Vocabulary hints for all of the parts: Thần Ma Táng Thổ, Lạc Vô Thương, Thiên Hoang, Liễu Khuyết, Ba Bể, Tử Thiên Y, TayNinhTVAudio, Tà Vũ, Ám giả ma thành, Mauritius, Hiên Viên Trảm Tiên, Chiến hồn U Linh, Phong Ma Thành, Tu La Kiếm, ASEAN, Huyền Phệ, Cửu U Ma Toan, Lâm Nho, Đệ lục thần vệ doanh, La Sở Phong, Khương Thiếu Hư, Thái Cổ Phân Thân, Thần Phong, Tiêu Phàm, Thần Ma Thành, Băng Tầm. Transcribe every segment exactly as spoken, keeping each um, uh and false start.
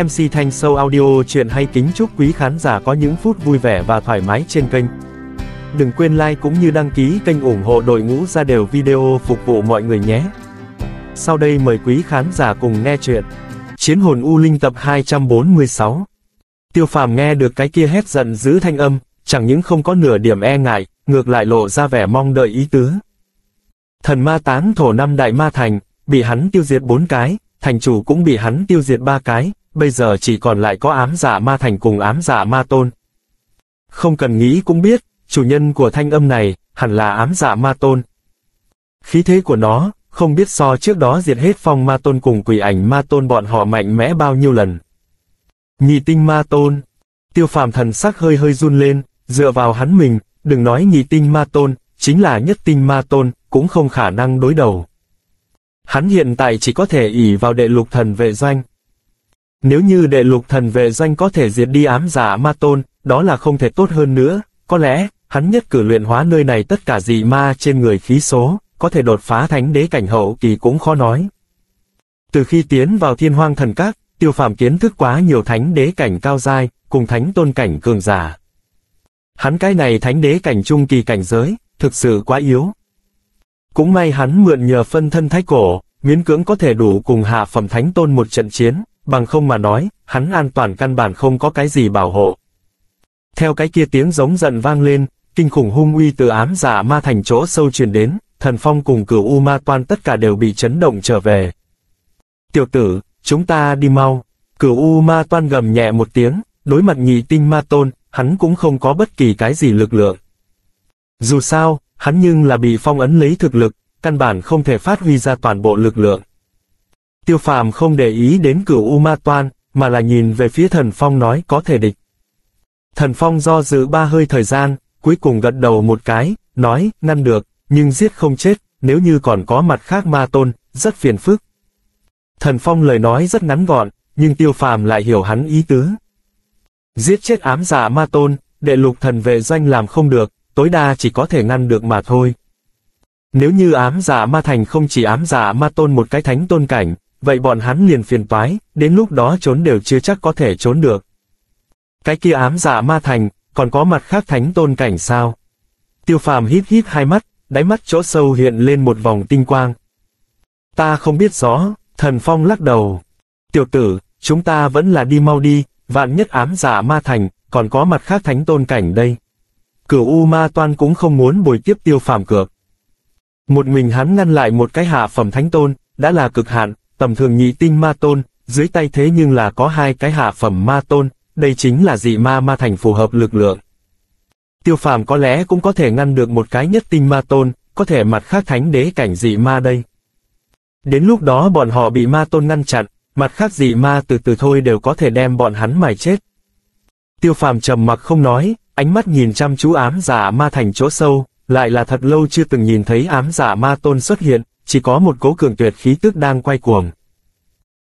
em xê Thanh Show Audio Chuyện hay kính chúc quý khán giả có những phút vui vẻ và thoải mái trên kênh. Đừng quên like cũng như đăng ký kênh ủng hộ đội ngũ ra đều video phục vụ mọi người nhé. Sau đây mời quý khán giả cùng nghe chuyện Chiến hồn U Linh tập hai trăm bốn mươi sáu. Tiêu Phàm nghe được cái kia hét giận dữ thanh âm, chẳng những không có nửa điểm e ngại, ngược lại lộ ra vẻ mong đợi ý tứ. Thần ma táng thổ năm đại ma thành, bị hắn tiêu diệt bốn cái, thành chủ cũng bị hắn tiêu diệt ba cái, bây giờ chỉ còn lại có ám giả ma thành cùng ám giả ma tôn. Không cần nghĩ cũng biết, chủ nhân của thanh âm này, hẳn là ám giả ma tôn. Khí thế của nó, không biết so trước đó diệt hết phong ma tôn cùng quỷ ảnh ma tôn bọn họ mạnh mẽ bao nhiêu lần. Nhị tinh ma tôn, Tiêu Phàm thần sắc hơi hơi run lên, dựa vào hắn mình, đừng nói nhị tinh ma tôn, chính là nhất tinh ma tôn, cũng không khả năng đối đầu. Hắn hiện tại chỉ có thể ỷ vào đệ lục thần vệ doanh. Nếu như đệ lục thần vệ doanh có thể diệt đi ám giả ma tôn, đó là không thể tốt hơn nữa, có lẽ, hắn nhất cử luyện hóa nơi này tất cả dị ma trên người khí số, có thể đột phá thánh đế cảnh hậu kỳ cũng khó nói. Từ khi tiến vào Thiên Hoang thần các, Tiêu Phàm kiến thức quá nhiều thánh đế cảnh cao giai, cùng thánh tôn cảnh cường giả. Hắn cái này thánh đế cảnh trung kỳ cảnh giới, thực sự quá yếu. Cũng may hắn mượn nhờ phân thân thái cổ, miễn cưỡng có thể đủ cùng hạ phẩm thánh tôn một trận chiến, bằng không mà nói, hắn an toàn căn bản không có cái gì bảo hộ. Theo cái kia tiếng giống giận vang lên, kinh khủng hung uy từ ám giả ma thành chỗ sâu truyền đến, Thần Phong cùng Cửu U Ma Toan tất cả đều bị chấn động trở về. Tiểu tử, chúng ta đi mau. Cửu U Ma Toan gầm nhẹ một tiếng, đối mặt nhị tinh ma tôn, hắn cũng không có bất kỳ cái gì lực lượng. Dù sao, hắn nhưng là bị phong ấn lấy thực lực, căn bản không thể phát huy ra toàn bộ lực lượng. Tiêu Phàm không để ý đến Cửu U Ma Toan, mà là nhìn về phía Thần Phong nói có thể địch. Thần Phong do dự ba hơi thời gian, cuối cùng gật đầu một cái, nói, ngăn được, nhưng giết không chết, nếu như còn có mặt khác ma tôn, rất phiền phức. Thần Phong lời nói rất ngắn gọn, nhưng Tiêu Phàm lại hiểu hắn ý tứ. Giết chết ám giả ma tôn, đệ lục thần vệ doanh làm không được, tối đa chỉ có thể ngăn được mà thôi. Nếu như ám giả ma thành không chỉ ám giả ma tôn một cái thánh tôn cảnh, vậy bọn hắn liền phiền toái, đến lúc đó trốn đều chưa chắc có thể trốn được. Cái kia ám giả ma thành, còn có mặt khác thánh tôn cảnh sao? Tiêu Phàm hít hít hai mắt, đáy mắt chỗ sâu hiện lên một vòng tinh quang. Ta không biết rõ, Thần Phong lắc đầu. Tiểu tử, chúng ta vẫn là đi mau đi, vạn nhất ám giả ma thành, còn có mặt khác thánh tôn cảnh đây. Cửu U Ma Toan cũng không muốn bồi tiếp Tiêu Phàm cược. Một mình hắn ngăn lại một cái hạ phẩm thánh tôn, đã là cực hạn, tầm thường nhị tinh ma tôn, dưới tay thế nhưng là có hai cái hạ phẩm ma tôn, đây chính là dị ma ma thành phù hợp lực lượng. Tiêu Phàm có lẽ cũng có thể ngăn được một cái nhất tinh ma tôn, có thể mặt khác thánh đế cảnh dị ma đây. Đến lúc đó bọn họ bị ma tôn ngăn chặn, mặt khác dị ma từ từ thôi đều có thể đem bọn hắn mài chết. Tiêu Phàm trầm mặc không nói, ánh mắt nhìn chăm chú ám giả ma thành chỗ sâu, lại là thật lâu chưa từng nhìn thấy ám giả ma tôn xuất hiện, chỉ có một cố cường tuyệt khí tức đang quay cuồng.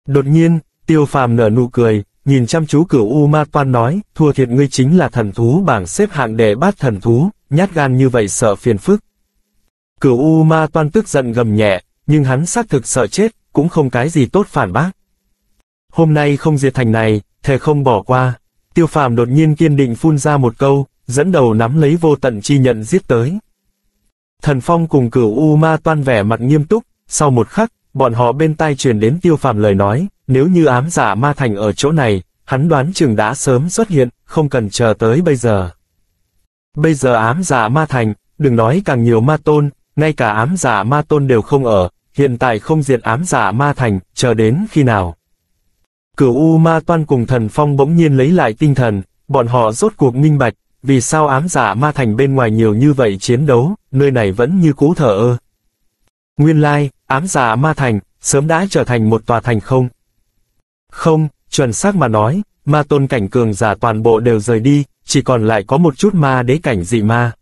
Đột nhiên, Tiêu Phàm nở nụ cười, nhìn chăm chú Cửu U Ma Toan nói, thua thiệt ngươi chính là thần thú bảng xếp hạng đệ bát thần thú, nhát gan như vậy sợ phiền phức. Cửu U Ma Toan tức giận gầm nhẹ, nhưng hắn xác thực sợ chết, cũng không cái gì tốt phản bác. Hôm nay không diệt thành này, thề không bỏ qua. Tiêu Phàm đột nhiên kiên định phun ra một câu, dẫn đầu nắm lấy vô tận chi nhận giết tới. Thần Phong cùng Cửu U Ma Toan vẻ mặt nghiêm túc, sau một khắc, bọn họ bên tai truyền đến Tiêu Phàm lời nói, nếu như ám giả ma thành ở chỗ này, hắn đoán chừng đã sớm xuất hiện, không cần chờ tới bây giờ. Bây giờ ám giả ma thành, đừng nói càng nhiều ma tôn, ngay cả ám giả ma tôn đều không ở, hiện tại không diệt ám giả ma thành, chờ đến khi nào? Cửu U Ma Toan cùng Thần Phong bỗng nhiên lấy lại tinh thần, bọn họ rốt cuộc minh bạch, vì sao ám giả ma thành bên ngoài nhiều như vậy chiến đấu, nơi này vẫn như cũ thờ ơ. Nguyên lai, ám giả ma thành, sớm đã trở thành một tòa thành không. Không, chuẩn xác mà nói, ma tôn cảnh cường giả toàn bộ đều rời đi, chỉ còn lại có một chút ma đế cảnh dị ma.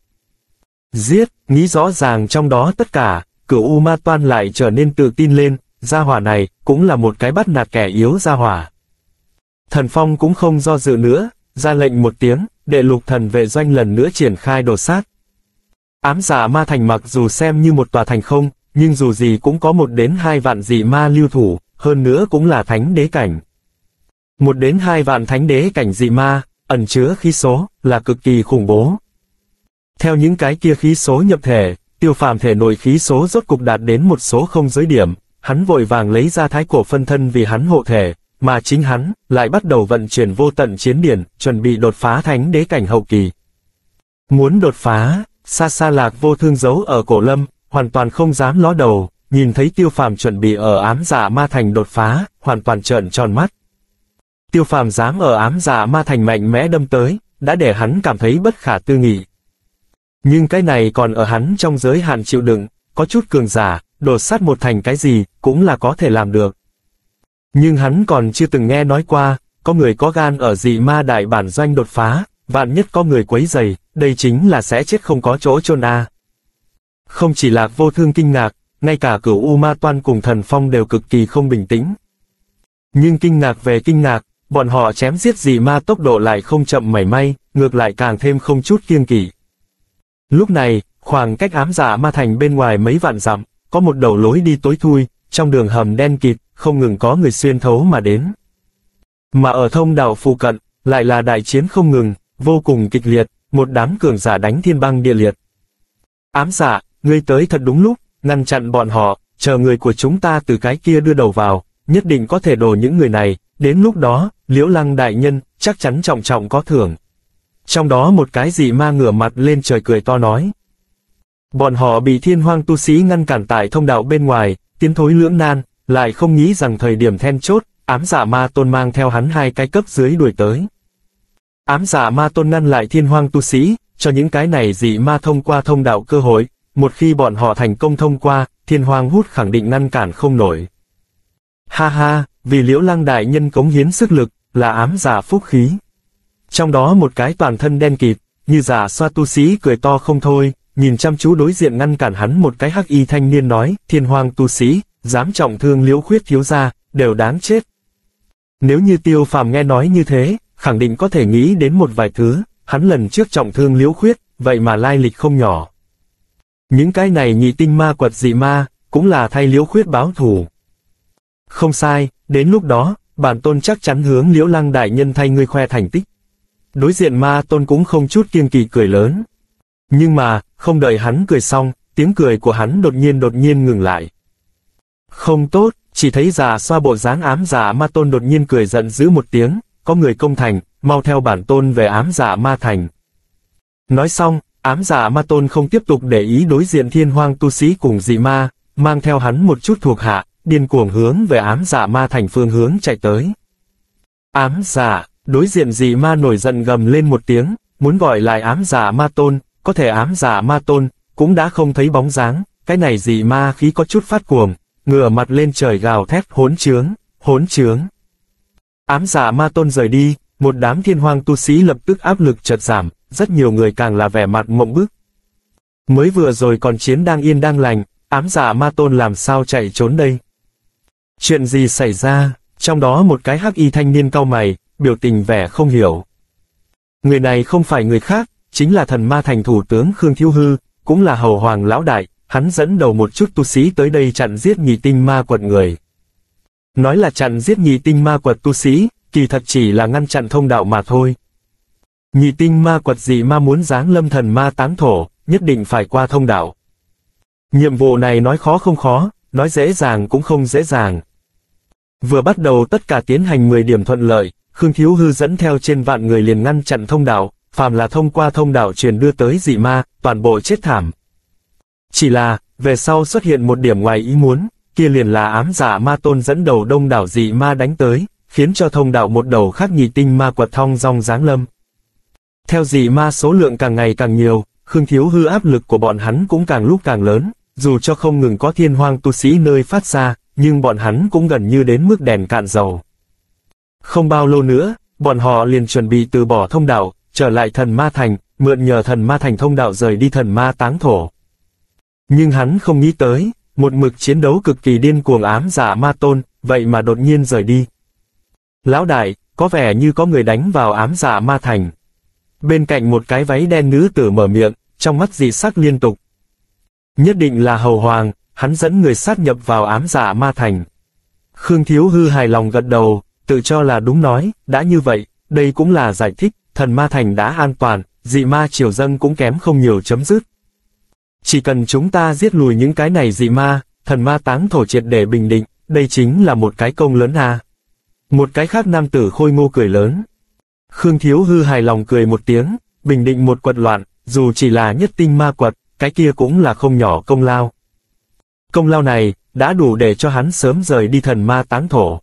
Giết, nghĩ rõ ràng trong đó tất cả, Cửu U Ma Toan lại trở nên tự tin lên, gia hỏa này, cũng là một cái bắt nạt kẻ yếu gia hỏa. Thần Phong cũng không do dự nữa, ra lệnh một tiếng, đệ lục thần vệ doanh lần nữa triển khai đột sát. Ám giả ma thành mặc dù xem như một tòa thành không, nhưng dù gì cũng có một đến hai vạn dị ma lưu thủ, hơn nữa cũng là thánh đế cảnh. Một đến hai vạn thánh đế cảnh dị ma, ẩn chứa khí số, là cực kỳ khủng bố. Theo những cái kia khí số nhập thể, Tiêu Phàm thể nội khí số rốt cục đạt đến một số không giới điểm, hắn vội vàng lấy ra thái cổ phân thân vì hắn hộ thể, mà chính hắn lại bắt đầu vận chuyển vô tận chiến điển, chuẩn bị đột phá thánh đế cảnh hậu kỳ. Muốn đột phá, xa xa Lạc Vô Thương giấu ở cổ lâm, hoàn toàn không dám ló đầu, nhìn thấy Tiêu Phàm chuẩn bị ở ám giả ma thành đột phá, hoàn toàn trợn tròn mắt. Tiêu Phàm dám ở ám giả ma thành mạnh mẽ đâm tới, đã để hắn cảm thấy bất khả tư nghị. Nhưng cái này còn ở hắn trong giới hạn chịu đựng, có chút cường giả, đột sát một thành cái gì, cũng là có thể làm được. Nhưng hắn còn chưa từng nghe nói qua, có người có gan ở dị ma đại bản doanh đột phá, vạn nhất có người quấy rầy, đây chính là sẽ chết không có chỗ chôn a. Không chỉ Lạc Vô Thương kinh ngạc, ngay cả Cửu U Ma Toan cùng Thần Phong đều cực kỳ không bình tĩnh. Nhưng kinh ngạc về kinh ngạc, bọn họ chém giết dị ma tốc độ lại không chậm mảy may, ngược lại càng thêm không chút kiêng kỵ. Lúc này, khoảng cách ám giả ma thành bên ngoài mấy vạn dặm, có một đầu lối đi tối thui, trong đường hầm đen kịt, không ngừng có người xuyên thấu mà đến. Mà ở thông đạo phụ cận, lại là đại chiến không ngừng, vô cùng kịch liệt, một đám cường giả đánh thiên băng địa liệt. Ám giả, ngươi tới thật đúng lúc, ngăn chặn bọn họ, chờ người của chúng ta từ cái kia đưa đầu vào, nhất định có thể đổ những người này, đến lúc đó, Liễu Lăng đại nhân, chắc chắn trọng trọng có thưởng. Trong đó một cái dị ma ngửa mặt lên trời cười to nói. Bọn họ bị thiên hoang tu sĩ ngăn cản tại thông đạo bên ngoài, tiến thối lưỡng nan, lại không nghĩ rằng thời điểm then chốt, ám giả ma tôn mang theo hắn hai cái cấp dưới đuổi tới. Ám giả ma tôn ngăn lại thiên hoang tu sĩ, cho những cái này dị ma thông qua thông đạo cơ hội, một khi bọn họ thành công thông qua, thiên hoang hút khẳng định ngăn cản không nổi. Ha ha, vì Liễu Lăng đại nhân cống hiến sức lực, là ám giả phúc khí. Trong đó một cái toàn thân đen kịt, như giả xoa tu sĩ cười to không thôi, nhìn chăm chú đối diện ngăn cản hắn một cái hắc y thanh niên nói, thiên hoang tu sĩ, dám trọng thương Liễu Khuyết thiếu gia, đều đáng chết. Nếu như Tiêu Phàm nghe nói như thế, khẳng định có thể nghĩ đến một vài thứ, hắn lần trước trọng thương Liễu Khuyết, vậy mà lai lịch không nhỏ. Những cái này nhị tinh ma quật dị ma, cũng là thay Liễu Khuyết báo thù. Không sai, đến lúc đó, bản tôn chắc chắn hướng Liễu Lăng đại nhân thay ngươi khoe thành tích. Đối diện ma tôn cũng không chút kiêng kỵ cười lớn. Nhưng mà, không đợi hắn cười xong, tiếng cười của hắn đột nhiên đột nhiên ngừng lại. Không tốt, chỉ thấy giả xoa bộ dáng ám giả ma tôn đột nhiên cười giận dữ một tiếng, có người công thành, mau theo bản tôn về ám giả ma thành. Nói xong, ám giả ma tôn không tiếp tục để ý đối diện thiên hoang tu sĩ cùng dị ma, mang theo hắn một chút thuộc hạ, điên cuồng hướng về ám giả ma thành phương hướng chạy tới. Ám giả... Đối diện dị ma nổi giận gầm lên một tiếng, muốn gọi lại ám giả ma tôn, có thể ám giả ma tôn, cũng đã không thấy bóng dáng, cái này dị ma khí có chút phát cuồng, ngửa mặt lên trời gào thét hỗn trướng, hỗn trướng. Ám giả ma tôn rời đi, một đám thiên hoang tu sĩ lập tức áp lực chợt giảm, rất nhiều người càng là vẻ mặt mộng bức. Mới vừa rồi còn chiến đang yên đang lành, ám giả ma tôn làm sao chạy trốn đây? Chuyện gì xảy ra, trong đó một cái hắc y thanh niên cau mày, biểu tình vẻ không hiểu. Người này không phải người khác, chính là thần ma thành thủ tướng Khương Thiếu Hư, cũng là hầu hoàng lão đại, hắn dẫn đầu một chút tu sĩ tới đây chặn giết nhị tinh ma quật người. Nói là chặn giết nhị tinh ma quật tu sĩ, kỳ thật chỉ là ngăn chặn thông đạo mà thôi. Nhị tinh ma quật dị ma muốn giáng lâm thần ma táng thổ, nhất định phải qua thông đạo. Nhiệm vụ này nói khó không khó, nói dễ dàng cũng không dễ dàng. Vừa bắt đầu tất cả tiến hành mười điểm thuận lợi, Khương Thiếu Hư dẫn theo trên vạn người liền ngăn chặn thông đạo, phàm là thông qua thông đạo truyền đưa tới dị ma, toàn bộ chết thảm. Chỉ là, về sau xuất hiện một điểm ngoài ý muốn, kia liền là ám giả ma tôn dẫn đầu đông đảo dị ma đánh tới, khiến cho thông đạo một đầu khác nhị tinh ma quật thong dong giáng lâm. Theo dị ma số lượng càng ngày càng nhiều, Khương Thiếu Hư áp lực của bọn hắn cũng càng lúc càng lớn, dù cho không ngừng có thiên hoang tu sĩ nơi phát ra, nhưng bọn hắn cũng gần như đến mức đèn cạn dầu. Không bao lâu nữa, bọn họ liền chuẩn bị từ bỏ thông đạo, trở lại thần ma thành, mượn nhờ thần ma thành thông đạo rời đi thần ma táng thổ. Nhưng hắn không nghĩ tới, một mực chiến đấu cực kỳ điên cuồng ám giả ma tôn, vậy mà đột nhiên rời đi. Lão đại, có vẻ như có người đánh vào ám giả ma thành. Bên cạnh một cái váy đen nữ tử mở miệng, trong mắt dị sắc liên tục. Nhất định là hầu hoàng, hắn dẫn người sát nhập vào ám giả ma thành. Khương Thiếu Hư hài lòng gật đầu. tự cho là đúng nói, đã như vậy, đây cũng là giải thích, thần ma thành đã an toàn, dị ma triều dâng cũng kém không nhiều chấm dứt. Chỉ cần chúng ta giết lùi những cái này dị ma, thần ma táng thổ triệt để bình định, đây chính là một cái công lớn à. Một cái khác nam tử khôi ngô cười lớn. Khương Thiếu Hư hài lòng cười một tiếng, bình định một quật loạn, dù chỉ là nhất tinh ma quật, cái kia cũng là không nhỏ công lao. Công lao này, đã đủ để cho hắn sớm rời đi thần ma táng thổ.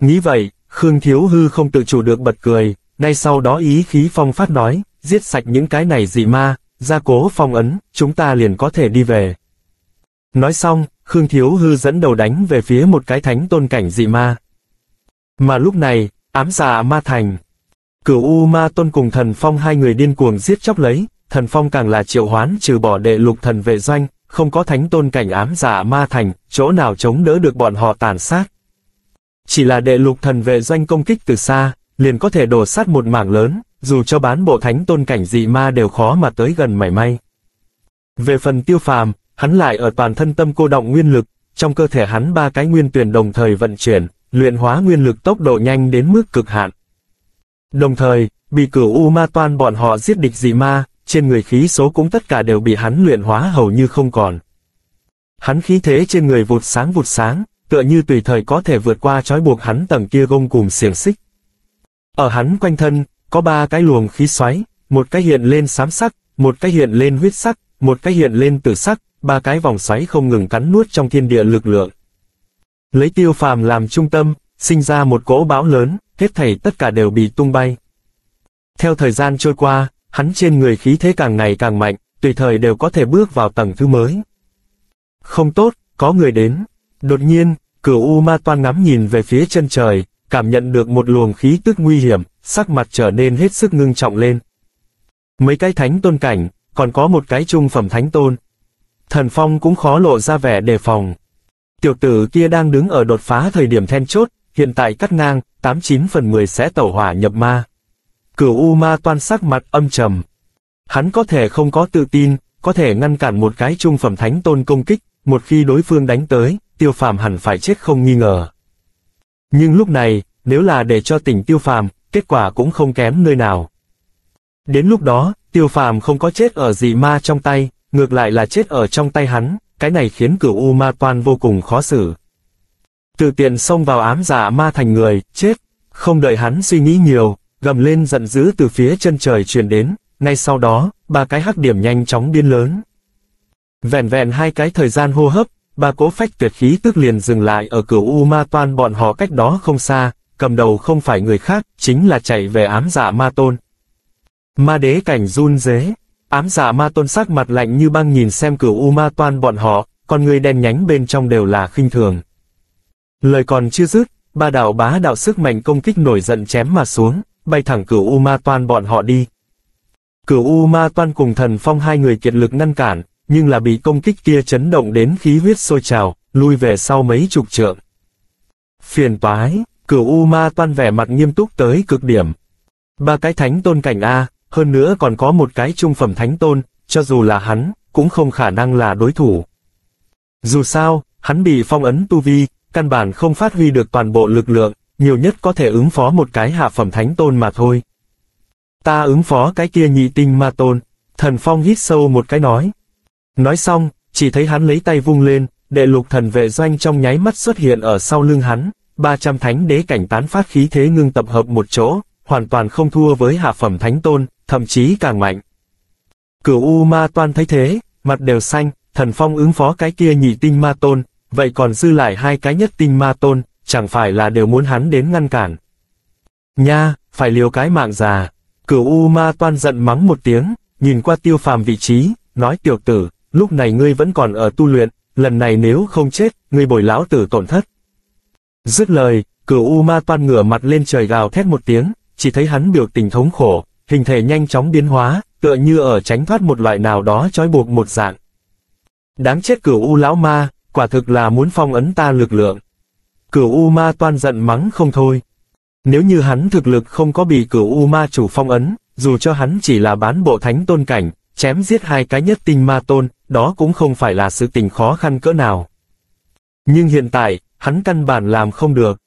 Nghĩ vậy, Khương Thiếu Hư không tự chủ được bật cười, ngay sau đó ý khí phong phát nói, giết sạch những cái này dị ma, gia cố phong ấn, chúng ta liền có thể đi về. Nói xong, Khương Thiếu Hư dẫn đầu đánh về phía một cái thánh tôn cảnh dị ma. Mà lúc này, ám giả ma thành, Cửu U Ma Tôn cùng Thần Phong hai người điên cuồng giết chóc lấy, Thần Phong càng là triệu hoán trừ bỏ đệ lục thần vệ doanh, không có thánh tôn cảnh ám giả ma thành, chỗ nào chống đỡ được bọn họ tàn sát. Chỉ là đệ lục thần vệ doanh công kích từ xa, liền có thể đổ sát một mảng lớn, dù cho bán bộ thánh tôn cảnh dị ma đều khó mà tới gần mảy may. Về phần Tiêu Phàm, hắn lại ở toàn thân tâm cô động nguyên lực, trong cơ thể hắn ba cái nguyên tuyển đồng thời vận chuyển, luyện hóa nguyên lực tốc độ nhanh đến mức cực hạn. Đồng thời, bị Cửu U Ma Toan bọn họ giết địch dị ma, trên người khí số cũng tất cả đều bị hắn luyện hóa hầu như không còn. Hắn khí thế trên người vụt sáng vụt sáng, tựa như tùy thời có thể vượt qua trói buộc hắn tầng kia gông cùm xiềng xích. Ở hắn quanh thân, có ba cái luồng khí xoáy, một cái hiện lên xám sắc, một cái hiện lên huyết sắc, một cái hiện lên tử sắc, ba cái vòng xoáy không ngừng cắn nuốt trong thiên địa lực lượng. Lấy Tiêu Phàm làm trung tâm, sinh ra một cỗ bão lớn, hết thảy tất cả đều bị tung bay. Theo thời gian trôi qua, hắn trên người khí thế càng ngày càng mạnh, tùy thời đều có thể bước vào tầng thứ mới. Không tốt, có người đến. Đột nhiên, Cửu U Ma Toan ngắm nhìn về phía chân trời, cảm nhận được một luồng khí tức nguy hiểm, sắc mặt trở nên hết sức ngưng trọng lên. Mấy cái thánh tôn cảnh, còn có một cái trung phẩm thánh tôn. Thần Phong cũng khó lộ ra vẻ đề phòng. Tiểu tử kia đang đứng ở đột phá thời điểm then chốt, hiện tại cắt ngang, tám chín phần mười sẽ tẩu hỏa nhập ma. Cửu U Ma Toan sắc mặt âm trầm. Hắn có thể không có tự tin, có thể ngăn cản một cái trung phẩm thánh tôn công kích, một khi đối phương đánh tới, Tiêu Phàm hẳn phải chết không nghi ngờ. Nhưng lúc này, nếu là để cho tỉnh Tiêu Phàm, kết quả cũng không kém nơi nào. Đến lúc đó, Tiêu Phàm không có chết ở dị ma trong tay, ngược lại là chết ở trong tay hắn, cái này khiến Cửu U Ma Toan vô cùng khó xử. Tự tiện xông vào ám giả ma thành người, chết, không đợi hắn suy nghĩ nhiều, gầm lên giận dữ từ phía chân trời truyền đến, ngay sau đó, ba cái hắc điểm nhanh chóng biến lớn. Vẹn vẹn hai cái thời gian hô hấp, ba cỗ phách tuyệt khí tức liền dừng lại ở Cửu U Ma Toan bọn họ cách đó không xa, cầm đầu không phải người khác, chính là chạy về ám giả ma tôn. Ma đế cảnh run rế, ám giả ma tôn sắc mặt lạnh như băng nhìn xem Cửu U Ma Toan bọn họ, con người đen nhánh bên trong đều là khinh thường. Lời còn chưa dứt, ba đạo bá đạo sức mạnh công kích nổi giận chém mà xuống, bay thẳng Cửu U Ma Toan bọn họ đi. Cửu U Ma Toan cùng Thần Phong hai người kiệt lực ngăn cản, nhưng là bị công kích kia chấn động đến khí huyết sôi trào, lui về sau mấy chục trượng. Phiền toái, Cửu U Ma Toan vẻ mặt nghiêm túc tới cực điểm. Ba cái thánh tôn cảnh a, hơn nữa còn có một cái trung phẩm thánh tôn, cho dù là hắn, cũng không khả năng là đối thủ. Dù sao, hắn bị phong ấn tu vi, căn bản không phát huy được toàn bộ lực lượng, nhiều nhất có thể ứng phó một cái hạ phẩm thánh tôn mà thôi. Ta ứng phó cái kia nhị tinh ma tôn, Thần Phong hít sâu một cái nói. Nói xong, chỉ thấy hắn lấy tay vung lên, đệ lục thần vệ doanh trong nháy mắt xuất hiện ở sau lưng hắn, ba trăm thánh đế cảnh tán phát khí thế ngưng tập hợp một chỗ, hoàn toàn không thua với hạ phẩm thánh tôn, thậm chí càng mạnh. Cửu U Ma Toan thấy thế, mặt đều xanh, Thần Phong ứng phó cái kia nhị tinh ma tôn, vậy còn dư lại hai cái nhất tinh ma tôn, chẳng phải là đều muốn hắn đến ngăn cản. Nha, phải liều cái mạng già. Cửu U Ma Toan giận mắng một tiếng, nhìn qua Tiêu Phàm vị trí, nói tiểu tử, lúc này ngươi vẫn còn ở tu luyện, lần này nếu không chết, ngươi bồi lão tử tổn thất. Dứt lời, Cửu U Ma Toan ngửa mặt lên trời gào thét một tiếng, chỉ thấy hắn biểu tình thống khổ, hình thể nhanh chóng biến hóa, tựa như ở tránh thoát một loại nào đó trói buộc một dạng. Đáng chết Cửu U lão ma, quả thực là muốn phong ấn ta lực lượng. Cửu U Ma Toan giận mắng không thôi. Nếu như hắn thực lực không có bị Cửu U Ma chủ phong ấn, dù cho hắn chỉ là bán bộ thánh tôn cảnh, chém giết hai cái nhất tinh ma tôn, đó cũng không phải là sự tình khó khăn cỡ nào. Nhưng hiện tại, hắn căn bản làm không được.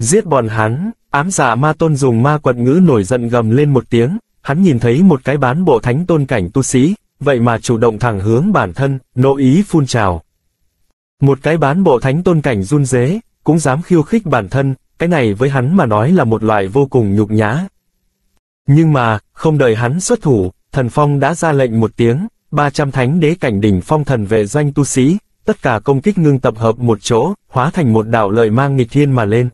Giết bọn hắn! Ám giả ma tôn dùng ma quật ngữ nổi giận gầm lên một tiếng, hắn nhìn thấy một cái bán bộ thánh tôn cảnh tu sĩ, vậy mà chủ động thẳng hướng bản thân, nội ý phun trào. Một cái bán bộ thánh tôn cảnh run rế, cũng dám khiêu khích bản thân, cái này với hắn mà nói là một loại vô cùng nhục nhã. Nhưng mà, không đợi hắn xuất thủ, Thần Phong đã ra lệnh một tiếng, ba trăm thánh đế cảnh đỉnh phong thần vệ doanh tu sĩ, tất cả công kích ngưng tập hợp một chỗ, hóa thành một đạo lợi mang nghịch thiên mà lên.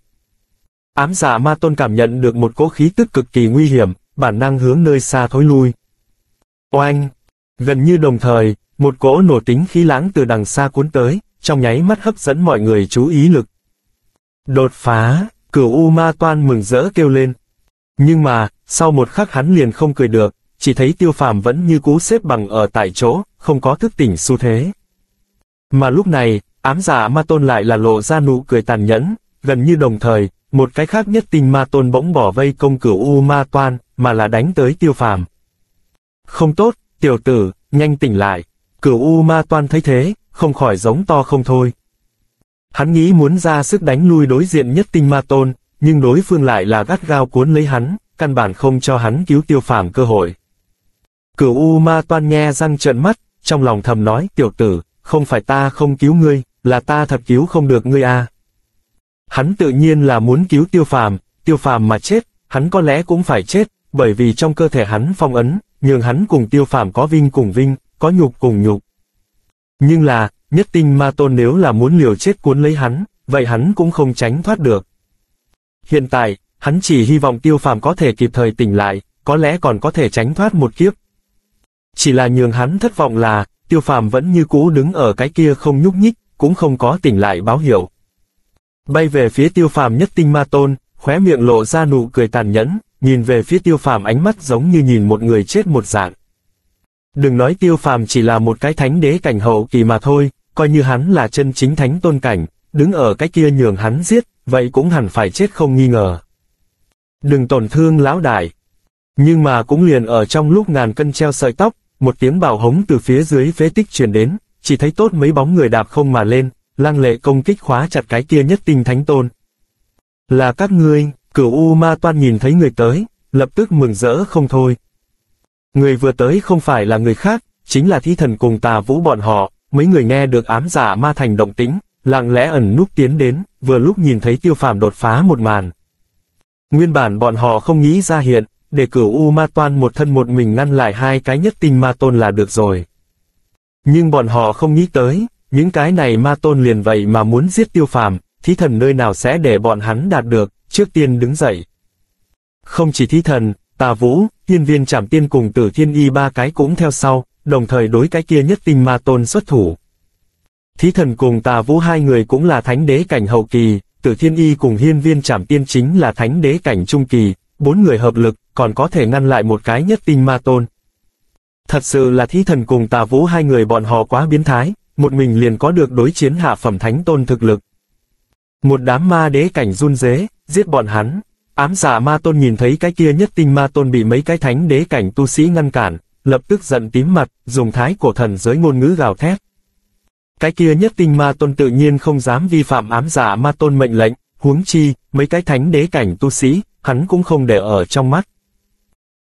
Ám giả ma tôn cảm nhận được một cỗ khí tức cực kỳ nguy hiểm, bản năng hướng nơi xa thối lui. Oanh! Gần như đồng thời, một cỗ nổ tính khí lãng từ đằng xa cuốn tới, trong nháy mắt hấp dẫn mọi người chú ý lực. Đột phá! Cửu U Ma Toan mừng rỡ kêu lên. Nhưng mà, sau một khắc hắn liền không cười được, chỉ thấy Tiêu Phàm vẫn như cũ xếp bằng ở tại chỗ, không có thức tỉnh xu thế. Mà lúc này, ám giả ma tôn lại là lộ ra nụ cười tàn nhẫn, gần như đồng thời, một cái khác nhất tinh ma tôn bỗng bỏ vây công Cửu U Ma Toan, mà là đánh tới Tiêu Phàm. Không tốt, tiểu tử, nhanh tỉnh lại. Cửu U Ma Toan thấy thế, không khỏi giống to không thôi. Hắn nghĩ muốn ra sức đánh lui đối diện nhất tinh ma tôn, nhưng đối phương lại là gắt gao cuốn lấy hắn, căn bản không cho hắn cứu Tiêu Phàm cơ hội. Cửu U Ma Toan nghe răng trợn mắt, trong lòng thầm nói, tiểu tử, không phải ta không cứu ngươi, là ta thật cứu không được ngươi à. Hắn tự nhiên là muốn cứu Tiêu Phàm, Tiêu Phàm mà chết, hắn có lẽ cũng phải chết, bởi vì trong cơ thể hắn phong ấn, nhường hắn cùng Tiêu Phàm có vinh cùng vinh, có nhục cùng nhục. Nhưng là, nhất tinh ma tôn nếu là muốn liều chết cuốn lấy hắn, vậy hắn cũng không tránh thoát được. Hiện tại, hắn chỉ hy vọng Tiêu Phàm có thể kịp thời tỉnh lại, có lẽ còn có thể tránh thoát một kiếp. Chỉ là nhường hắn thất vọng là, Tiêu Phàm vẫn như cũ đứng ở cái kia không nhúc nhích, cũng không có tỉnh lại báo hiệu. Bay về phía Tiêu Phàm nhất tinh ma tôn, khóe miệng lộ ra nụ cười tàn nhẫn, nhìn về phía Tiêu Phàm ánh mắt giống như nhìn một người chết một dạng. Đừng nói Tiêu Phàm chỉ là một cái thánh đế cảnh hậu kỳ mà thôi, coi như hắn là chân chính thánh tôn cảnh, đứng ở cái kia nhường hắn giết, vậy cũng hẳn phải chết không nghi ngờ. Đừng tổn thương lão đại. Nhưng mà cũng liền ở trong lúc ngàn cân treo sợi tóc, một tiếng bạo hống từ phía dưới phế tích truyền đến, chỉ thấy tốt mấy bóng người đạp không mà lên, lăng lệ công kích khóa chặt cái kia nhất tinh thánh tôn. Là các ngươi! Cửu U Ma Toan nhìn thấy người tới, lập tức mừng rỡ không thôi. Người vừa tới không phải là người khác, chính là Thí Thần cùng Tà Vũ bọn họ. Mấy người nghe được ám giả ma thành động tĩnh, lặng lẽ ẩn núp tiến đến, vừa lúc nhìn thấy Tiêu Phàm đột phá một màn. Nguyên bản bọn họ không nghĩ ra hiện, để Cửu U Ma Toan một thân một mình ngăn lại hai cái nhất tinh ma tôn là được rồi. Nhưng bọn họ không nghĩ tới, những cái này ma tôn liền vậy mà muốn giết Tiêu Phàm, Thí Thần nơi nào sẽ để bọn hắn đạt được, trước tiên đứng dậy. Không chỉ Thí Thần, Tà Vũ, Hiên Viên Trảm Tiên cùng Tử Thiên Y ba cái cũng theo sau, đồng thời đối cái kia nhất tinh ma tôn xuất thủ. Thí Thần cùng Tà Vũ hai người cũng là thánh đế cảnh hậu kỳ, Tử Thiên Y cùng Hiên Viên Trảm Tiên chính là thánh đế cảnh trung kỳ, bốn người hợp lực, còn có thể ngăn lại một cái nhất tinh ma tôn. Thật sự là Thí Thần cùng Tà Vũ hai người bọn họ quá biến thái, một mình liền có được đối chiến hạ phẩm thánh tôn thực lực. Một đám ma đế cảnh run rế, giết bọn hắn. Ám giả ma tôn nhìn thấy cái kia nhất tinh ma tôn bị mấy cái thánh đế cảnh tu sĩ ngăn cản, lập tức giận tím mặt, dùng thái cổ thần giới ngôn ngữ gào thét. Cái kia nhất tinh ma tôn tự nhiên không dám vi phạm ám giả ma tôn mệnh lệnh, huống chi, mấy cái thánh đế cảnh tu sĩ, hắn cũng không để ở trong mắt.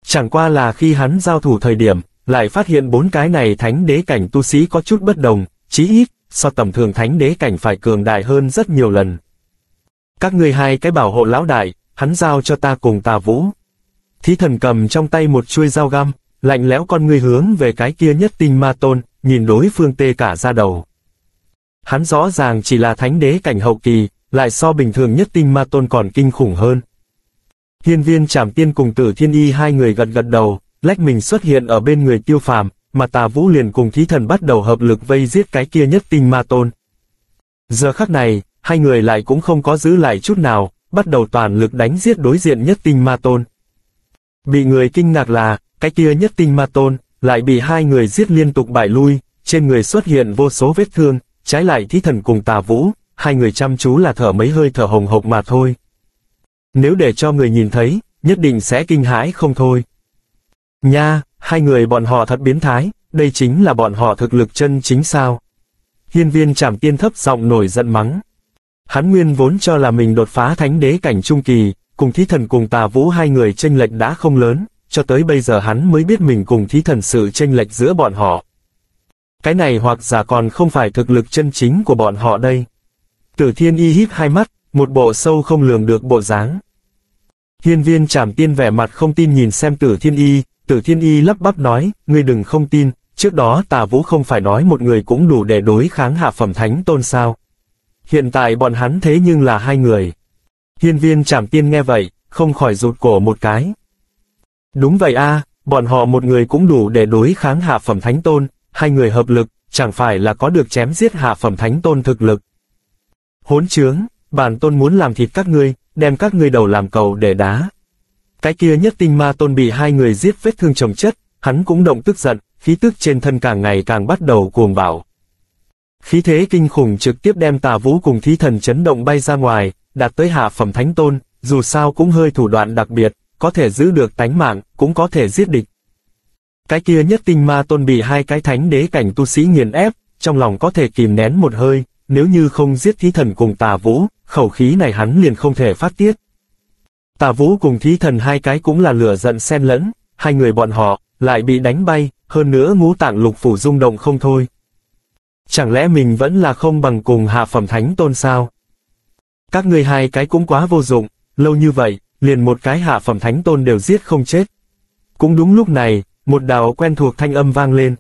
Chẳng qua là khi hắn giao thủ thời điểm, lại phát hiện bốn cái này thánh đế cảnh tu sĩ có chút bất đồng, chí ít, so tầm thường thánh đế cảnh phải cường đại hơn rất nhiều lần. Các ngươi hai cái bảo hộ lão đại, hắn giao cho ta cùng Tà Vũ. Thí Thần cầm trong tay một chuôi dao găm, lạnh lẽo con ngươi hướng về cái kia nhất tinh ma tôn, nhìn đối phương tê cả ra đầu. Hắn rõ ràng chỉ là thánh đế cảnh hậu kỳ, lại so bình thường nhất tinh ma tôn còn kinh khủng hơn. Hiên Viên Trảm Tiên cùng Tử Thiên Y hai người gật gật đầu, lách mình xuất hiện ở bên người Tiêu Phàm, mà Tà Vũ liền cùng Thí Thần bắt đầu hợp lực vây giết cái kia nhất tinh ma tôn. Giờ khắc này, hai người lại cũng không có giữ lại chút nào, bắt đầu toàn lực đánh giết đối diện nhất tinh ma tôn. Bị người kinh ngạc là, cái kia nhất tinh ma tôn, lại bị hai người giết liên tục bại lui, trên người xuất hiện vô số vết thương, trái lại Thí Thần cùng Tà Vũ, hai người chăm chú là thở mấy hơi thở hồng hộc mà thôi. Nếu để cho người nhìn thấy, nhất định sẽ kinh hãi không thôi. Nha, hai người bọn họ thật biến thái, đây chính là bọn họ thực lực chân chính sao? Hiên Viên Trảm Tiên thấp giọng nổi giận mắng. Hắn nguyên vốn cho là mình đột phá thánh đế cảnh trung kỳ, cùng Thí Thần cùng Tà Vũ hai người chênh lệch đã không lớn, cho tới bây giờ hắn mới biết mình cùng Thí Thần sự chênh lệch giữa bọn họ. Cái này hoặc giả còn không phải thực lực chân chính của bọn họ đây. Tử Thiên Y híp hai mắt, một bộ sâu không lường được bộ dáng. Hiên Viên Trảm Tiên vẻ mặt không tin nhìn xem Tử Thiên Y, Tử Thiên Y lắp bắp nói, ngươi đừng không tin, trước đó Tà Vũ không phải nói một người cũng đủ để đối kháng hạ phẩm thánh tôn sao. Hiện tại bọn hắn thế nhưng là hai người. Hiên Viên Trảm Tiên nghe vậy, không khỏi rụt cổ một cái. Đúng vậy a, à, bọn họ một người cũng đủ để đối kháng hạ phẩm thánh tôn, hai người hợp lực, chẳng phải là có được chém giết hạ phẩm thánh tôn thực lực. Hỗn trướng, bản tôn muốn làm thịt các ngươi, đem các ngươi đầu làm cầu để đá. Cái kia Nhất Tinh Ma Tôn bị hai người giết vết thương chồng chất, hắn cũng động tức giận, khí tức trên thân càng ngày càng bắt đầu cuồng bạo. Khí thế kinh khủng trực tiếp đem Tà Vũ cùng Thí Thần chấn động bay ra ngoài, đạt tới hạ phẩm thánh tôn, dù sao cũng hơi thủ đoạn đặc biệt, có thể giữ được tánh mạng, cũng có thể giết địch. Cái kia Nhất Tinh Ma Tôn bị hai cái thánh đế cảnh tu sĩ nghiền ép, trong lòng có thể kìm nén một hơi, nếu như không giết Thí Thần cùng Tà Vũ, khẩu khí này hắn liền không thể phát tiết. Tà Vũ cùng Thí Thần hai cái cũng là lửa giận xen lẫn, hai người bọn họ lại bị đánh bay, hơn nữa ngũ tạng lục phủ rung động không thôi. Chẳng lẽ mình vẫn là không bằng cùng hạ phẩm thánh tôn sao? Các ngươi hai cái cũng quá vô dụng, lâu như vậy, liền một cái hạ phẩm thánh tôn đều giết không chết. Cũng đúng lúc này, một đạo quen thuộc thanh âm vang lên.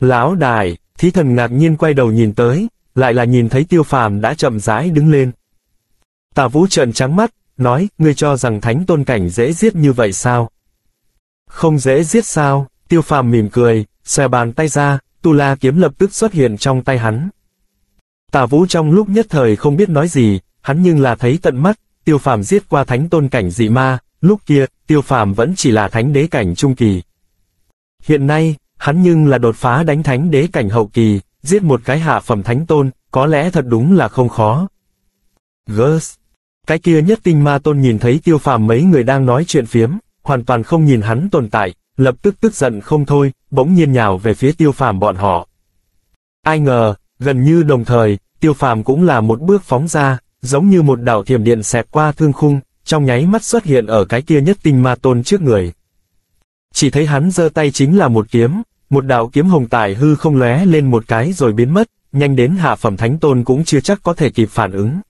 Lão đại, Thí Thần ngạc nhiên quay đầu nhìn tới, lại là nhìn thấy Tiêu Phàm đã chậm rãi đứng lên. Tà Vũ trợn trắng mắt, nói, ngươi cho rằng thánh tôn cảnh dễ giết như vậy sao? Không dễ giết sao? Tiêu Phàm mỉm cười, xòe bàn tay ra, Tu La Kiếm lập tức xuất hiện trong tay hắn. Tà Vũ trong lúc nhất thời không biết nói gì, hắn nhưng là thấy tận mắt, Tiêu Phàm giết qua thánh tôn cảnh dị ma, lúc kia, Tiêu Phàm vẫn chỉ là thánh đế cảnh trung kỳ. Hiện nay, hắn nhưng là đột phá đánh thánh đế cảnh hậu kỳ, giết một cái hạ phẩm thánh tôn, có lẽ thật đúng là không khó. Gớs! Cái kia Nhất Tinh Ma Tôn nhìn thấy Tiêu Phàm mấy người đang nói chuyện phiếm, hoàn toàn không nhìn hắn tồn tại, lập tức tức giận không thôi, bỗng nhiên nhào về phía Tiêu Phàm bọn họ. Ai ngờ, gần như đồng thời, Tiêu Phàm cũng là một bước phóng ra, giống như một đạo thiểm điện xẹt qua thương khung, trong nháy mắt xuất hiện ở cái kia Nhất Tinh Ma Tôn trước người. Chỉ thấy hắn giơ tay chính là một kiếm, một đạo kiếm hồng tại hư không lóe lên một cái rồi biến mất, nhanh đến hạ phẩm thánh tôn cũng chưa chắc có thể kịp phản ứng.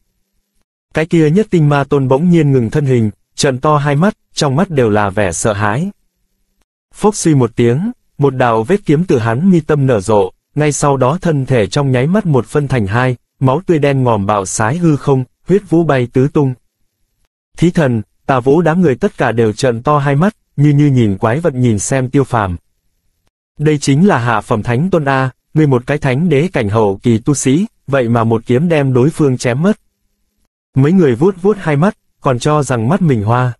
Cái kia Nhất Tinh Ma Tôn bỗng nhiên ngừng thân hình, trợn to hai mắt, trong mắt đều là vẻ sợ hãi. Phốc suy một tiếng, một đạo vết kiếm từ hắn mi tâm nở rộ, ngay sau đó thân thể trong nháy mắt một phân thành hai, máu tươi đen ngòm bạo sái hư không, huyết vũ bay tứ tung. Thí Thần, Tà Vũ đám người tất cả đều trợn to hai mắt, như như nhìn quái vật nhìn xem Tiêu Phàm. Đây chính là hạ phẩm thánh tôn a, ngươi một cái thánh đế cảnh hậu kỳ tu sĩ, vậy mà một kiếm đem đối phương chém mất. Mấy người vuốt vuốt hai mắt, còn cho rằng mắt mình hoa.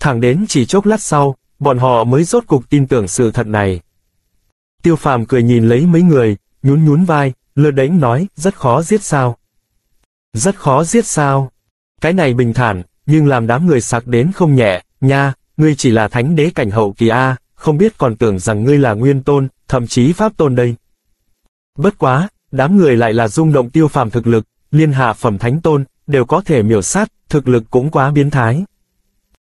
Thẳng đến chỉ chốc lát sau, bọn họ mới rốt cục tin tưởng sự thật này. Tiêu Phàm cười nhìn lấy mấy người, nhún nhún vai, lơ đễnh nói, rất khó giết sao? Rất khó giết sao? Cái này bình thản, nhưng làm đám người sặc đến không nhẹ, nha, ngươi chỉ là thánh đế cảnh hậu kỳ a, không biết còn tưởng rằng ngươi là nguyên tôn, thậm chí pháp tôn đây. Bất quá, đám người lại là rung động Tiêu Phàm thực lực, liên hạ phẩm thánh tôn, đều có thể miểu sát, thực lực cũng quá biến thái.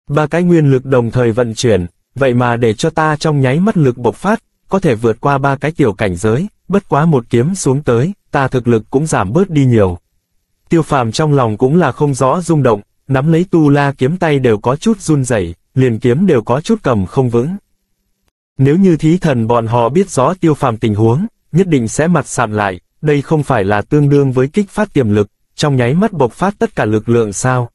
Ba cái nguyên lực đồng thời vận chuyển, vậy mà để cho ta trong nháy mắt lực bộc phát, có thể vượt qua ba cái tiểu cảnh giới, bất quá một kiếm xuống tới, ta thực lực cũng giảm bớt đi nhiều. Tiêu Phàm trong lòng cũng là không rõ rung động, nắm lấy Tu La kiếm tay đều có chút run rẩy, liền kiếm đều có chút cầm không vững. Nếu như Thí Thần bọn họ biết rõ Tiêu Phàm tình huống, nhất định sẽ mặt sạm lại, đây không phải là tương đương với kích phát tiềm lực, trong nháy mắt bộc phát tất cả lực lượng sao.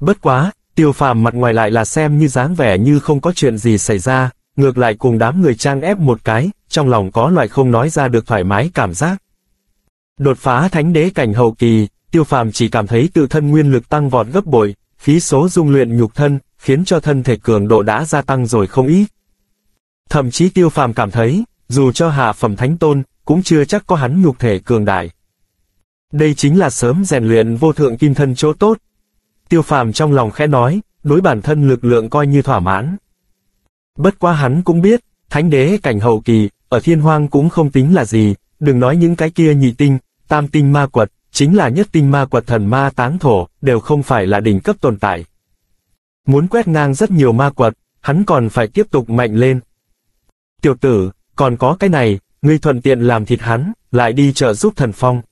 Bất quá, Tiêu Phàm mặt ngoài lại là xem như dáng vẻ như không có chuyện gì xảy ra, ngược lại cùng đám người trang ép một cái, trong lòng có loại không nói ra được thoải mái cảm giác. Đột phá thánh đế cảnh hậu kỳ, Tiêu Phàm chỉ cảm thấy tự thân nguyên lực tăng vọt gấp bội, khí số dung luyện nhục thân, khiến cho thân thể cường độ đã gia tăng rồi không ít. Thậm chí Tiêu Phàm cảm thấy, dù cho hạ phẩm thánh tôn, cũng chưa chắc có hắn nhục thể cường đại. Đây chính là sớm rèn luyện vô thượng kim thân chỗ tốt. Tiêu Phàm trong lòng khẽ nói, đối bản thân lực lượng coi như thỏa mãn. Bất quá hắn cũng biết, thánh đế cảnh hậu kỳ, ở Thiên Hoang cũng không tính là gì, đừng nói những cái kia nhị tinh, tam tinh ma quật, chính là nhất tinh ma quật thần ma táng thổ, đều không phải là đỉnh cấp tồn tại. Muốn quét ngang rất nhiều ma quật, hắn còn phải tiếp tục mạnh lên. Tiểu tử, còn có cái này, ngươi thuận tiện làm thịt hắn, lại đi trợ giúp Thần Phong.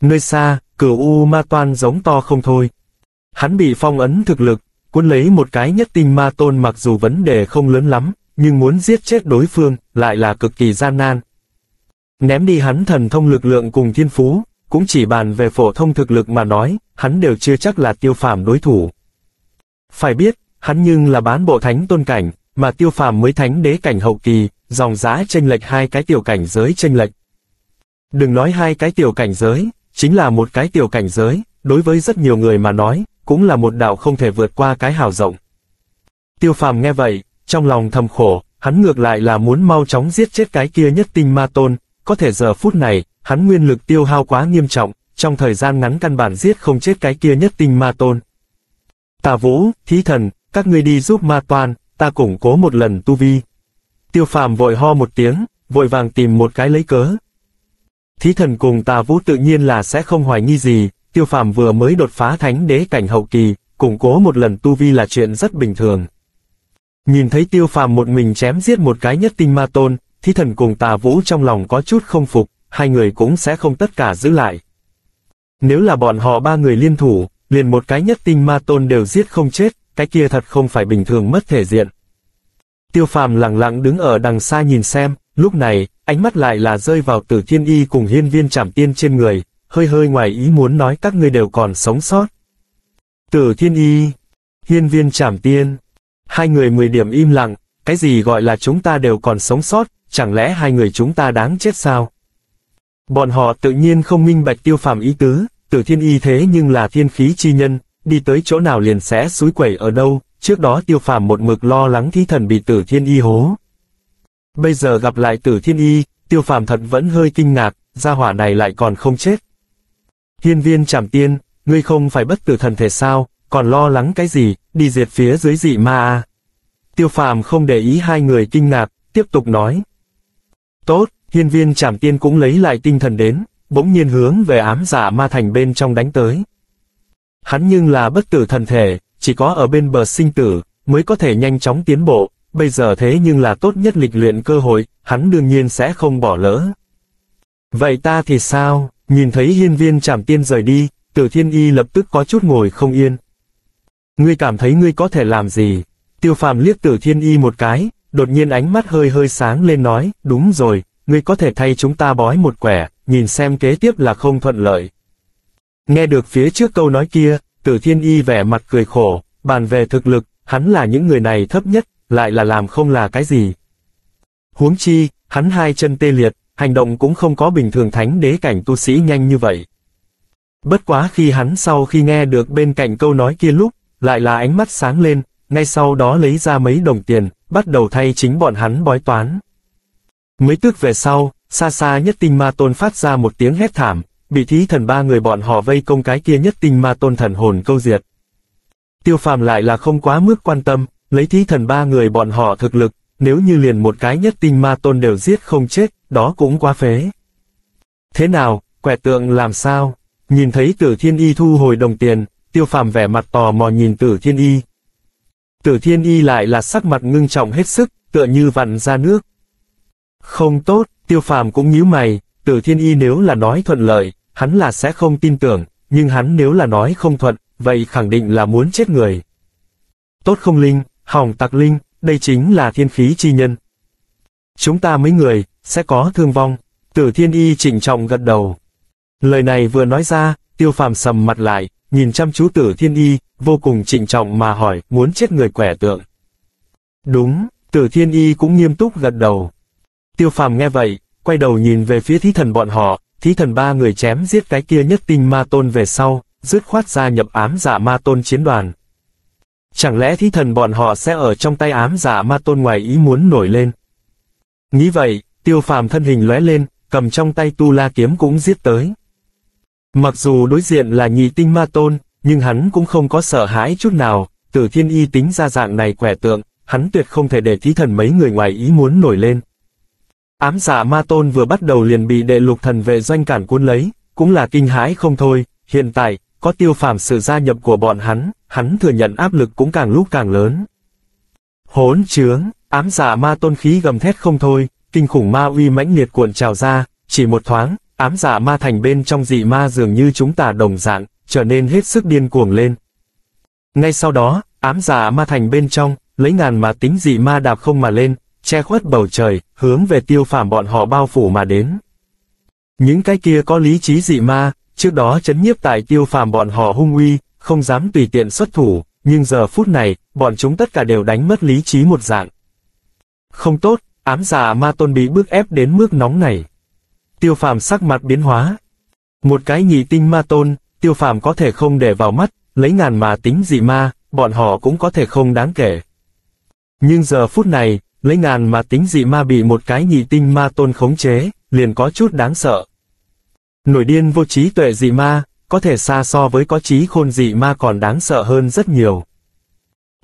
Nơi xa, Cửu U Ma Toan giống to không thôi. Hắn bị phong ấn thực lực, cuốn lấy một cái nhất tinh ma tôn mặc dù vấn đề không lớn lắm, nhưng muốn giết chết đối phương, lại là cực kỳ gian nan. Ném đi hắn thần thông lực lượng cùng thiên phú, cũng chỉ bàn về phổ thông thực lực mà nói, hắn đều chưa chắc là Tiêu Phàm đối thủ. Phải biết, hắn nhưng là bán bộ thánh tôn cảnh, mà Tiêu Phàm mới thánh đế cảnh hậu kỳ, dòng giá chênh lệch hai cái tiểu cảnh giới chênh lệch. Đừng nói hai cái tiểu cảnh giới, chính là một cái tiểu cảnh giới, đối với rất nhiều người mà nói, cũng là một đạo không thể vượt qua cái hào rộng. Tiêu Phàm nghe vậy, trong lòng thầm khổ, hắn ngược lại là muốn mau chóng giết chết cái kia nhất tinh ma tôn, có thể giờ phút này, hắn nguyên lực tiêu hao quá nghiêm trọng, trong thời gian ngắn căn bản giết không chết cái kia nhất tinh ma tôn. Tà Vũ, Thí Thần, các ngươi đi giúp Ma Toan, ta củng cố một lần tu vi. Tiêu Phàm vội ho một tiếng, vội vàng tìm một cái lấy cớ. Thí Thần cùng Tà Vũ tự nhiên là sẽ không hoài nghi gì, Tiêu Phàm vừa mới đột phá thánh đế cảnh hậu kỳ, củng cố một lần tu vi là chuyện rất bình thường. Nhìn thấy Tiêu Phàm một mình chém giết một cái nhất tinh ma tôn, Thí Thần cùng Tà Vũ trong lòng có chút không phục, hai người cũng sẽ không tất cả giữ lại. Nếu là bọn họ ba người liên thủ, liền một cái nhất tinh ma tôn đều giết không chết, cái kia thật không phải bình thường mất thể diện. Tiêu Phàm lặng lặng đứng ở đằng xa nhìn xem, lúc này, ánh mắt lại là rơi vào Tử Thiên Y cùng Hiên Viên Trảm Tiên trên người, hơi hơi ngoài ý muốn nói các ngươi đều còn sống sót. Tử Thiên Y, Hiên Viên Trảm Tiên, hai người mười điểm im lặng, cái gì gọi là chúng ta đều còn sống sót, chẳng lẽ hai người chúng ta đáng chết sao? Bọn họ tự nhiên không minh bạch Tiêu Phàm ý tứ, Tử Thiên Y thế nhưng là thiên khí chi nhân, đi tới chỗ nào liền sẽ xúi quẩy ở đâu, trước đó Tiêu Phàm một mực lo lắng Thí Thần bị Tử Thiên Y hố. Bây giờ gặp lại Tử Thiên Y, Tiêu Phàm thật vẫn hơi kinh ngạc, gia hỏa này lại còn không chết. Hiên Viên Trảm Tiên, ngươi không phải bất tử thần thể sao, còn lo lắng cái gì, đi diệt phía dưới dị ma a. Tiêu Phàm không để ý hai người kinh ngạc, tiếp tục nói. Tốt, Hiên Viên Trảm Tiên cũng lấy lại tinh thần đến, bỗng nhiên hướng về ám giả ma thành bên trong đánh tới. Hắn nhưng là bất tử thần thể, chỉ có ở bên bờ sinh tử, mới có thể nhanh chóng tiến bộ, bây giờ thế nhưng là tốt nhất lịch luyện cơ hội, hắn đương nhiên sẽ không bỏ lỡ. Vậy ta thì sao, nhìn thấy Hiên Viên Trảm Tiên rời đi, Tử Thiên Y lập tức có chút ngồi không yên. Ngươi cảm thấy ngươi có thể làm gì? Tiêu Phàm liếc Tử Thiên Y một cái, đột nhiên ánh mắt hơi hơi sáng lên nói, đúng rồi, ngươi có thể thay chúng ta bói một quẻ, nhìn xem kế tiếp là không thuận lợi. Nghe được phía trước câu nói kia, Tử Thiên Y vẻ mặt cười khổ, bàn về thực lực, hắn là những người này thấp nhất, lại là làm không là cái gì. Huống chi, hắn hai chân tê liệt, hành động cũng không có bình thường thánh đế cảnh tu sĩ nhanh như vậy. Bất quá khi hắn sau khi nghe được bên cạnh câu nói kia lúc, lại là ánh mắt sáng lên, ngay sau đó lấy ra mấy đồng tiền, bắt đầu thay chính bọn hắn bói toán. Mấy tức về sau, xa xa nhất tinh ma tôn phát ra một tiếng hét thảm, bị Thí Thần ba người bọn họ vây công cái kia nhất tinh ma tôn thần hồn câu diệt. Tiêu Phàm lại là không quá mức quan tâm, lấy Thí Thần ba người bọn họ thực lực, nếu như liền một cái nhất tinh ma tôn đều giết không chết, đó cũng quá phế. Thế nào, quẻ tượng làm sao? Nhìn thấy Tử Thiên Y thu hồi đồng tiền, Tiêu Phàm vẻ mặt tò mò nhìn Tử Thiên Y. Tử Thiên Y lại là sắc mặt ngưng trọng hết sức, tựa như vặn ra nước. Không tốt, Tiêu Phàm cũng nhíu mày, Tử Thiên Y nếu là nói thuận lợi, hắn là sẽ không tin tưởng, nhưng hắn nếu là nói không thuận, vậy khẳng định là muốn chết người. Tốt không linh, hỏng tặc linh, đây chính là thiên khí chi nhân. Chúng ta mấy người, sẽ có thương vong, Tử Thiên Y trịnh trọng gật đầu. Lời này vừa nói ra, Tiêu Phàm sầm mặt lại, nhìn chăm chú Tử Thiên Y, vô cùng trịnh trọng mà hỏi, muốn chết người quẻ tượng. Đúng, Tử Thiên Y cũng nghiêm túc gật đầu. Tiêu Phàm nghe vậy, quay đầu nhìn về phía Thí Thần bọn họ, Thí Thần ba người chém giết cái kia nhất tinh ma tôn về sau, dứt khoát gia nhập ám giả ma tôn chiến đoàn. Chẳng lẽ Thí Thần bọn họ sẽ ở trong tay ám giả ma tôn ngoài ý muốn nổi lên? Nghĩ vậy, Tiêu Phàm thân hình lóe lên, cầm trong tay Tu La Kiếm cũng giết tới. Mặc dù đối diện là nhị tinh ma tôn, nhưng hắn cũng không có sợ hãi chút nào, Tử Thiên Y tính ra dạng này quẻ tượng, hắn tuyệt không thể để Thí Thần mấy người ngoài ý muốn nổi lên. Ám giả ma tôn vừa bắt đầu liền bị đệ lục thần vệ doanh cản cuốn lấy, cũng là kinh hãi không thôi. Hiện tại, có Tiêu Phàm sự gia nhập của bọn hắn, hắn thừa nhận áp lực cũng càng lúc càng lớn. Hỗn trướng, ám giả ma tôn khí gầm thét không thôi, kinh khủng ma uy mãnh liệt cuộn trào ra, chỉ một thoáng, ám giả ma thành bên trong dị ma dường như chúng ta đồng dạng, trở nên hết sức điên cuồng lên. Ngay sau đó, ám giả ma thành bên trong, lấy ngàn mà tính dị ma đạp không mà lên, che khuất bầu trời, hướng về Tiêu Phàm bọn họ bao phủ mà đến. Những cái kia có lý trí dị ma, trước đó chấn nhiếp tại Tiêu Phàm bọn họ hung uy, không dám tùy tiện xuất thủ, nhưng giờ phút này, bọn chúng tất cả đều đánh mất lý trí một dạng. Không tốt, ám giả ma tôn bị bức ép đến mức nóng này. Tiêu Phàm sắc mặt biến hóa. Một cái nhị tinh ma tôn, Tiêu Phàm có thể không để vào mắt, lấy ngàn mà tính dị ma, bọn họ cũng có thể không đáng kể. Nhưng giờ phút này, lấy ngàn mà tính dị ma bị một cái nhị tinh ma tôn khống chế, liền có chút đáng sợ. Nổi điên vô trí tuệ dị ma, có thể xa so với có trí khôn dị ma còn đáng sợ hơn rất nhiều.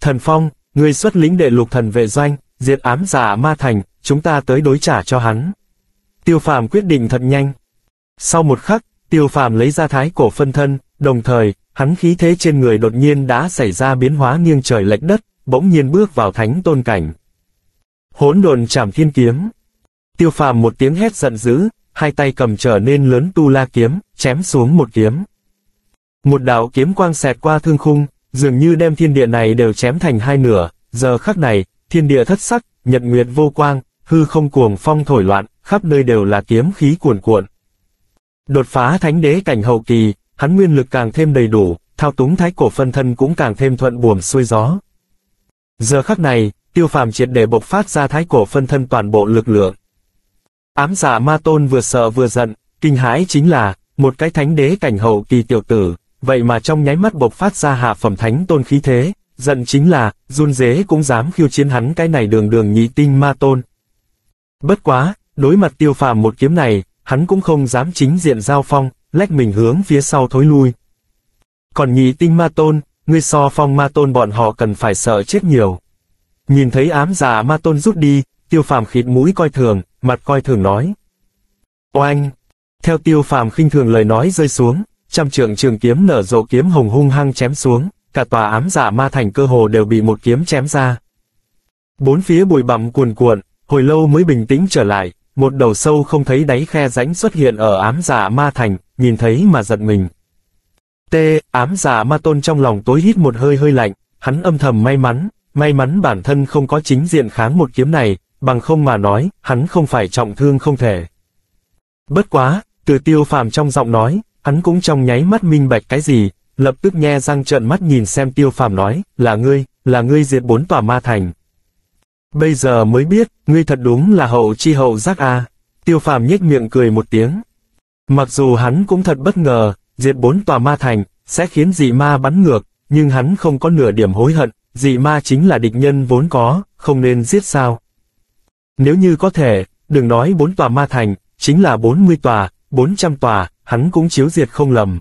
Thần Phong, ngươi xuất lĩnh đệ lục thần vệ doanh, diệt ám giả ma thành, chúng ta tới đối trả cho hắn. Tiêu Phàm quyết định thật nhanh. Sau một khắc, Tiêu Phàm lấy ra thái cổ phân thân, đồng thời, hắn khí thế trên người đột nhiên đã xảy ra biến hóa nghiêng trời lệch đất, bỗng nhiên bước vào thánh tôn cảnh. Hỗn độn Trảm Thiên kiếm. Tiêu Phàm một tiếng hét giận dữ, hai tay cầm trở nên lớn Tu La kiếm, chém xuống một kiếm. Một đạo kiếm quang xẹt qua thương khung, dường như đem thiên địa này đều chém thành hai nửa. Giờ khắc này, thiên địa thất sắc, nhật nguyệt vô quang, hư không cuồng phong thổi loạn, khắp nơi đều là kiếm khí cuồn cuộn. Đột phá thánh đế cảnh hậu kỳ, hắn nguyên lực càng thêm đầy đủ, thao túng thái cổ phân thân cũng càng thêm thuận buồm xuôi gió. Giờ khắc này, Tiêu Phàm triệt để bộc phát ra thái cổ phân thân toàn bộ lực lượng. Ám giả ma tôn vừa sợ vừa giận, kinh hãi chính là, một cái thánh đế cảnh hậu kỳ tiểu tử, vậy mà trong nháy mắt bộc phát ra hạ phẩm thánh tôn khí thế, giận chính là, run rế cũng dám khiêu chiến hắn cái này đường đường nhị tinh ma tôn. Bất quá, đối mặt Tiêu Phàm một kiếm này, hắn cũng không dám chính diện giao phong, lách mình hướng phía sau thối lui. Còn nhị tinh ma tôn, ngươi so Phong ma tôn bọn họ cần phải sợ chết nhiều. Nhìn thấy ám giả ma tôn rút đi, Tiêu Phàm khịt mũi coi thường, mặt coi thường nói. Oanh! Theo Tiêu Phàm khinh thường lời nói rơi xuống, trăm trượng trường kiếm nở rộ kiếm hồng hung hăng chém xuống, cả tòa ám giả ma thành cơ hồ đều bị một kiếm chém ra. Bốn phía bụi bặm cuồn cuộn, hồi lâu mới bình tĩnh trở lại, một đầu sâu không thấy đáy khe rãnh xuất hiện ở ám giả ma thành, nhìn thấy mà giật mình. Tê, ám giả ma tôn trong lòng tối hít một hơi hơi lạnh, hắn âm thầm may mắn, may mắn bản thân không có chính diện kháng một kiếm này, bằng không mà nói, hắn không phải trọng thương không thể. Bất quá, từ Tiêu Phàm trong giọng nói, hắn cũng trong nháy mắt minh bạch cái gì, lập tức nhe răng trợn mắt nhìn xem Tiêu Phàm nói, là ngươi, là ngươi diệt bốn tòa ma thành. Bây giờ mới biết, ngươi thật đúng là hậu chi hậu giác a. À. Tiêu Phàm nhếch miệng cười một tiếng. Mặc dù hắn cũng thật bất ngờ, diệt bốn tòa ma thành, sẽ khiến dị ma bắn ngược, nhưng hắn không có nửa điểm hối hận, dị ma chính là địch nhân vốn có, không nên giết sao. Nếu như có thể, đừng nói bốn tòa ma thành, chính là bốn mươi tòa, bốn trăm tòa, hắn cũng chiếu diệt không lầm.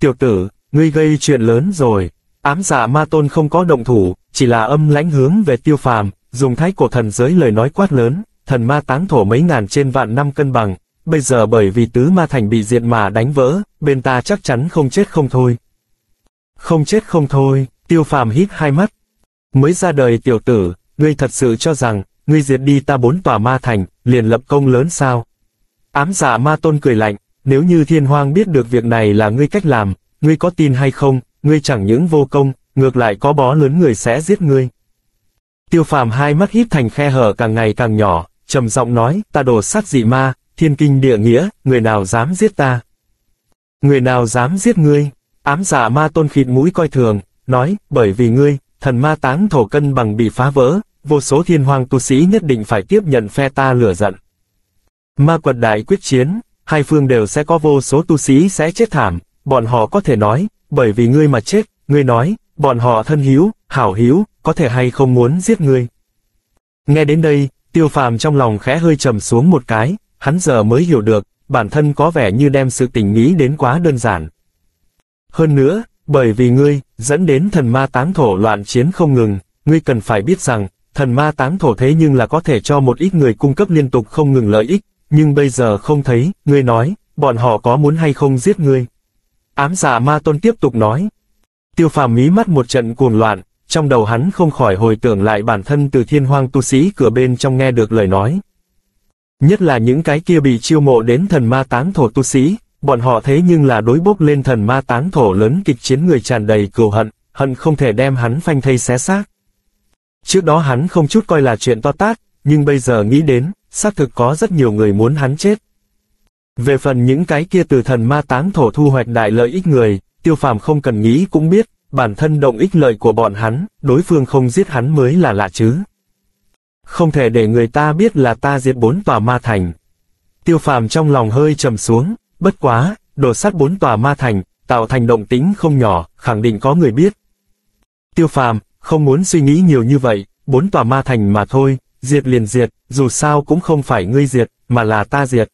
Tiểu tử, ngươi gây chuyện lớn rồi. Ám giả ma tôn không có động thủ, chỉ là âm lãnh hướng về Tiêu Phàm, dùng thái cổ thần giới lời nói quát lớn, thần ma táng thổ mấy ngàn trên vạn năm cân bằng, bây giờ bởi vì tứ ma thành bị diệt mà đánh vỡ, bên ta chắc chắn không chết không thôi. Không chết không thôi, Tiêu Phàm hít hai mắt. Mới ra đời tiểu tử, ngươi thật sự cho rằng, ngươi diệt đi ta bốn tòa ma thành, liền lập công lớn sao? Ám giả ma tôn cười lạnh, nếu như thiên hoang biết được việc này là ngươi cách làm, ngươi có tin hay không, ngươi chẳng những vô công, ngược lại có bó lớn người sẽ giết ngươi. Tiêu Phàm hai mắt híp thành khe hở càng ngày càng nhỏ, trầm giọng nói, ta đổ sát dị ma, thiên kinh địa nghĩa, người nào dám giết ta? Người nào dám giết ngươi? Ám giả ma tôn khịt mũi coi thường, nói, bởi vì ngươi, thần ma táng thổ cân bằng bị phá vỡ, vô số thiên hoang tu sĩ nhất định phải tiếp nhận phe ta lửa giận. Ma quật đại quyết chiến, hai phương đều sẽ có vô số tu sĩ sẽ chết thảm, bọn họ có thể nói, bởi vì ngươi mà chết, ngươi nói, bọn họ thân hiếu, hảo hiếu, có thể hay không muốn giết ngươi. Nghe đến đây, Tiêu Phàm trong lòng khẽ hơi trầm xuống một cái, hắn giờ mới hiểu được, bản thân có vẻ như đem sự tình nghĩ đến quá đơn giản. Hơn nữa, bởi vì ngươi, dẫn đến thần ma táng thổ loạn chiến không ngừng, ngươi cần phải biết rằng, thần ma táng thổ thế nhưng là có thể cho một ít người cung cấp liên tục không ngừng lợi ích, nhưng bây giờ không thấy, ngươi nói, bọn họ có muốn hay không giết ngươi? Ám giả ma tôn tiếp tục nói. Tiêu Phàm mí mắt một trận cuồng loạn, trong đầu hắn không khỏi hồi tưởng lại bản thân từ thiên hoang tu sĩ cửa bên trong nghe được lời nói. Nhất là những cái kia bị chiêu mộ đến thần ma tán thổ tu sĩ, bọn họ thế nhưng là đối bốc lên thần ma tán thổ lớn kịch chiến người tràn đầy cừu hận, hận không thể đem hắn phanh thây xé xác. Trước đó hắn không chút coi là chuyện to tát, nhưng bây giờ nghĩ đến, xác thực có rất nhiều người muốn hắn chết. Về phần những cái kia từ thần ma tán thổ thu hoạch đại lợi ích người, Tiêu Phàm không cần nghĩ cũng biết, bản thân động ích lợi của bọn hắn, đối phương không giết hắn mới là lạ chứ. Không thể để người ta biết là ta diệt bốn tòa ma thành. Tiêu Phàm trong lòng hơi trầm xuống, bất quá, đổ sát bốn tòa ma thành, tạo thành động tĩnh không nhỏ, khẳng định có người biết. Tiêu Phàm không muốn suy nghĩ nhiều như vậy, bốn tòa ma thành mà thôi, diệt liền diệt, dù sao cũng không phải ngươi diệt, mà là ta diệt.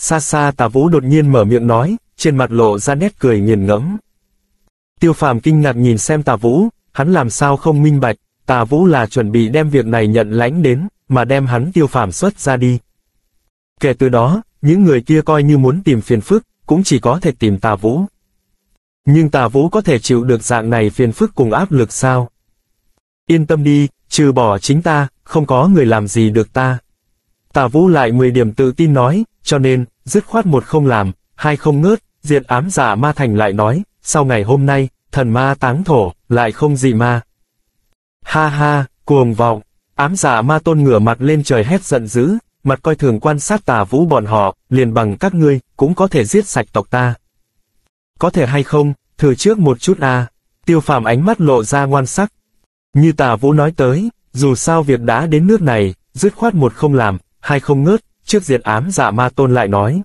Xa xa Tà Vũ đột nhiên mở miệng nói, trên mặt lộ ra nét cười nghiền ngẫm. Tiêu Phàm kinh ngạc nhìn xem Tà Vũ, hắn làm sao không minh bạch, Tà Vũ là chuẩn bị đem việc này nhận lãnh đến, mà đem hắn Tiêu Phàm xuất ra đi. Kể từ đó, những người kia coi như muốn tìm phiền phức, cũng chỉ có thể tìm Tà Vũ. Nhưng Tà Vũ có thể chịu được dạng này phiền phức cùng áp lực sao? Yên tâm đi, trừ bỏ chính ta, không có người làm gì được ta. Tà Vũ lại mười điểm tự tin nói, cho nên, dứt khoát một không làm, hai không ngớt, diệt ám giả ma thành lại nói, sau ngày hôm nay, thần ma táng thổ, lại không gì ma. Ha ha, cuồng vọng, ám giả ma tôn ngửa mặt lên trời hét giận dữ, mặt coi thường quan sát Tà Vũ bọn họ, liền bằng các ngươi, cũng có thể giết sạch tộc ta. Có thể hay không, thử trước một chút à, Tiêu Phàm ánh mắt lộ ra ngoan sắc. Như Tà Vũ nói tới, dù sao việc đã đến nước này, dứt khoát một không làm, hai không ngớt, trước diệt ám giả ma tôn lại nói.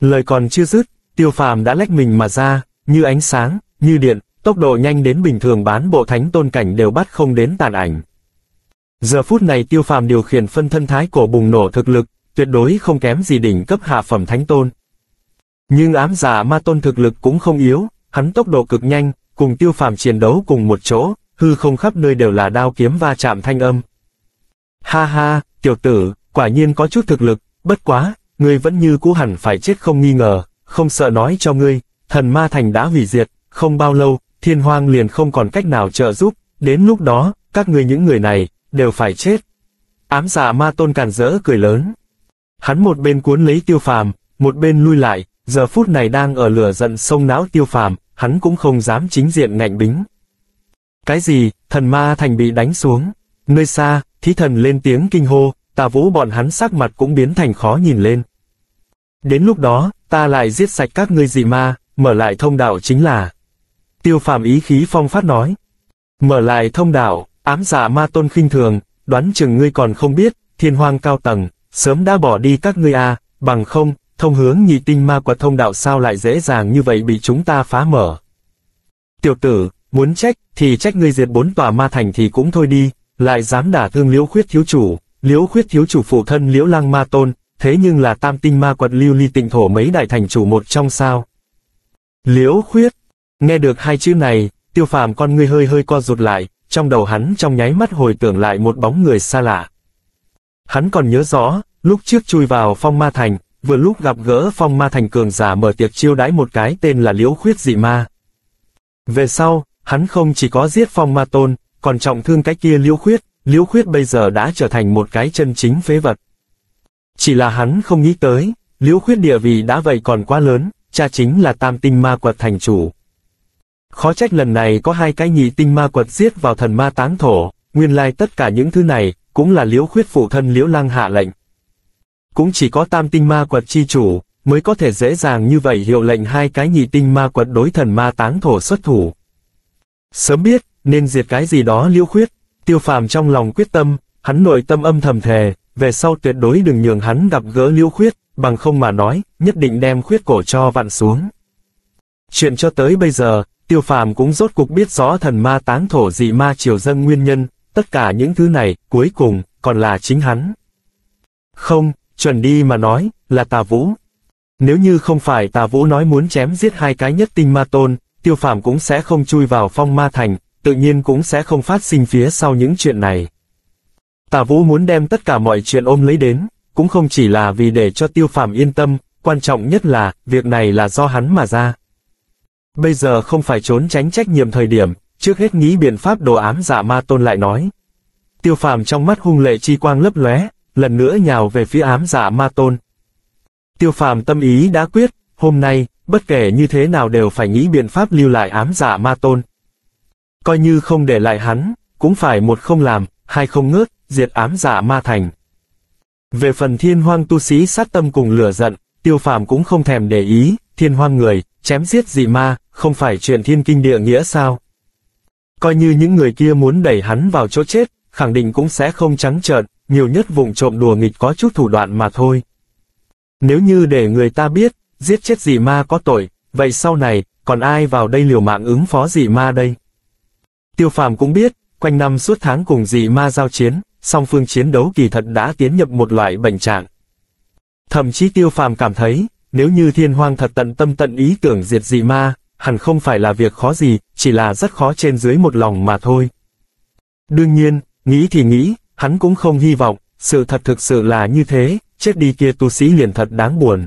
Lời còn chưa dứt, Tiêu Phàm đã lách mình mà ra, như ánh sáng, như điện, tốc độ nhanh đến bình thường bán bộ thánh tôn cảnh đều bắt không đến tàn ảnh. Giờ phút này Tiêu Phàm điều khiển phân thân thái cổ bùng nổ thực lực, tuyệt đối không kém gì đỉnh cấp hạ phẩm thánh tôn. Nhưng ám giả ma tôn thực lực cũng không yếu, hắn tốc độ cực nhanh, cùng Tiêu Phàm chiến đấu cùng một chỗ, hư không khắp nơi đều là đao kiếm va chạm thanh âm. Ha ha, tiểu tử, quả nhiên có chút thực lực, bất quá, ngươi vẫn như cũ hẳn phải chết không nghi ngờ, không sợ nói cho ngươi, thần ma thành đã hủy diệt, không bao lâu, thiên hoang liền không còn cách nào trợ giúp, đến lúc đó, các ngươi những người này, đều phải chết. Ám giả ma tôn càn rỡ cười lớn. Hắn một bên cuốn lấy Tiêu Phàm, một bên lui lại, giờ phút này đang ở lửa giận sông não Tiêu Phàm, hắn cũng không dám chính diện ngạnh bính. Cái gì, thần ma thành bị đánh xuống, nơi xa, Thí Thần lên tiếng kinh hô, Tà Vũ bọn hắn sắc mặt cũng biến thành khó nhìn lên. Đến lúc đó, ta lại giết sạch các ngươi dị ma, mở lại thông đạo chính là. Tiêu Phàm ý khí phong phát nói. Mở lại thông đạo, ám giả ma tôn khinh thường, đoán chừng ngươi còn không biết, thiên hoang cao tầng, sớm đã bỏ đi các ngươi a, à, bằng không, thông hướng nhị tinh ma quật thông đạo sao lại dễ dàng như vậy bị chúng ta phá mở. Tiểu tử, muốn trách, thì trách ngươi diệt bốn tòa ma thành thì cũng thôi đi, lại dám đả thương Liễu Khuyết thiếu chủ. Liễu Khuyết thiếu chủ phụ thân Liễu Lăng ma tôn, thế nhưng là tam tinh ma quật Lưu Ly Tịnh Thổ mấy đại thành chủ một trong sao. Liễu Khuyết, nghe được hai chữ này, Tiêu Phàm con ngươi hơi hơi co rụt lại, trong đầu hắn trong nháy mắt hồi tưởng lại một bóng người xa lạ. Hắn còn nhớ rõ, lúc trước chui vào Phong Ma Thành, vừa lúc gặp gỡ Phong Ma Thành cường giả mở tiệc chiêu đãi một cái tên là Liễu Khuyết dị ma. Về sau, hắn không chỉ có giết Phong Ma tôn, còn trọng thương cái kia Liễu Khuyết. Liễu Khuyết bây giờ đã trở thành một cái chân chính phế vật. Chỉ là hắn không nghĩ tới, Liễu Khuyết địa vị đã vậy còn quá lớn, cha chính là tam tinh ma quật thành chủ. Khó trách lần này có hai cái nhị tinh ma quật giết vào thần ma táng thổ, nguyên lai tất cả những thứ này, cũng là Liễu Khuyết phụ thân Liễu Lăng hạ lệnh. Cũng chỉ có tam tinh ma quật chi chủ, mới có thể dễ dàng như vậy hiệu lệnh hai cái nhị tinh ma quật đối thần ma táng thổ xuất thủ. Sớm biết, nên diệt cái gì đó Liễu Khuyết. Tiêu Phàm trong lòng quyết tâm, hắn nội tâm âm thầm thề, về sau tuyệt đối đừng nhường hắn gặp gỡ Liễu Khuyết, bằng không mà nói, nhất định đem khuyết cổ cho vặn xuống. Chuyện cho tới bây giờ, Tiêu Phàm cũng rốt cục biết rõ thần ma táng thổ dị ma triều dâng nguyên nhân, tất cả những thứ này, cuối cùng, còn là chính hắn. Không, chuẩn đi mà nói, là Tà Vũ. Nếu như không phải Tà Vũ nói muốn chém giết hai cái nhất tinh ma tôn, Tiêu Phàm cũng sẽ không chui vào Phong Ma Thành. Tự nhiên cũng sẽ không phát sinh phía sau những chuyện này. Tà Vũ muốn đem tất cả mọi chuyện ôm lấy đến, cũng không chỉ là vì để cho Tiêu Phàm yên tâm, quan trọng nhất là, việc này là do hắn mà ra. Bây giờ không phải trốn tránh trách nhiệm thời điểm, trước hết nghĩ biện pháp đồ ám giả ma tôn lại nói. Tiêu Phàm trong mắt hung lệ chi quang lấp lóe, lần nữa nhào về phía ám giả ma tôn. Tiêu Phàm tâm ý đã quyết, hôm nay, bất kể như thế nào đều phải nghĩ biện pháp lưu lại ám giả ma tôn. Coi như không để lại hắn, cũng phải một không làm, hai không ngớt, diệt ám giả ma thành. Về phần thiên hoang tu sĩ sát tâm cùng lửa giận, Tiêu Phàm cũng không thèm để ý, thiên hoang người, chém giết dị ma, không phải chuyện thiên kinh địa nghĩa sao. Coi như những người kia muốn đẩy hắn vào chỗ chết, khẳng định cũng sẽ không trắng trợn, nhiều nhất vụng trộm đùa nghịch có chút thủ đoạn mà thôi. Nếu như để người ta biết, giết chết dị ma có tội, vậy sau này, còn ai vào đây liều mạng ứng phó dị ma đây? Tiêu Phàm cũng biết, quanh năm suốt tháng cùng dị ma giao chiến, song phương chiến đấu kỳ thật đã tiến nhập một loại bệnh trạng. Thậm chí Tiêu Phàm cảm thấy, nếu như thiên hoang thật tận tâm tận ý tưởng diệt dị ma, hẳn không phải là việc khó gì, chỉ là rất khó trên dưới một lòng mà thôi. Đương nhiên, nghĩ thì nghĩ, hắn cũng không hy vọng, sự thật thực sự là như thế, chết đi kia tu sĩ liền thật đáng buồn.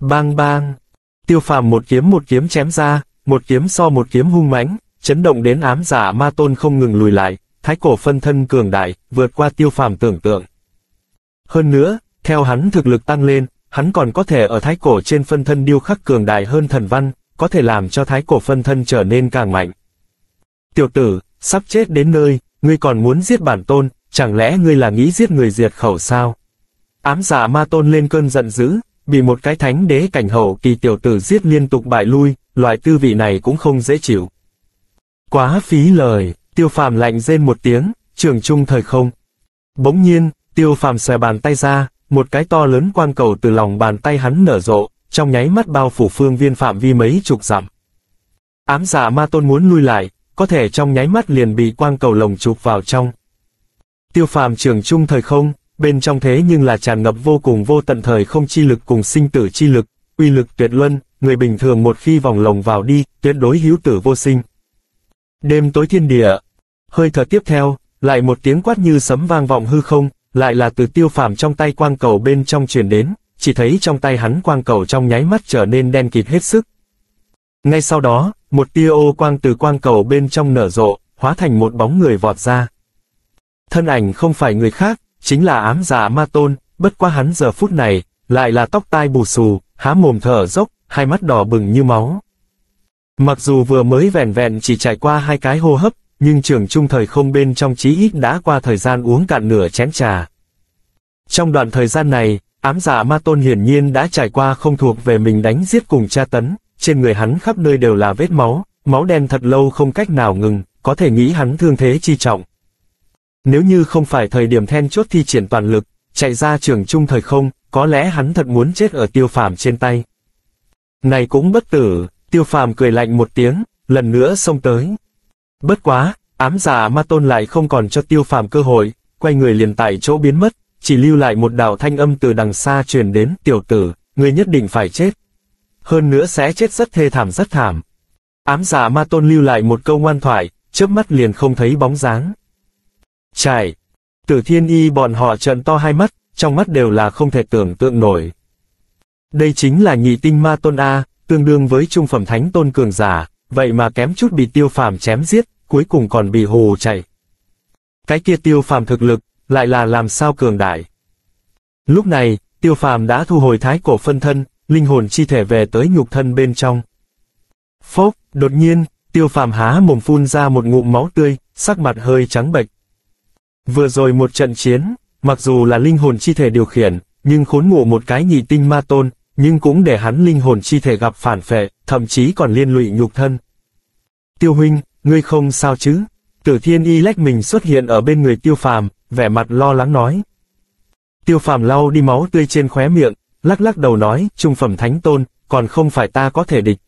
Bang bang, Tiêu Phàm một kiếm một kiếm chém ra, một kiếm so một kiếm hung mãnh, chấn động đến ám giả ma tôn không ngừng lùi lại, thái cổ phân thân cường đại, vượt qua Tiêu Phàm tưởng tượng. Hơn nữa, theo hắn thực lực tăng lên, hắn còn có thể ở thái cổ trên phân thân điêu khắc cường đại hơn thần văn, có thể làm cho thái cổ phân thân trở nên càng mạnh. Tiểu tử, sắp chết đến nơi, ngươi còn muốn giết bản tôn, chẳng lẽ ngươi là nghĩ giết người diệt khẩu sao? Ám giả ma tôn lên cơn giận dữ, bị một cái thánh đế cảnh hậu kỳ tiểu tử giết liên tục bại lui, loại tư vị này cũng không dễ chịu. Quá phí lời, Tiêu Phàm lạnh rên một tiếng, trường trung thời không. Bỗng nhiên, Tiêu Phàm xòe bàn tay ra, một cái to lớn quang cầu từ lòng bàn tay hắn nở rộ, trong nháy mắt bao phủ phương viên phạm vi mấy chục dặm. Ám giả ma tôn muốn lui lại, có thể trong nháy mắt liền bị quang cầu lồng chụp vào trong. Tiêu Phàm trường trung thời không, bên trong thế nhưng là tràn ngập vô cùng vô tận thời không chi lực cùng sinh tử chi lực, uy lực tuyệt luân, người bình thường một khi vòng lồng vào đi, tuyệt đối hữu tử vô sinh. Đêm tối thiên địa, hơi thở tiếp theo, lại một tiếng quát như sấm vang vọng hư không, lại là từ Tiêu Phàm trong tay quang cầu bên trong truyền đến, chỉ thấy trong tay hắn quang cầu trong nháy mắt trở nên đen kịt hết sức. Ngay sau đó, một tia ô quang từ quang cầu bên trong nở rộ, hóa thành một bóng người vọt ra. Thân ảnh không phải người khác, chính là ám giả ma tôn, bất quá hắn giờ phút này, lại là tóc tai bù xù, há mồm thở dốc, hai mắt đỏ bừng như máu. Mặc dù vừa mới vẻn vẹn chỉ trải qua hai cái hô hấp, nhưng trường trung thời không bên trong chí ít đã qua thời gian uống cạn nửa chén trà. Trong đoạn thời gian này, ám giả ma tôn hiển nhiên đã trải qua không thuộc về mình đánh giết cùng tra tấn, trên người hắn khắp nơi đều là vết máu, máu đen thật lâu không cách nào ngừng, có thể nghĩ hắn thương thế chi trọng. Nếu như không phải thời điểm then chốt thi triển toàn lực, chạy ra trường trung thời không, có lẽ hắn thật muốn chết ở Tiêu Phàm trên tay. Này cũng bất tử, Tiêu Phàm cười lạnh một tiếng, lần nữa xông tới. Bất quá, ám giả ma tôn lại không còn cho Tiêu Phàm cơ hội, quay người liền tại chỗ biến mất, chỉ lưu lại một đạo thanh âm từ đằng xa truyền đến, tiểu tử, ngươi nhất định phải chết. Hơn nữa sẽ chết rất thê thảm rất thảm. Ám giả ma tôn lưu lại một câu ngoan thoại, chớp mắt liền không thấy bóng dáng. Trải, Tử Thiên Y bọn họ trợn to hai mắt, trong mắt đều là không thể tưởng tượng nổi. Đây chính là nhị tinh ma tôn a, tương đương với trung phẩm thánh tôn cường giả, vậy mà kém chút bị Tiêu Phàm chém giết, cuối cùng còn bị hồ chạy. Cái kia Tiêu Phàm thực lực, lại là làm sao cường đại. Lúc này, Tiêu Phàm đã thu hồi thái cổ phân thân, linh hồn chi thể về tới nhục thân bên trong. Phốc, đột nhiên, Tiêu Phàm há mồm phun ra một ngụm máu tươi, sắc mặt hơi trắng bệch. Vừa rồi một trận chiến, mặc dù là linh hồn chi thể điều khiển, nhưng khốn ngộ một cái nhị tinh ma tôn, nhưng cũng để hắn linh hồn chi thể gặp phản phệ, thậm chí còn liên lụy nhục thân. Tiêu huynh, ngươi không sao chứ? Tử Thiên Y lách mình xuất hiện ở bên người Tiêu Phàm, vẻ mặt lo lắng nói. Tiêu Phàm lau đi máu tươi trên khóe miệng, lắc lắc đầu nói, trung phẩm thánh tôn, còn không phải ta có thể địch.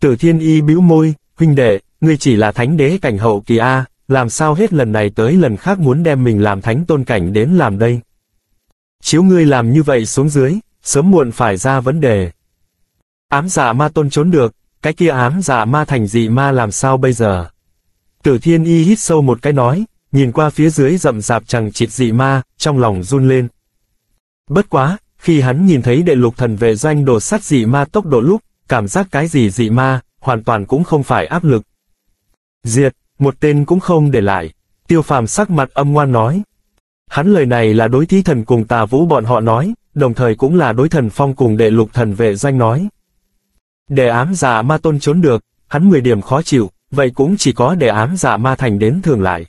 Tử Thiên Y bĩu môi, huynh đệ, ngươi chỉ là thánh đế cảnh hậu kỳ a, làm sao hết lần này tới lần khác muốn đem mình làm thánh tôn cảnh đến làm đây? Chiếu ngươi làm như vậy xuống dưới, sớm muộn phải ra vấn đề. Ám giả ma tôn trốn được, cái kia ám giả ma thành dị ma làm sao bây giờ? Tử Thiên Y hít sâu một cái nói, nhìn qua phía dưới rậm rạp chẳng chịt dị ma, trong lòng run lên. Bất quá, khi hắn nhìn thấy đệ lục thần vệ doanh đồ sát dị ma tốc độ lúc, cảm giác cái gì dị ma, hoàn toàn cũng không phải áp lực. Diệt, một tên cũng không để lại, Tiêu Phàm sắc mặt âm ngoan nói. Hắn lời này là đối Thí Thần cùng Tà Vũ bọn họ nói, đồng thời cũng là đối Thần Phong cùng đệ lục thần vệ doanh nói. Để ám giả ma tôn trốn được, hắn mười điểm khó chịu, vậy cũng chỉ có để ám giả ma thành đến thường lại.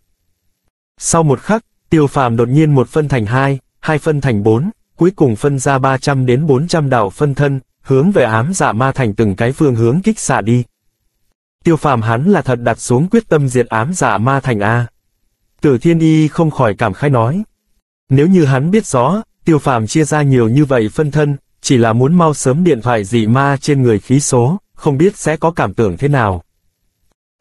Sau một khắc, Tiêu Phàm đột nhiên một phân thành hai, hai phân thành bốn, cuối cùng phân ra ba trăm đến bốn trăm đạo phân thân, hướng về ám giả ma thành từng cái phương hướng kích xả đi. Tiêu Phàm hắn là thật đặt xuống quyết tâm diệt ám giả ma thành a. Tử Thiên Y không khỏi cảm khái nói. Nếu như hắn biết rõ, Tiêu Phàm chia ra nhiều như vậy phân thân, chỉ là muốn mau sớm điện thoại dị ma trên người khí số, không biết sẽ có cảm tưởng thế nào.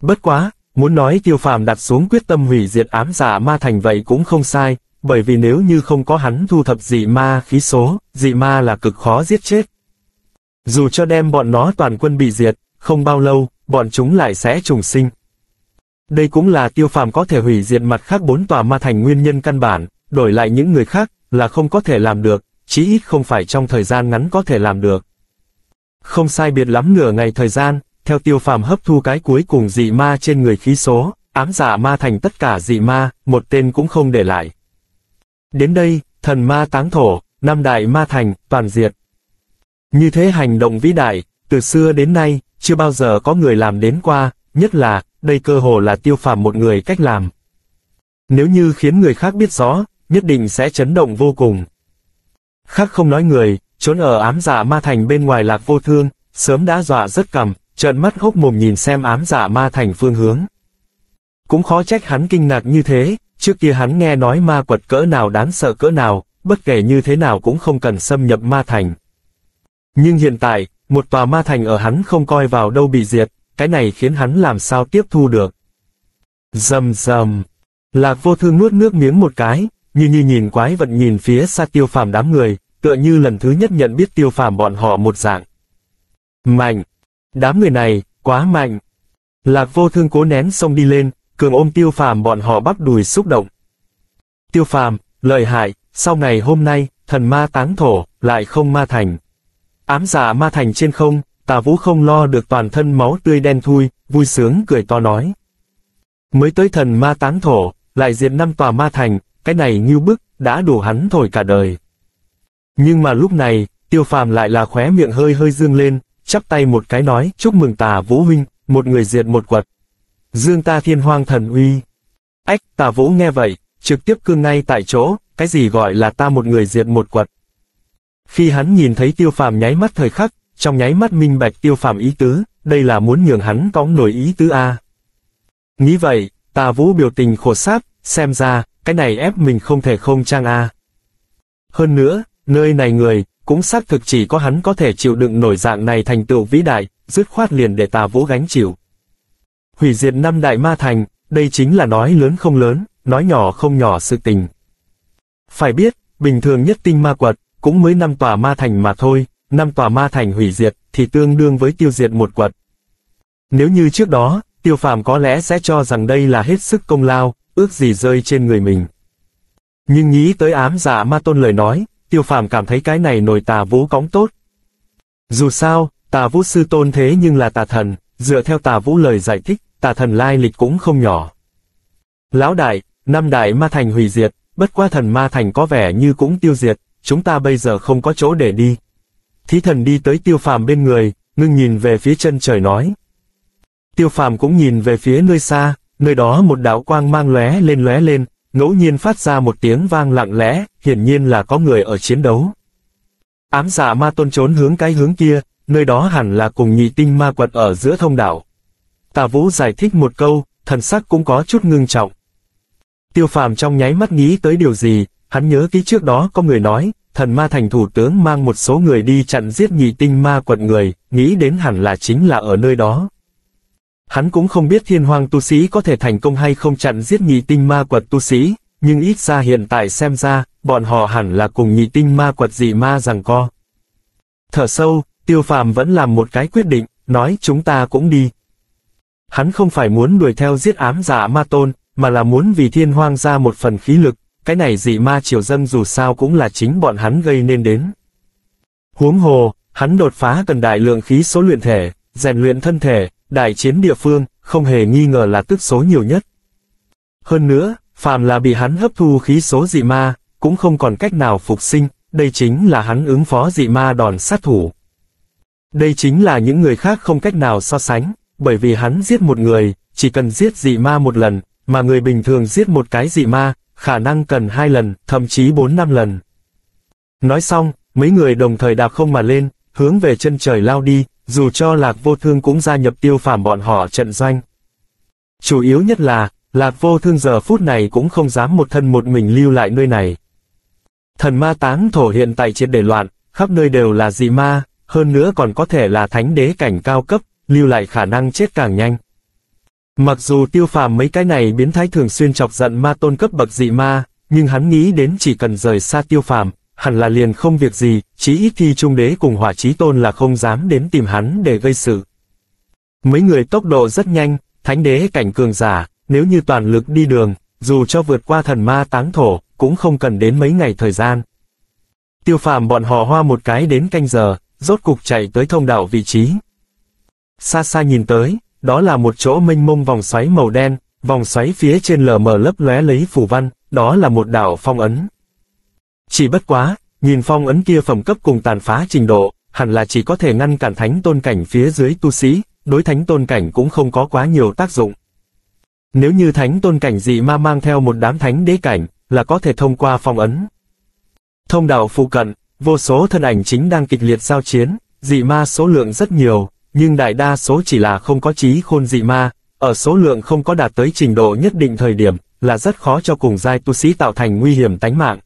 Bất quá, muốn nói Tiêu Phàm đặt xuống quyết tâm hủy diệt ám giả ma thành vậy cũng không sai, bởi vì nếu như không có hắn thu thập dị ma khí số, dị ma là cực khó giết chết. Dù cho đem bọn nó toàn quân bị diệt, không bao lâu, bọn chúng lại sẽ trùng sinh. Đây cũng là Tiêu Phàm có thể hủy diệt mặt khác bốn tòa ma thành nguyên nhân căn bản, đổi lại những người khác là không có thể làm được, chí ít không phải trong thời gian ngắn có thể làm được. Không sai biệt lắm nửa ngày thời gian, theo Tiêu Phàm hấp thu cái cuối cùng dị ma trên người khí số, ám giả ma thành tất cả dị ma, một tên cũng không để lại. Đến đây, thần ma táng thổ, năm đại ma thành, toàn diệt. Như thế hành động vĩ đại, từ xưa đến nay, chưa bao giờ có người làm đến qua, nhất là, đây cơ hồ là Tiêu Phàm một người cách làm. Nếu như khiến người khác biết rõ, nhất định sẽ chấn động vô cùng. Khác không nói người, trốn ở ám giả ma thành bên ngoài Lạc Vô Thương, sớm đã dọa rất cằm, trợn mắt hốc mồm nhìn xem ám giả ma thành phương hướng. Cũng khó trách hắn kinh ngạc như thế, trước kia hắn nghe nói ma quật cỡ nào đáng sợ cỡ nào, bất kể như thế nào cũng không cần xâm nhập ma thành. Nhưng hiện tại, một tòa ma thành ở hắn không coi vào đâu bị diệt, cái này khiến hắn làm sao tiếp thu được. Rầm rầm, Lạc Vô Thương nuốt nước miếng một cái, như như nhìn quái vật nhìn phía xa Tiêu Phàm đám người, tựa như lần thứ nhất nhận biết Tiêu Phàm bọn họ một dạng. Mạnh, đám người này, quá mạnh. Lạc Vô Thương cố nén xông đi lên, cường ôm Tiêu Phàm bọn họ bắp đùi xúc động. Tiêu Phàm, lợi hại, sau ngày hôm nay, thần ma táng thổ, lại không ma thành. Ám giả ma thành trên không, Tà Vũ không lo được toàn thân máu tươi đen thui, vui sướng cười to nói. Mới tới thần ma táng thổ, lại diệt năm tòa ma thành, cái này ngưu bức, đã đủ hắn thổi cả đời. Nhưng mà lúc này, Tiêu Phàm lại là khóe miệng hơi hơi dương lên, chắp tay một cái nói, chúc mừng Tà Vũ huynh, một người diệt một quật. Dương ta thiên hoang thần uy. Ách, Tà Vũ nghe vậy, trực tiếp cương ngay tại chỗ, cái gì gọi là ta một người diệt một quật. Khi hắn nhìn thấy Tiêu Phàm nháy mắt thời khắc, trong nháy mắt minh bạch Tiêu Phàm ý tứ, đây là muốn nhường hắn có nổi ý tứ a. Nghĩ vậy, Tà Vũ biểu tình khổ sáp, xem ra, cái này ép mình không thể không trang a. Hơn nữa, nơi này người, cũng xác thực chỉ có hắn có thể chịu đựng nổi dạng này thành tựu vĩ đại, dứt khoát liền để Tà Vũ gánh chịu. Hủy diệt năm đại ma thành, đây chính là nói lớn không lớn, nói nhỏ không nhỏ sự tình. Phải biết, bình thường nhất tinh ma quật, cũng mới năm tòa ma thành mà thôi, năm tòa ma thành hủy diệt, thì tương đương với tiêu diệt một quật. Nếu như trước đó, Tiêu Phàm có lẽ sẽ cho rằng đây là hết sức công lao, ước gì rơi trên người mình. Nhưng nghĩ tới ám giả ma tôn lời nói, Tiêu Phàm cảm thấy cái này nổi Tà Vũ cõng tốt. Dù sao, Tà Vũ sư tôn thế nhưng là tà thần, dựa theo Tà Vũ lời giải thích, tà thần lai lịch cũng không nhỏ. Lão đại, năm đại ma thành hủy diệt, bất quá thần ma thành có vẻ như cũng tiêu diệt, chúng ta bây giờ không có chỗ để đi. Thí thần đi tới Tiêu Phàm bên người, ngưng nhìn về phía chân trời nói. Tiêu Phàm cũng nhìn về phía nơi xa, nơi đó một đạo quang mang lóe lên lóe lên, ngẫu nhiên phát ra một tiếng vang lặng lẽ, hiển nhiên là có người ở chiến đấu. Ám giả ma tôn trốn hướng cái hướng kia, nơi đó hẳn là cùng nhị tinh ma quật ở giữa thông đạo. Tà Vũ giải thích một câu, thần sắc cũng có chút ngưng trọng. Tiêu Phàm trong nháy mắt nghĩ tới điều gì, hắn nhớ ký trước đó có người nói, thần ma thành thủ tướng mang một số người đi chặn giết nhị tinh ma quật người, nghĩ đến hẳn là chính là ở nơi đó. Hắn cũng không biết thiên hoang tu sĩ có thể thành công hay không chặn giết nhị tinh ma quật tu sĩ, nhưng ít ra hiện tại xem ra, bọn họ hẳn là cùng nhị tinh ma quật dị ma giằng co. Thở sâu, Tiêu Phàm vẫn làm một cái quyết định, nói chúng ta cũng đi. Hắn không phải muốn đuổi theo giết ám giả ma tôn, mà là muốn vì thiên hoang ra một phần khí lực, cái này dị ma triều dân dù sao cũng là chính bọn hắn gây nên đến. Huống hồ, hắn đột phá cần đại lượng khí số luyện thể, rèn luyện thân thể, đại chiến địa phương, không hề nghi ngờ là tức số nhiều nhất. Hơn nữa, phàm là bị hắn hấp thu khí số dị ma, cũng không còn cách nào phục sinh, đây chính là hắn ứng phó dị ma đòn sát thủ. Đây chính là những người khác không cách nào so sánh, bởi vì hắn giết một người, chỉ cần giết dị ma một lần, mà người bình thường giết một cái dị ma, khả năng cần hai lần, thậm chí bốn năm lần. Nói xong, mấy người đồng thời đạp không mà lên, hướng về chân trời lao đi, dù cho Lạc Vô Thương cũng gia nhập Tiêu Phàm bọn họ trận doanh. Chủ yếu nhất là, Lạc Vô Thương giờ phút này cũng không dám một thân một mình lưu lại nơi này. Thần ma táng thổ hiện tại triệt để loạn, khắp nơi đều là dị ma, hơn nữa còn có thể là thánh đế cảnh cao cấp, lưu lại khả năng chết càng nhanh. Mặc dù Tiêu Phàm mấy cái này biến thái thường xuyên chọc giận ma tôn cấp bậc dị ma, nhưng hắn nghĩ đến chỉ cần rời xa Tiêu Phàm, hẳn là liền không việc gì, chí ít thì Trung Đế cùng Hỏa Chí Tôn là không dám đến tìm hắn để gây sự. Mấy người tốc độ rất nhanh, thánh đế cảnh cường giả, nếu như toàn lực đi đường, dù cho vượt qua thần ma táng thổ, cũng không cần đến mấy ngày thời gian. Tiêu Phàm bọn họ hoa một cái đến canh giờ, rốt cục chạy tới thông đạo vị trí. Xa xa nhìn tới, đó là một chỗ mênh mông vòng xoáy màu đen, vòng xoáy phía trên lờ mờ lấp lóe lấy phù văn, đó là một đạo phong ấn. Chỉ bất quá, nhìn phong ấn kia phẩm cấp cùng tàn phá trình độ, hẳn là chỉ có thể ngăn cản thánh tôn cảnh phía dưới tu sĩ, đối thánh tôn cảnh cũng không có quá nhiều tác dụng. Nếu như thánh tôn cảnh dị ma mang theo một đám thánh đế cảnh, là có thể thông qua phong ấn. Thông đạo phụ cận, vô số thân ảnh chính đang kịch liệt giao chiến, dị ma số lượng rất nhiều, nhưng đại đa số chỉ là không có trí khôn dị ma, ở số lượng không có đạt tới trình độ nhất định thời điểm, là rất khó cho cùng giai tu sĩ tạo thành nguy hiểm tánh mạng.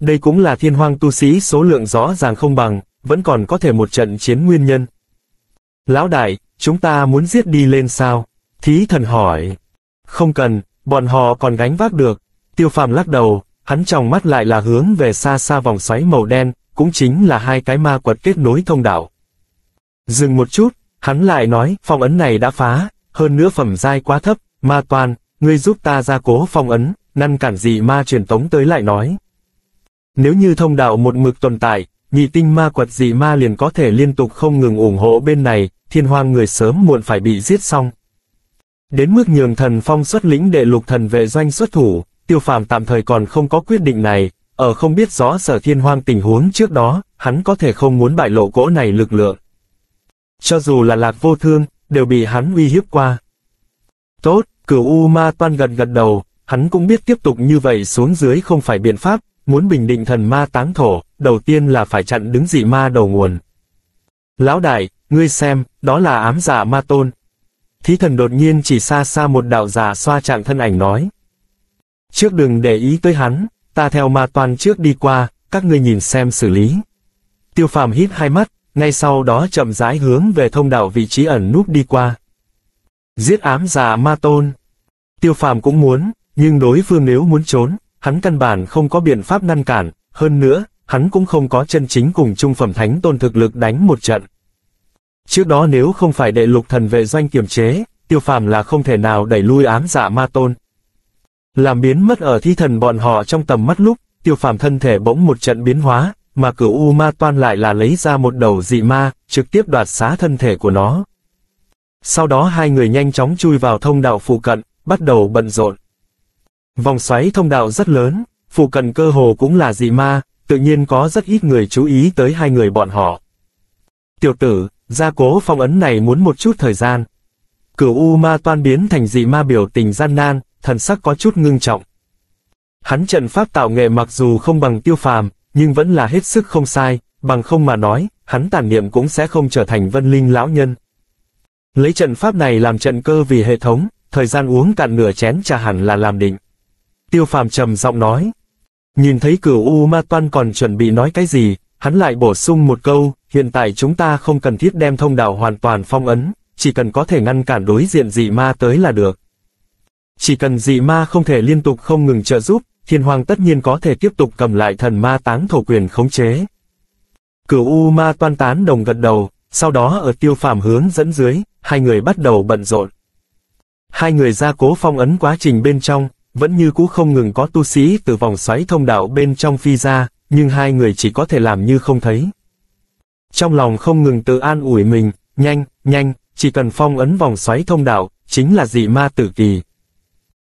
Đây cũng là thiên hoang tu sĩ số lượng rõ ràng không bằng, vẫn còn có thể một trận chiến nguyên nhân. Lão đại, chúng ta muốn giết đi lên sao? Thí thần hỏi. Không cần, bọn họ còn gánh vác được. Tiêu Phàm lắc đầu, hắn tròng mắt lại là hướng về xa xa vòng xoáy màu đen, cũng chính là hai cái ma quật kết nối thông đạo. Dừng một chút, hắn lại nói, phong ấn này đã phá, hơn nữa phẩm giai quá thấp, ma toan, ngươi giúp ta gia cố phong ấn, ngăn cản dị ma truyền tống tới lại nói. Nếu như thông đạo một mực tồn tại, nhị tinh ma quật dị ma liền có thể liên tục không ngừng ủng hộ bên này, thiên hoang người sớm muộn phải bị giết xong. Đến mức nhường Thần Phong xuất lĩnh đệ lục thần vệ doanh xuất thủ, Tiêu Phàm tạm thời còn không có quyết định này, ở không biết rõ sở thiên hoang tình huống trước đó, hắn có thể không muốn bại lộ cỗ này lực lượng. Cho dù là Lạc Vô Thương, đều bị hắn uy hiếp qua. Tốt, Cửu U Ma Toan gật gật đầu, hắn cũng biết tiếp tục như vậy xuống dưới không phải biện pháp. Muốn bình định thần ma táng thổ, đầu tiên là phải chặn đứng dị ma đầu nguồn. Lão đại, ngươi xem, đó là ám giả ma tôn. Thí thần đột nhiên chỉ xa xa một đạo giả xoa trạng thân ảnh nói. Trước đừng để ý tới hắn, ta theo ma toan trước đi qua, các ngươi nhìn xem xử lý. Tiêu Phàm hít hai mắt, ngay sau đó chậm rãi hướng về thông đạo vị trí ẩn núp đi qua. Giết ám giả ma tôn. Tiêu Phàm cũng muốn, nhưng đối phương nếu muốn trốn, hắn căn bản không có biện pháp ngăn cản, hơn nữa, hắn cũng không có chân chính cùng trung phẩm thánh tôn thực lực đánh một trận. Trước đó nếu không phải đệ lục thần vệ doanh kiềm chế, Tiêu Phàm là không thể nào đẩy lui ám dạ ma tôn. Làm biến mất ở thi thần bọn họ trong tầm mắt lúc, Tiêu Phàm thân thể bỗng một trận biến hóa, mà Cửu U Ma Toan lại là lấy ra một đầu dị ma, trực tiếp đoạt xá thân thể của nó. Sau đó hai người nhanh chóng chui vào thông đạo phụ cận, bắt đầu bận rộn. Vòng xoáy thông đạo rất lớn, phụ cận cơ hồ cũng là dị ma, tự nhiên có rất ít người chú ý tới hai người bọn họ. Tiểu tử, gia cố phong ấn này muốn một chút thời gian. Cửu U Ma Toan biến thành dị ma biểu tình gian nan, thần sắc có chút ngưng trọng. Hắn trận pháp tạo nghệ mặc dù không bằng Tiêu Phàm, nhưng vẫn là hết sức không sai, bằng không mà nói, hắn tàn niệm cũng sẽ không trở thành vân linh lão nhân. Lấy trận pháp này làm trận cơ vì hệ thống, thời gian uống cạn nửa chén trà hẳn là làm định. Tiêu Phàm trầm giọng nói. Nhìn thấy Cửu U Ma Toan còn chuẩn bị nói cái gì, hắn lại bổ sung một câu, hiện tại chúng ta không cần thiết đem thông đạo hoàn toàn phong ấn, chỉ cần có thể ngăn cản đối diện dị ma tới là được. Chỉ cần dị ma không thể liên tục không ngừng trợ giúp, thiên hoàng tất nhiên có thể tiếp tục cầm lại thần ma táng thổ quyền khống chế. Cửu U Ma Toan tán đồng gật đầu, sau đó ở Tiêu Phàm hướng dẫn dưới, hai người bắt đầu bận rộn. Hai người gia cố phong ấn quá trình bên trong, vẫn như cũ không ngừng có tu sĩ từ vòng xoáy thông đạo bên trong phi ra, nhưng hai người chỉ có thể làm như không thấy. trong lòng không ngừng tự an ủi mình, nhanh, nhanh, chỉ cần phong ấn vòng xoáy thông đạo, chính là dị ma tử kỳ.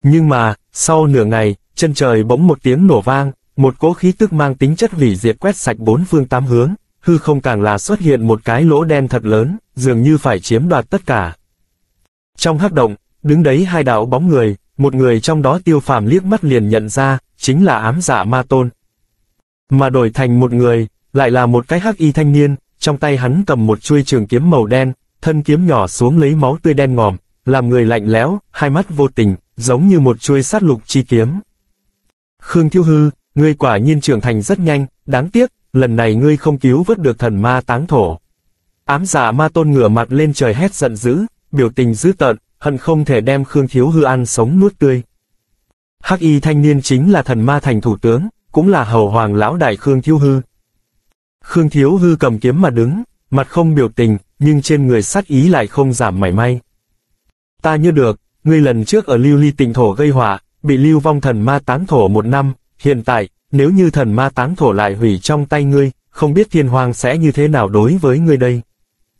Nhưng mà, sau nửa ngày, chân trời bỗng một tiếng nổ vang, một cỗ khí tức mang tính chất hủy diệt quét sạch bốn phương tám hướng, hư không càng là xuất hiện một cái lỗ đen thật lớn, dường như phải chiếm đoạt tất cả. Trong hắc động, đứng đấy hai đạo bóng người, một người trong đó Tiêu Phàm liếc mắt liền nhận ra, chính là Ám Giả Ma Tôn. Mà đổi thành một người, lại là một cái hắc y thanh niên, trong tay hắn cầm một chuôi trường kiếm màu đen, thân kiếm nhỏ xuống lấy máu tươi đen ngòm, làm người lạnh lẽo, hai mắt vô tình, giống như một chuôi sát lục chi kiếm. Khương Thiếu Hư, ngươi quả nhiên trưởng thành rất nhanh, đáng tiếc, lần này ngươi không cứu vớt được thần ma táng thổ. Ám Giả Ma Tôn ngửa mặt lên trời hét giận dữ, biểu tình dữ tợn, hận không thể đem Khương Thiếu Hư ăn sống nuốt tươi. Hắc y thanh niên chính là thần ma thành thủ tướng, cũng là hầu hoàng lão đại Khương Thiếu Hư. Khương Thiếu Hư cầm kiếm mà đứng, mặt không biểu tình, nhưng trên người sát ý lại không giảm mảy may. Ta nhớ được, ngươi lần trước ở Lưu Ly Tịnh Thổ gây họa, bị lưu vong thần ma táng thổ một năm, hiện tại, nếu như thần ma táng thổ lại hủy trong tay ngươi, không biết thiên hoàng sẽ như thế nào đối với ngươi đây.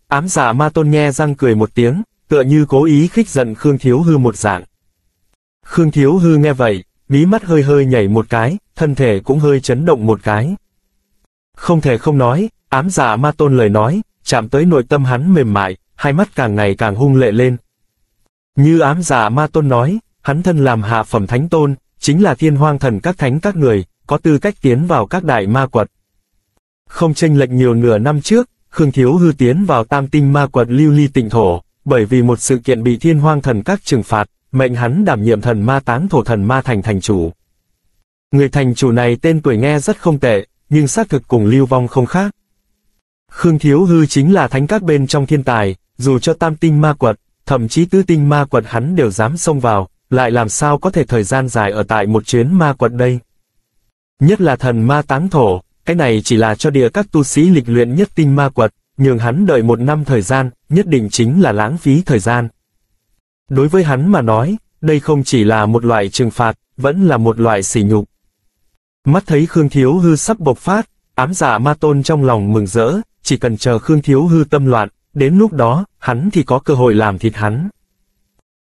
Ám Giả Ma Tôn nghe răng cười một tiếng, tựa như cố ý khích giận Khương Thiếu Hư một dạng. Khương Thiếu Hư nghe vậy, mí mắt hơi hơi nhảy một cái, thân thể cũng hơi chấn động một cái. Không thể không nói, Ám Giả Ma Tôn lời nói, chạm tới nội tâm hắn mềm mại, hai mắt càng ngày càng hung lệ lên. Như Ám Giả Ma Tôn nói, hắn thân làm hạ phẩm thánh tôn, chính là thiên hoang thần các thánh các người, có tư cách tiến vào các đại ma quật. Không chênh lệch nhiều nửa năm trước, Khương Thiếu Hư tiến vào tam tinh ma quật Lưu Ly Tịnh Thổ, bởi vì một sự kiện bị thiên hoang thần các trừng phạt, mệnh hắn đảm nhiệm thần ma táng thổ thần ma thành thành chủ. Người thành chủ này tên tuổi nghe rất không tệ, nhưng xác thực cùng lưu vong không khác. Khương Thiếu Hư chính là thánh các bên trong thiên tài, dù cho tam tinh ma quật, thậm chí tứ tinh ma quật hắn đều dám xông vào, lại làm sao có thể thời gian dài ở tại một chuyến ma quật đây. Nhất là thần ma táng thổ, cái này chỉ là cho địa các tu sĩ lịch luyện nhất tinh ma quật, nhường hắn đợi một năm thời gian, nhất định chính là lãng phí thời gian. Đối với hắn mà nói, đây không chỉ là một loại trừng phạt, vẫn là một loại sỉ nhục. Mắt thấy Khương Thiếu Hư sắp bộc phát, Ám Giả Ma Tôn trong lòng mừng rỡ, chỉ cần chờ Khương Thiếu Hư tâm loạn, đến lúc đó, hắn thì có cơ hội làm thịt hắn.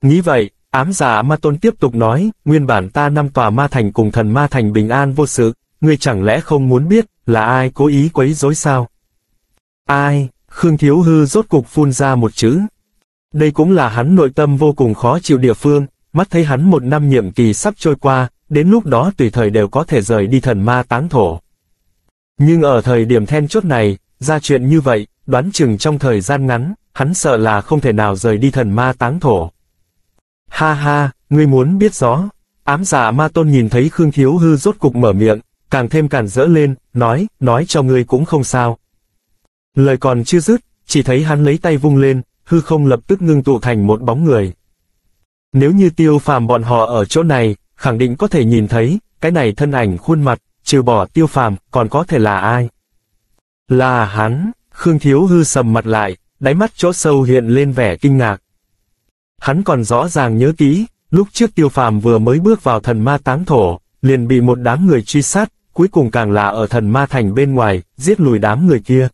Nghĩ vậy, Ám Giả Ma Tôn tiếp tục nói, nguyên bản ta năm tòa ma thành cùng thần ma thành bình an vô sự, ngươi chẳng lẽ không muốn biết là ai cố ý quấy rối sao? Ai? Khương Thiếu Hư rốt cục phun ra một chữ. Đây cũng là hắn nội tâm vô cùng khó chịu địa phương, mắt thấy hắn một năm nhiệm kỳ sắp trôi qua, đến lúc đó tùy thời đều có thể rời đi thần ma táng thổ. Nhưng ở thời điểm then chốt này, ra chuyện như vậy, đoán chừng trong thời gian ngắn, hắn sợ là không thể nào rời đi thần ma táng thổ. Ha ha, ngươi muốn biết rõ. Ám Giả Ma Tôn nhìn thấy Khương Thiếu Hư rốt cục mở miệng, càng thêm càn rỡ lên, nói, nói cho ngươi cũng không sao. Lời còn chưa dứt, chỉ thấy hắn lấy tay vung lên, hư không lập tức ngưng tụ thành một bóng người. Nếu như Tiêu Phàm bọn họ ở chỗ này, khẳng định có thể nhìn thấy, cái này thân ảnh khuôn mặt, trừ bỏ Tiêu Phàm, còn có thể là ai? Là hắn. Khương Thiếu Hư sầm mặt lại, đáy mắt chỗ sâu hiện lên vẻ kinh ngạc. Hắn còn rõ ràng nhớ kỹ, lúc trước Tiêu Phàm vừa mới bước vào thần ma táng thổ, liền bị một đám người truy sát, cuối cùng càng là ở thần ma thành bên ngoài, giết lùi đám người kia.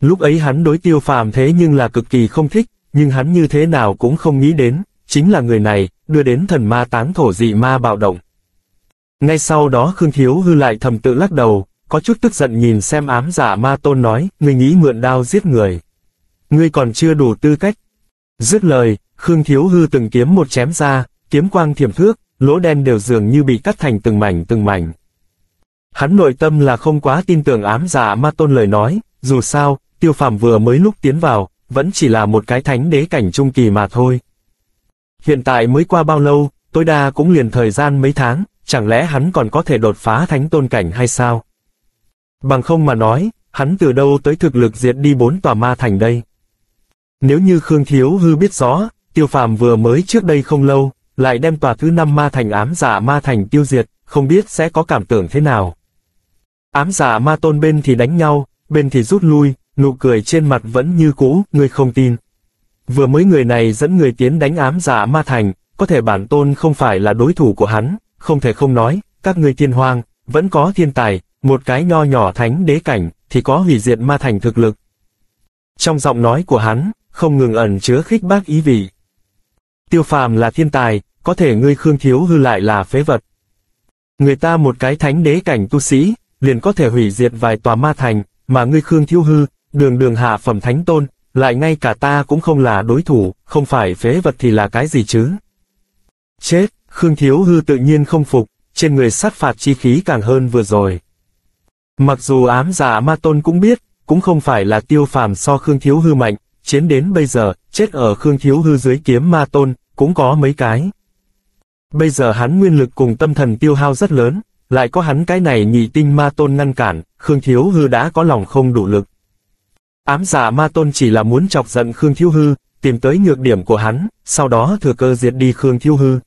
Lúc ấy hắn đối Tiêu Phàm thế nhưng là cực kỳ không thích, nhưng hắn như thế nào cũng không nghĩ đến, chính là người này, đưa đến thần ma táng thổ dị ma bạo động. Ngay sau đó Khương Thiếu Hư lại thầm tự lắc đầu, có chút tức giận nhìn xem Ám Giả Ma Tôn nói, ngươi nghĩ mượn đao giết người. Ngươi còn chưa đủ tư cách. Dứt lời, Khương Thiếu Hư từng kiếm một chém ra, kiếm quang thiểm thước, lỗ đen đều dường như bị cắt thành từng mảnh từng mảnh. Hắn nội tâm là không quá tin tưởng Ám Giả Ma Tôn lời nói, dù sao, Tiêu Phàm vừa mới lúc tiến vào, vẫn chỉ là một cái thánh đế cảnh trung kỳ mà thôi. Hiện tại mới qua bao lâu, tối đa cũng liền thời gian mấy tháng, chẳng lẽ hắn còn có thể đột phá thánh tôn cảnh hay sao? Bằng không mà nói, hắn từ đâu tới thực lực diệt đi bốn tòa ma thành đây? Nếu như Khương Thiếu Hư biết rõ, Tiêu Phàm vừa mới trước đây không lâu, lại đem tòa thứ năm ma thành Ám Giả Ma Thành tiêu diệt, không biết sẽ có cảm tưởng thế nào. Ám Giả Ma Tôn bên thì đánh nhau, bên thì rút lui, nụ cười trên mặt vẫn như cũ, ngươi không tin. Vừa mới người này dẫn người tiến đánh Ám Giả Ma Thành, có thể bản tôn không phải là đối thủ của hắn, không thể không nói, các ngươi thiên hoang, vẫn có thiên tài, một cái nho nhỏ thánh đế cảnh, thì có hủy diệt ma thành thực lực. Trong giọng nói của hắn, không ngừng ẩn chứa khích bác ý vị. Tiêu Phàm là thiên tài, có thể ngươi Khương Thiếu Hư lại là phế vật. Người ta một cái thánh đế cảnh tu sĩ, liền có thể hủy diệt vài tòa ma thành, mà ngươi Khương Thiếu Hư, đường đường hạ phẩm thánh tôn, lại ngay cả ta cũng không là đối thủ, không phải phế vật thì là cái gì chứ? Chết, Khương Thiếu Hư tự nhiên không phục, trên người sát phạt chi khí càng hơn vừa rồi. Mặc dù ám giả ma tôn cũng biết, cũng không phải là Tiêu Phàm so Khương Thiếu Hư mạnh, chiến đến bây giờ, chết ở Khương Thiếu Hư dưới kiếm ma tôn, cũng có mấy cái. Bây giờ hắn nguyên lực cùng tâm thần tiêu hao rất lớn, lại có hắn cái này nhị tinh ma tôn ngăn cản, Khương Thiếu Hư đã có lòng không đủ lực. Ám giả ma tôn chỉ là muốn chọc giận Khương Thiếu Hư, tìm tới nhược điểm của hắn, sau đó thừa cơ diệt đi Khương Thiếu Hư.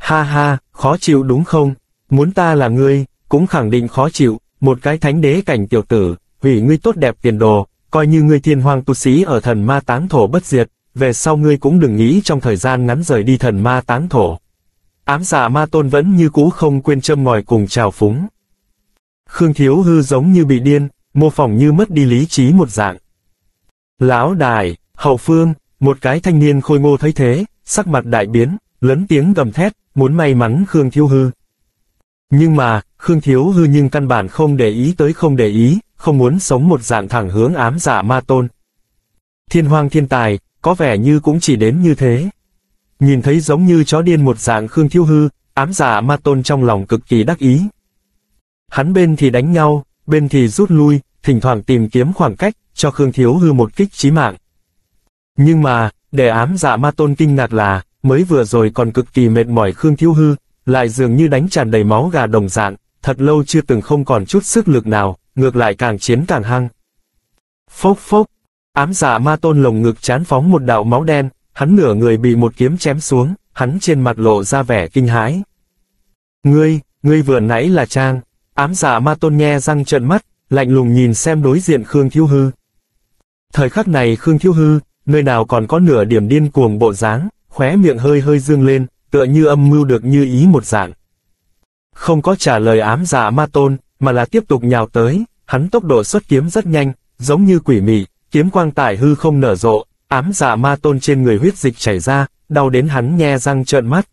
Ha ha, khó chịu đúng không? Muốn ta là ngươi, cũng khẳng định khó chịu, một cái thánh đế cảnh tiểu tử, hủy ngươi tốt đẹp tiền đồ, coi như ngươi thiên hoang tu sĩ ở thần ma táng thổ bất diệt, về sau ngươi cũng đừng nghĩ trong thời gian ngắn rời đi thần ma táng thổ. Ám giả ma tôn vẫn như cũ không quên châm ngòi cùng trào phúng. Khương Thiếu Hư giống như bị điên, mô phỏng như mất đi lý trí một dạng. Lão đài, hậu phương, một cái thanh niên khôi ngô thấy thế, sắc mặt đại biến, lớn tiếng gầm thét, muốn may mắn Khương Thiếu Hư. Nhưng mà, Khương Thiếu Hư nhưng căn bản không để ý tới không để ý, không muốn sống một dạng thẳng hướng ám giả ma tôn. Thiên hoang thiên tài, có vẻ như cũng chỉ đến như thế. Nhìn thấy giống như chó điên một dạng Khương Thiếu Hư, ám giả ma tôn trong lòng cực kỳ đắc ý. Hắn bên thì đánh nhau, bên thì rút lui, thỉnh thoảng tìm kiếm khoảng cách, cho Khương Thiếu Hư một kích chí mạng. Nhưng mà, để ám giả ma tôn kinh ngạc là, mới vừa rồi còn cực kỳ mệt mỏi Khương Thiếu Hư, lại dường như đánh tràn đầy máu gà đồng dạng, thật lâu chưa từng không còn chút sức lực nào, ngược lại càng chiến càng hăng. Phốc phốc, ám giả ma tôn lồng ngực chán phóng một đạo máu đen, hắn nửa người bị một kiếm chém xuống, hắn trên mặt lộ ra vẻ kinh hãi. Ngươi, ngươi vừa nãy là trang, ám giả ma tôn nghe răng trợn mắt, lạnh lùng nhìn xem đối diện Khương Thiếu Hư. Thời khắc này Khương Thiếu Hư, nơi nào còn có nửa điểm điên cuồng bộ dáng, khóe miệng hơi hơi dương lên, tựa như âm mưu được như ý một dạng. Không có trả lời ám giả ma tôn, mà là tiếp tục nhào tới, hắn tốc độ xuất kiếm rất nhanh, giống như quỷ mị, kiếm quang tải hư không nở rộ, ám giả ma tôn trên người huyết dịch chảy ra, đau đến hắn nhe răng trợn mắt.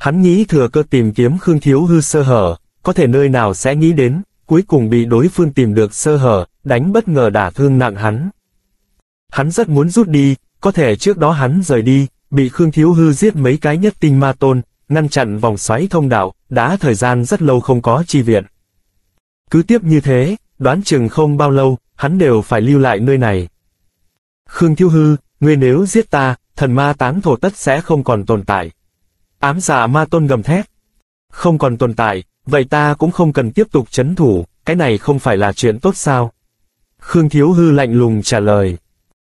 Hắn nghĩ thừa cơ tìm kiếm Khương Thiếu Hư sơ hở, có thể nơi nào sẽ nghĩ đến, cuối cùng bị đối phương tìm được sơ hở, đánh bất ngờ đả thương nặng hắn. Hắn rất muốn rút đi, có thể trước đó hắn rời đi, bị Khương Thiếu Hư giết mấy cái nhất tinh ma tôn, ngăn chặn vòng xoáy thông đạo, đã thời gian rất lâu không có chi viện. Cứ tiếp như thế, đoán chừng không bao lâu, hắn đều phải lưu lại nơi này. Khương Thiếu Hư, ngươi nếu giết ta, thần ma táng thổ tất sẽ không còn tồn tại. Ám giả ma tôn gầm thét. Không còn tồn tại, vậy ta cũng không cần tiếp tục trấn thủ, cái này không phải là chuyện tốt sao? Khương Thiếu Hư lạnh lùng trả lời.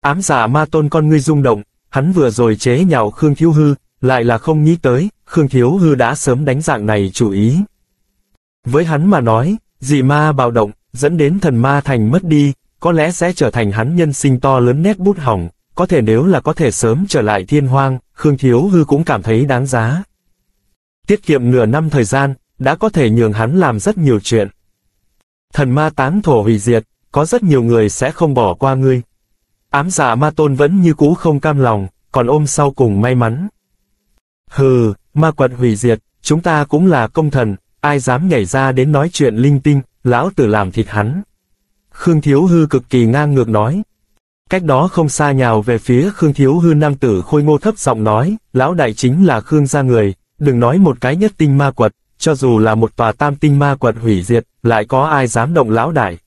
Ám giả ma tôn con ngươi rung động, hắn vừa rồi chế nhạo Khương Thiếu Hư, lại là không nghĩ tới, Khương Thiếu Hư đã sớm đánh dạng này chủ ý. Với hắn mà nói, dị ma bạo động, dẫn đến thần ma thành mất đi, có lẽ sẽ trở thành hắn nhân sinh to lớn nét bút hỏng, có thể nếu là có thể sớm trở lại thiên hoang, Khương Thiếu Hư cũng cảm thấy đáng giá. Tiết kiệm nửa năm thời gian, đã có thể nhường hắn làm rất nhiều chuyện. Thần ma táng thổ hủy diệt, có rất nhiều người sẽ không bỏ qua ngươi. Ám giả ma tôn vẫn như cũ không cam lòng, còn ôm sau cùng may mắn. Hừ, ma quật hủy diệt, chúng ta cũng là công thần, ai dám nhảy ra đến nói chuyện linh tinh, lão tử làm thịt hắn. Khương Thiếu Hư cực kỳ ngang ngược nói. Cách đó không xa nhào về phía Khương Thiếu Hư nam tử khôi ngô thấp giọng nói, lão đại chính là Khương gia người, đừng nói một cái nhất tinh ma quật, cho dù là một tòa tam tinh ma quật hủy diệt, lại có ai dám động lão đại.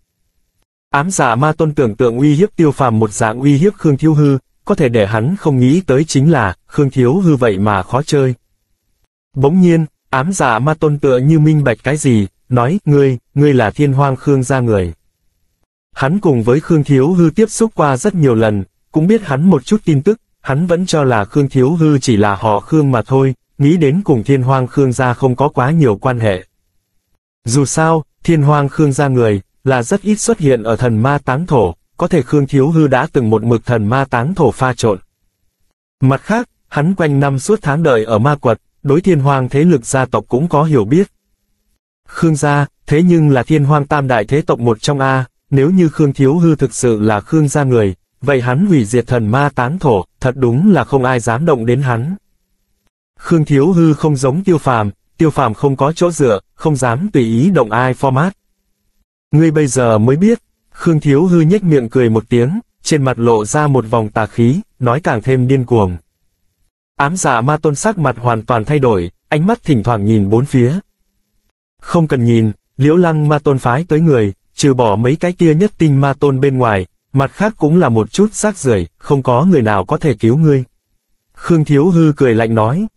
Ám giả ma tôn tưởng tượng uy hiếp Tiêu Phàm một dạng uy hiếp Khương Thiếu Hư, có thể để hắn không nghĩ tới chính là, Khương Thiếu Hư vậy mà khó chơi. Bỗng nhiên, ám giả ma tôn tựa như minh bạch cái gì, nói, ngươi, ngươi là thiên hoang Khương gia người. Hắn cùng với Khương Thiếu Hư tiếp xúc qua rất nhiều lần, cũng biết hắn một chút tin tức, hắn vẫn cho là Khương Thiếu Hư chỉ là họ Khương mà thôi, nghĩ đến cùng thiên hoang Khương gia không có quá nhiều quan hệ. Dù sao, thiên hoang Khương gia người, là rất ít xuất hiện ở thần ma táng thổ, có thể Khương Thiếu Hư đã từng một mực thần ma táng thổ pha trộn. Mặt khác, hắn quanh năm suốt tháng đợi ở ma quật, đối thiên hoang thế lực gia tộc cũng có hiểu biết. Khương gia, thế nhưng là Thiên Hoang tam đại thế tộc một trong A, nếu như Khương Thiếu Hư thực sự là Khương gia người, vậy hắn hủy diệt thần ma tán thổ, thật đúng là không ai dám động đến hắn. Khương Thiếu Hư không giống Tiêu Phàm, Tiêu Phàm không có chỗ dựa, không dám tùy ý động ai format. Ngươi bây giờ mới biết, Khương Thiếu Hư nhếch miệng cười một tiếng, trên mặt lộ ra một vòng tà khí, nói càng thêm điên cuồng. Ám giả ma tôn sắc mặt hoàn toàn thay đổi, ánh mắt thỉnh thoảng nhìn bốn phía. Không cần nhìn, Liễu Lăng ma tôn phái tới người, trừ bỏ mấy cái kia nhất tinh ma tôn bên ngoài, mặt khác cũng là một chút rác rưởi, không có người nào có thể cứu ngươi. Khương Thiếu Hư cười lạnh nói.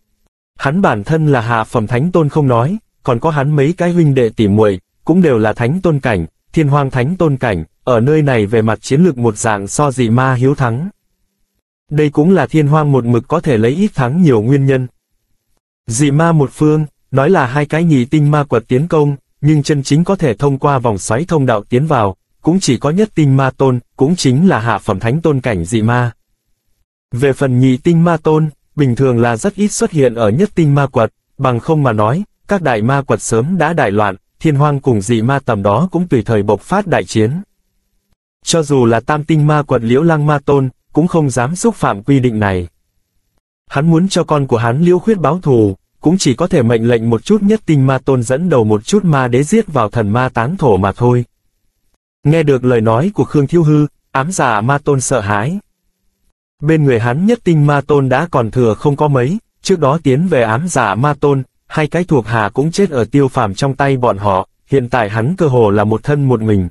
Hắn bản thân là hạ phẩm thánh tôn không nói, còn có hắn mấy cái huynh đệ tỉ muội cũng đều là thánh tôn cảnh, Thiên Hoang thánh tôn cảnh, ở nơi này về mặt chiến lược một dạng so dị ma hiếu thắng. Đây cũng là Thiên Hoang một mực có thể lấy ít thắng nhiều nguyên nhân. Dị ma một phương, nói là hai cái nhị tinh ma quật tiến công, nhưng chân chính có thể thông qua vòng xoáy thông đạo tiến vào, cũng chỉ có nhất tinh ma tôn, cũng chính là hạ phẩm thánh tôn cảnh dị ma. Về phần nhị tinh ma tôn, bình thường là rất ít xuất hiện ở nhất tinh ma quật, bằng không mà nói, các đại ma quật sớm đã đại loạn, Thiên Hoang cùng dị ma tầm đó cũng tùy thời bộc phát đại chiến. Cho dù là tam tinh ma quật Liễu Lăng ma tôn, cũng không dám xúc phạm quy định này. Hắn muốn cho con của hắn Liễu Khuyết báo thù, cũng chỉ có thể mệnh lệnh một chút nhất tinh ma tôn dẫn đầu một chút ma đế giết vào thần ma táng thổ mà thôi. Nghe được lời nói của Khương Thiếu Hư, Ám giả ma tôn sợ hãi. Bên người hắn nhất tinh ma tôn đã còn thừa không có mấy, trước đó tiến về Ám giả ma tôn, hai cái thuộc hạ cũng chết ở Tiêu Phàm trong tay bọn họ, hiện tại hắn cơ hồ là một thân một mình.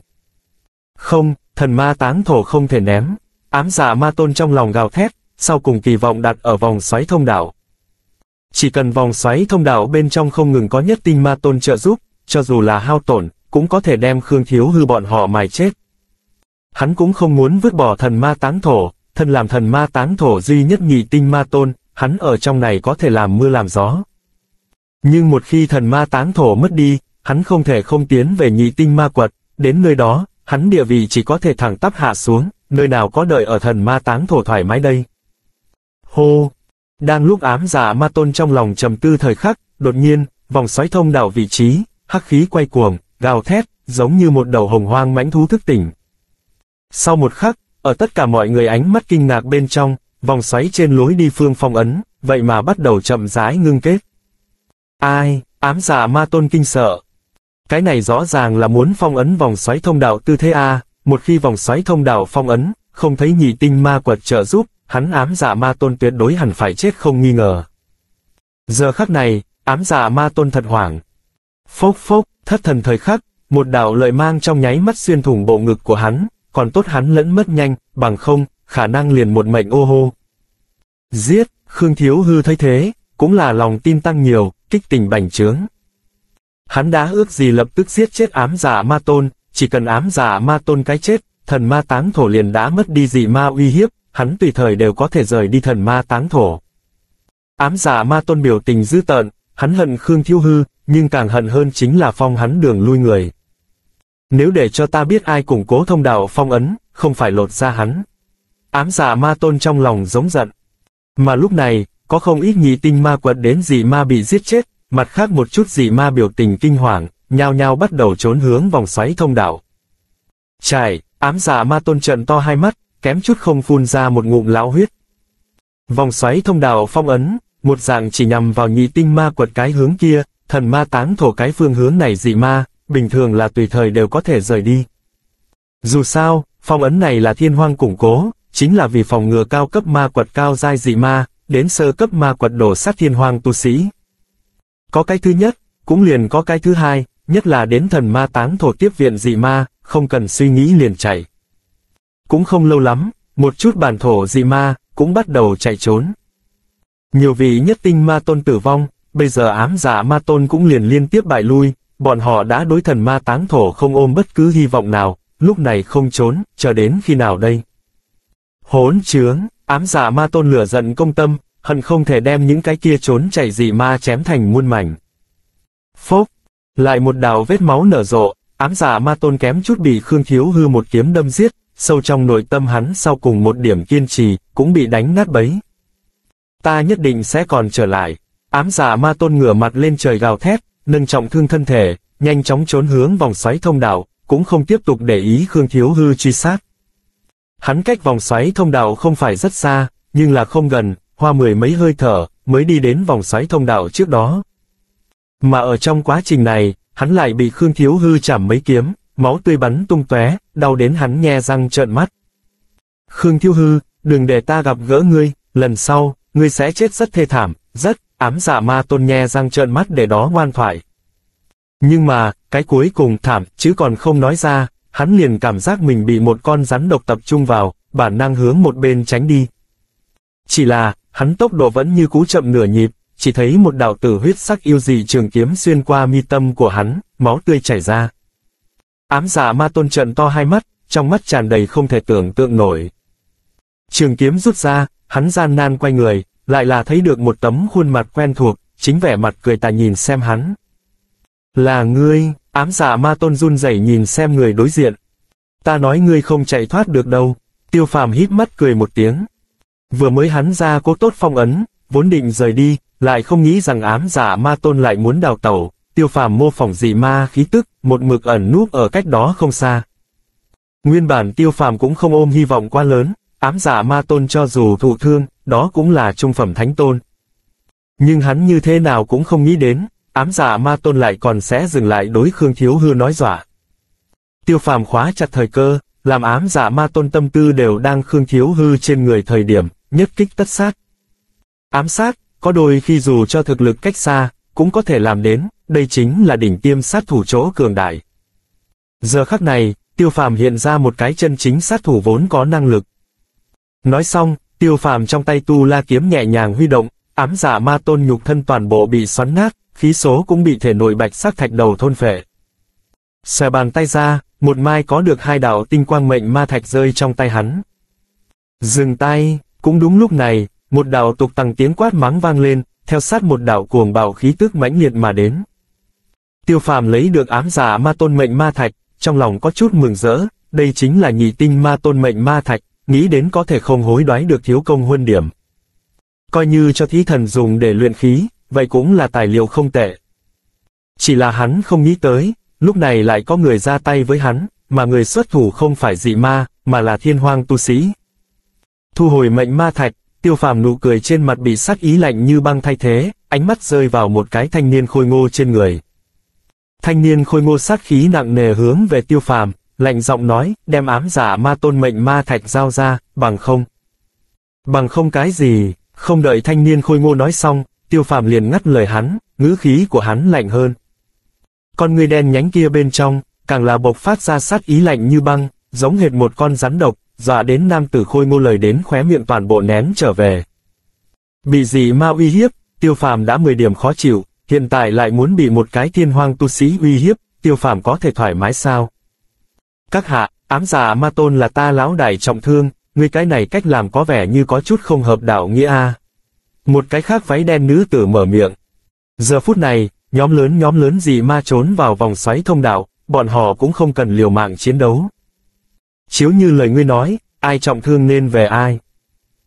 Không, thần ma táng thổ không thể ném. Ám giả ma tôn trong lòng gào thét, sau cùng kỳ vọng đặt ở vòng xoáy thông đạo. Chỉ cần vòng xoáy thông đạo bên trong không ngừng có nhất tinh ma tôn trợ giúp, cho dù là hao tổn, cũng có thể đem Khương Thiếu Hư bọn họ mài chết. Hắn cũng không muốn vứt bỏ thần ma táng thổ, thân làm thần ma táng thổ duy nhất nhị tinh ma tôn, hắn ở trong này có thể làm mưa làm gió. Nhưng một khi thần ma táng thổ mất đi, hắn không thể không tiến về nhị tinh ma quật, đến nơi đó, hắn địa vị chỉ có thể thẳng tắp hạ xuống, nơi nào có đợi ở thần ma táng thổ thoải mái đây. Hô! Đang lúc Ám giả ma tôn trong lòng trầm tư thời khắc, đột nhiên, vòng xoáy thông đạo vị trí, hắc khí quay cuồng, gào thét, giống như một đầu hồng hoang mãnh thú thức tỉnh. Sau một khắc, ở tất cả mọi người ánh mắt kinh ngạc bên trong, vòng xoáy trên lối đi phương phong ấn, vậy mà bắt đầu chậm rãi ngưng kết. Ai, Ám giả ma tôn kinh sợ. Cái này rõ ràng là muốn phong ấn vòng xoáy thông đạo tư thế A, một khi vòng xoáy thông đạo phong ấn, không thấy nhị tinh ma quật trợ giúp, hắn Ám giả ma tôn tuyệt đối hẳn phải chết không nghi ngờ. Giờ khắc này, Ám giả ma tôn thật hoảng. Phốc phốc, thất thần thời khắc, một đạo lợi mang trong nháy mắt xuyên thủng bộ ngực của hắn, còn tốt hắn lẫn mất nhanh, bằng không, khả năng liền một mệnh ô hô. Giết, Khương Thiếu Hư thấy thế, cũng là lòng tin tăng nhiều, kích tình bành trướng. Hắn đã ước gì lập tức giết chết Ám giả ma tôn, chỉ cần Ám giả ma tôn cái chết, thần ma táng thổ liền đã mất đi dị ma uy hiếp, hắn tùy thời đều có thể rời đi thần ma táng thổ. Ám giả ma tôn biểu tình dữ tợn, hắn hận Khương Thiếu Hư, nhưng càng hận hơn chính là phong hắn đường lui người. Nếu để cho ta biết ai củng cố thông đạo phong ấn, không phải lột ra hắn. Ám giả ma tôn trong lòng giống giận. Mà lúc này, có không ít nhị tinh ma quật đến dị ma bị giết chết, mặt khác một chút dị ma biểu tình kinh hoàng, nhao nhao bắt đầu trốn hướng vòng xoáy thông đạo. Trải, Ám giả ma tôn trợn to hai mắt, kém chút không phun ra một ngụm lão huyết. Vòng xoáy thông đạo phong ấn, một dạng chỉ nhằm vào nhị tinh ma quật cái hướng kia, thần ma táng thổ cái phương hướng này dị ma, bình thường là tùy thời đều có thể rời đi. Dù sao, phong ấn này là Thiên Hoang củng cố, chính là vì phòng ngừa cao cấp ma quật cao giai dị ma, đến sơ cấp ma quật đổ sát Thiên Hoang tu sĩ. Có cái thứ nhất, cũng liền có cái thứ hai, nhất là đến thần ma táng thổ tiếp viện dị ma, không cần suy nghĩ liền chạy. Cũng không lâu lắm, một chút bản thổ dị ma, cũng bắt đầu chạy trốn. Nhiều vị nhất tinh ma tôn tử vong, bây giờ Ám giả ma tôn cũng liền liên tiếp bại lui, bọn họ đã đối thần ma táng thổ không ôm bất cứ hy vọng nào, lúc này không trốn, chờ đến khi nào đây? Hỗn trướng, Ám giả ma tôn lửa giận công tâm, hận không thể đem những cái kia trốn chạy dị ma chém thành muôn mảnh. Phốc, lại một đạo vết máu nở rộ, Ám giả ma tôn kém chút bị Khương Thiếu Hư một kiếm đâm giết, sâu trong nội tâm hắn sau cùng một điểm kiên trì, cũng bị đánh nát bấy. Ta nhất định sẽ còn trở lại. Ám giả ma tôn ngửa mặt lên trời gào thét, nâng trọng thương thân thể, nhanh chóng trốn hướng vòng xoáy thông đạo, cũng không tiếp tục để ý Khương Thiếu Hư truy sát. Hắn cách vòng xoáy thông đạo không phải rất xa, nhưng là không gần, hoa mười mấy hơi thở, mới đi đến vòng xoáy thông đạo trước đó. Mà ở trong quá trình này, hắn lại bị Khương Thiếu Hư chảm mấy kiếm, máu tươi bắn tung tóe, đau đến hắn nhe răng trợn mắt. Khương Thiếu Hư, đừng để ta gặp gỡ ngươi, lần sau, ngươi sẽ chết rất thê thảm, rất, ám giả ma tôn nhe răng trợn mắt để đó ngoan thoại. Nhưng mà, cái cuối cùng thảm, chứ còn không nói ra, hắn liền cảm giác mình bị một con rắn độc tập trung vào, bản năng hướng một bên tránh đi. Chỉ là, hắn tốc độ vẫn như cú chậm nửa nhịp, chỉ thấy một đạo tử huyết sắc yêu dị trường kiếm xuyên qua mi tâm của hắn, máu tươi chảy ra. Ám giả ma tôn trợn to hai mắt, trong mắt tràn đầy không thể tưởng tượng nổi. Trường kiếm rút ra, hắn gian nan quay người, lại là thấy được một tấm khuôn mặt quen thuộc, chính vẻ mặt cười tà nhìn xem hắn. Là ngươi, ám giả ma tôn run rẩy nhìn xem người đối diện. Ta nói ngươi không chạy thoát được đâu, Tiêu Phàm híp mắt cười một tiếng. Vừa mới hắn ra cố tốt phong ấn, vốn định rời đi, lại không nghĩ rằng ám giả ma tôn lại muốn đào tẩu, Tiêu Phàm mô phỏng dị ma khí tức, một mực ẩn núp ở cách đó không xa. Nguyên bản Tiêu Phàm cũng không ôm hy vọng quá lớn, ám giả ma tôn cho dù thụ thương, đó cũng là trung phẩm thánh tôn. Nhưng hắn như thế nào cũng không nghĩ đến, ám giả ma tôn lại còn sẽ dừng lại đối Khương Thiếu Hư nói dọa. Tiêu Phàm khóa chặt thời cơ, làm ám giả ma tôn tâm tư đều đang Khương Thiếu Hư trên người thời điểm, nhất kích tất sát. Ám sát, có đôi khi dù cho thực lực cách xa, cũng có thể làm đến, đây chính là đỉnh tiêm sát thủ chỗ cường đại. Giờ khắc này, Tiêu Phàm hiện ra một cái chân chính sát thủ vốn có năng lực. Nói xong, Tiêu Phàm trong tay Tu La Kiếm nhẹ nhàng huy động, ám giả ma tôn nhục thân toàn bộ bị xoắn nát, khí số cũng bị thể nội bạch sắc thạch đầu thôn phệ. Xòe bàn tay ra, một mai có được hai đạo tinh quang mệnh ma thạch rơi trong tay hắn. Dừng tay, cũng đúng lúc này, một đạo tục tăng tiếng quát mắng vang lên, theo sát một đạo cuồng bạo khí tức mãnh liệt mà đến. Tiêu Phàm lấy được ám giả ma tôn mệnh ma thạch, trong lòng có chút mừng rỡ, đây chính là nhị tinh ma tôn mệnh ma thạch, nghĩ đến có thể không hối đoái được thiếu công huân điểm. Coi như cho thí thần dùng để luyện khí, vậy cũng là tài liệu không tệ. Chỉ là hắn không nghĩ tới, lúc này lại có người ra tay với hắn, mà người xuất thủ không phải dị ma, mà là thiên hoang tu sĩ. Thu hồi mệnh ma thạch, Tiêu Phàm nụ cười trên mặt bị sát ý lạnh như băng thay thế, ánh mắt rơi vào một cái thanh niên khôi ngô trên người. Thanh niên khôi ngô sát khí nặng nề hướng về Tiêu Phàm, lạnh giọng nói, đem ám giả ma tôn mệnh ma thạch giao ra, bằng không. Bằng không cái gì, không đợi thanh niên khôi ngô nói xong, Tiêu Phàm liền ngắt lời hắn, ngữ khí của hắn lạnh hơn. Con người đen nhánh kia bên trong, càng là bộc phát ra sát ý lạnh như băng, giống hệt một con rắn độc, dọa đến nam tử khôi ngô lời đến khóe miệng toàn bộ nén trở về. Bị dị ma uy hiếp, Tiêu Phàm đã mười điểm khó chịu, hiện tại lại muốn bị một cái thiên hoang tu sĩ uy hiếp, Tiêu Phàm có thể thoải mái sao? Các hạ, ám giả ma tôn là ta lão đại trọng thương, ngươi cái này cách làm có vẻ như có chút không hợp đạo nghĩa a. Một cái khác váy đen nữ tử mở miệng. Giờ phút này, nhóm lớn nhóm lớn dị ma trốn vào vòng xoáy thông đạo, bọn họ cũng không cần liều mạng chiến đấu. Chiếu như lời ngươi nói, ai trọng thương nên về ai.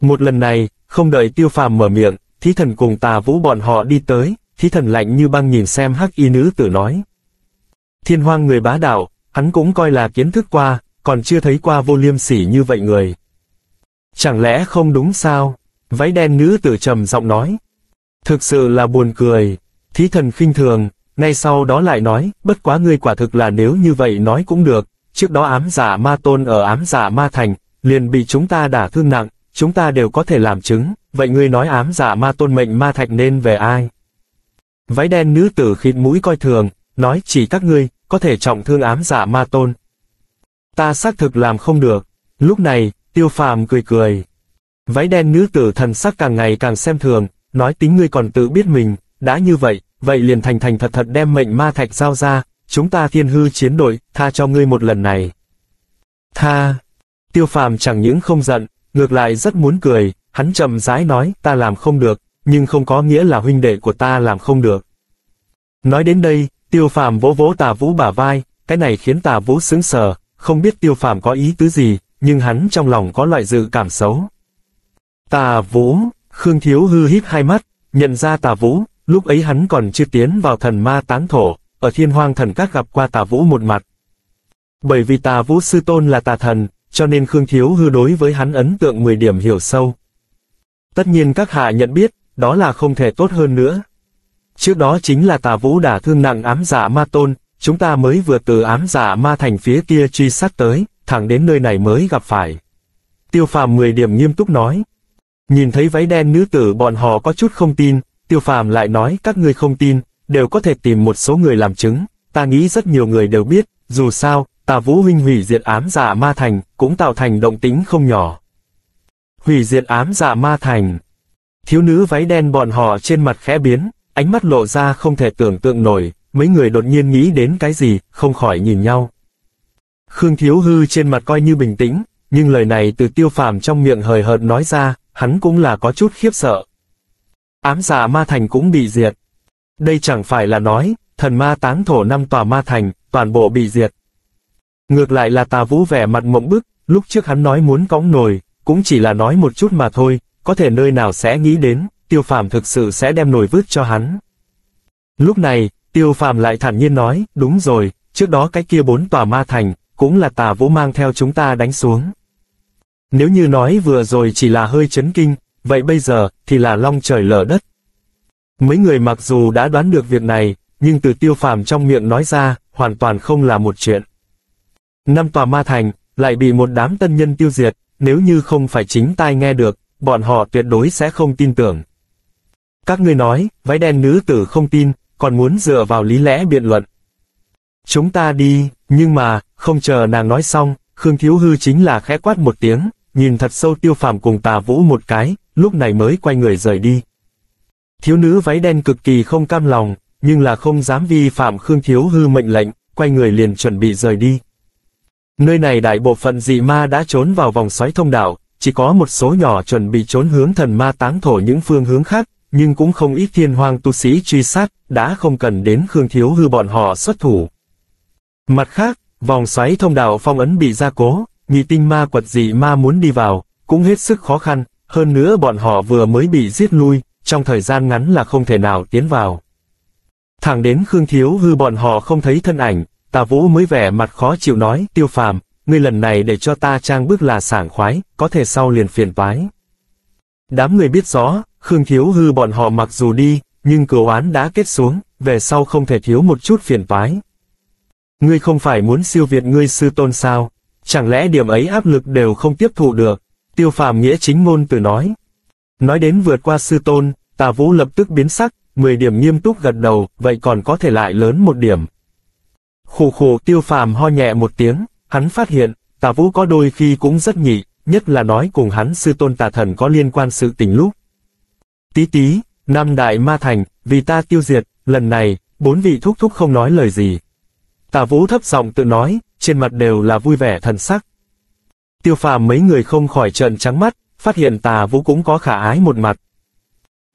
Một lần này, không đợi Tiêu Phàm mở miệng, Thí Thần cùng Tà Vũ bọn họ đi tới, Thí Thần lạnh như băng nhìn xem hắc y nữ tử nói. Thiên hoang người bá đạo, hắn cũng coi là kiến thức qua, còn chưa thấy qua vô liêm sỉ như vậy người. Chẳng lẽ không đúng sao? Váy đen nữ tử trầm giọng nói. Thực sự là buồn cười, Thí Thần khinh thường, ngay sau đó lại nói, bất quá ngươi quả thực là nếu như vậy nói cũng được, trước đó ám giả ma tôn ở ám giả ma thành, liền bị chúng ta đả thương nặng, chúng ta đều có thể làm chứng, vậy ngươi nói ám giả ma tôn mệnh ma thạch nên về ai? Váy đen nữ tử khịt mũi coi thường, nói chỉ các ngươi, có thể trọng thương ám giả ma tôn. Ta xác thực làm không được, lúc này, Tiêu Phàm cười cười. Váy đen nữ tử thần sắc càng ngày càng xem thường, nói tính ngươi còn tự biết mình, đã như vậy, vậy liền thành thành thật thật đem mệnh ma thạch giao ra, chúng ta thiên hư chiến đội, tha cho ngươi một lần này. Tha! Tiêu Phàm chẳng những không giận, ngược lại rất muốn cười, hắn chậm rãi nói, ta làm không được, nhưng không có nghĩa là huynh đệ của ta làm không được. Nói đến đây, Tiêu Phàm vỗ vỗ Tà Vũ bả vai, cái này khiến Tà Vũ sững sờ, không biết Tiêu Phàm có ý tứ gì, nhưng hắn trong lòng có loại dự cảm xấu. Tà Vũ, Khương Thiếu Hư híp hai mắt, nhận ra Tà Vũ, lúc ấy hắn còn chưa tiến vào thần ma tán thổ, ở Thiên Hoang Thần Các gặp qua Tà Vũ một mặt. Bởi vì Tà Vũ sư tôn là Tà Thần, cho nên Khương Thiếu Hư đối với hắn ấn tượng mười điểm hiểu sâu. Tất nhiên các hạ nhận biết, đó là không thể tốt hơn nữa. Trước đó chính là Tà Vũ đả thương nặng ám giả ma tôn, chúng ta mới vừa từ ám giả ma thành phía kia truy sát tới, thẳng đến nơi này mới gặp phải. Tiêu Phàm mười điểm nghiêm túc nói. Nhìn thấy váy đen nữ tử bọn họ có chút không tin, Tiêu Phàm lại nói các ngươi không tin, đều có thể tìm một số người làm chứng, ta nghĩ rất nhiều người đều biết, dù sao, Tà Vũ huynh hủy diệt ám giả ma thành, cũng tạo thành động tĩnh không nhỏ. Hủy diệt ám giả ma thành. Thiếu nữ váy đen bọn họ trên mặt khẽ biến, ánh mắt lộ ra không thể tưởng tượng nổi, mấy người đột nhiên nghĩ đến cái gì, không khỏi nhìn nhau. Khương Thiếu Hư trên mặt coi như bình tĩnh, nhưng lời này từ Tiêu Phàm trong miệng hời hợt nói ra, hắn cũng là có chút khiếp sợ. Ám giả ma thành cũng bị diệt. Đây chẳng phải là nói, thần ma táng thổ năm tòa ma thành, toàn bộ bị diệt. Ngược lại là Tà Vũ vẻ mặt mộng bức, lúc trước hắn nói muốn cõng nồi, cũng chỉ là nói một chút mà thôi, có thể nơi nào sẽ nghĩ đến, Tiêu Phàm thực sự sẽ đem nồi vứt cho hắn. Lúc này, Tiêu Phàm lại thản nhiên nói, đúng rồi, trước đó cái kia bốn tòa ma thành, cũng là Tà Vũ mang theo chúng ta đánh xuống. Nếu như nói vừa rồi chỉ là hơi chấn kinh, vậy bây giờ, thì là long trời lở đất. Mấy người mặc dù đã đoán được việc này, nhưng từ Tiêu Phàm trong miệng nói ra, hoàn toàn không là một chuyện. Năm tòa ma thành, lại bị một đám tân nhân tiêu diệt, nếu như không phải chính tai nghe được, bọn họ tuyệt đối sẽ không tin tưởng. Các ngươi nói, váy đen nữ tử không tin, còn muốn dựa vào lý lẽ biện luận. Chúng ta đi, nhưng mà, không chờ nàng nói xong, Khương Thiếu Hư chính là khẽ quát một tiếng, nhìn thật sâu Tiêu Phàm cùng Tà Vũ một cái, lúc này mới quay người rời đi. Thiếu nữ váy đen cực kỳ không cam lòng, nhưng là không dám vi phạm Khương Thiếu Hư mệnh lệnh, quay người liền chuẩn bị rời đi. Nơi này đại bộ phận dị ma đã trốn vào vòng xoáy thông đạo, chỉ có một số nhỏ chuẩn bị trốn hướng thần ma táng thổ những phương hướng khác, nhưng cũng không ít thiên hoang tu sĩ truy sát, đã không cần đến Khương Thiếu Hư bọn họ xuất thủ. Mặt khác, vòng xoáy thông đạo phong ấn bị gia cố, nhị tinh ma quật dị ma muốn đi vào, cũng hết sức khó khăn, hơn nữa bọn họ vừa mới bị giết lui, trong thời gian ngắn là không thể nào tiến vào. Thẳng đến Khương Thiếu Hư bọn họ không thấy thân ảnh, Tà Vũ mới vẻ mặt khó chịu nói, Tiêu Phàm, ngươi lần này để cho ta trang bước là sảng khoái, có thể sau liền phiền toái. Đám người biết rõ, Khương Thiếu Hư bọn họ mặc dù đi, nhưng cửu án đã kết xuống, về sau không thể thiếu một chút phiền toái. Ngươi không phải muốn siêu việt ngươi sư tôn sao, chẳng lẽ điểm ấy áp lực đều không tiếp thụ được, Tiêu Phàm nghĩa chính ngôn từ nói. Nói đến vượt qua sư tôn, Tà Vũ lập tức biến sắc, mười điểm nghiêm túc gật đầu, vậy còn có thể lại lớn một điểm. Khổ khổ Tiêu Phàm ho nhẹ một tiếng, hắn phát hiện, Tà Vũ có đôi khi cũng rất nhị, nhất là nói cùng hắn sư tôn Tà Thần có liên quan sự tình lúc. Tí tí, năm đại ma thành, vì ta tiêu diệt, lần này, bốn vị thúc thúc không nói lời gì. Tà Vũ thấp giọng tự nói, trên mặt đều là vui vẻ thần sắc. Tiêu Phàm mấy người không khỏi trợn trắng mắt, phát hiện Tà Vũ cũng có khả ái một mặt.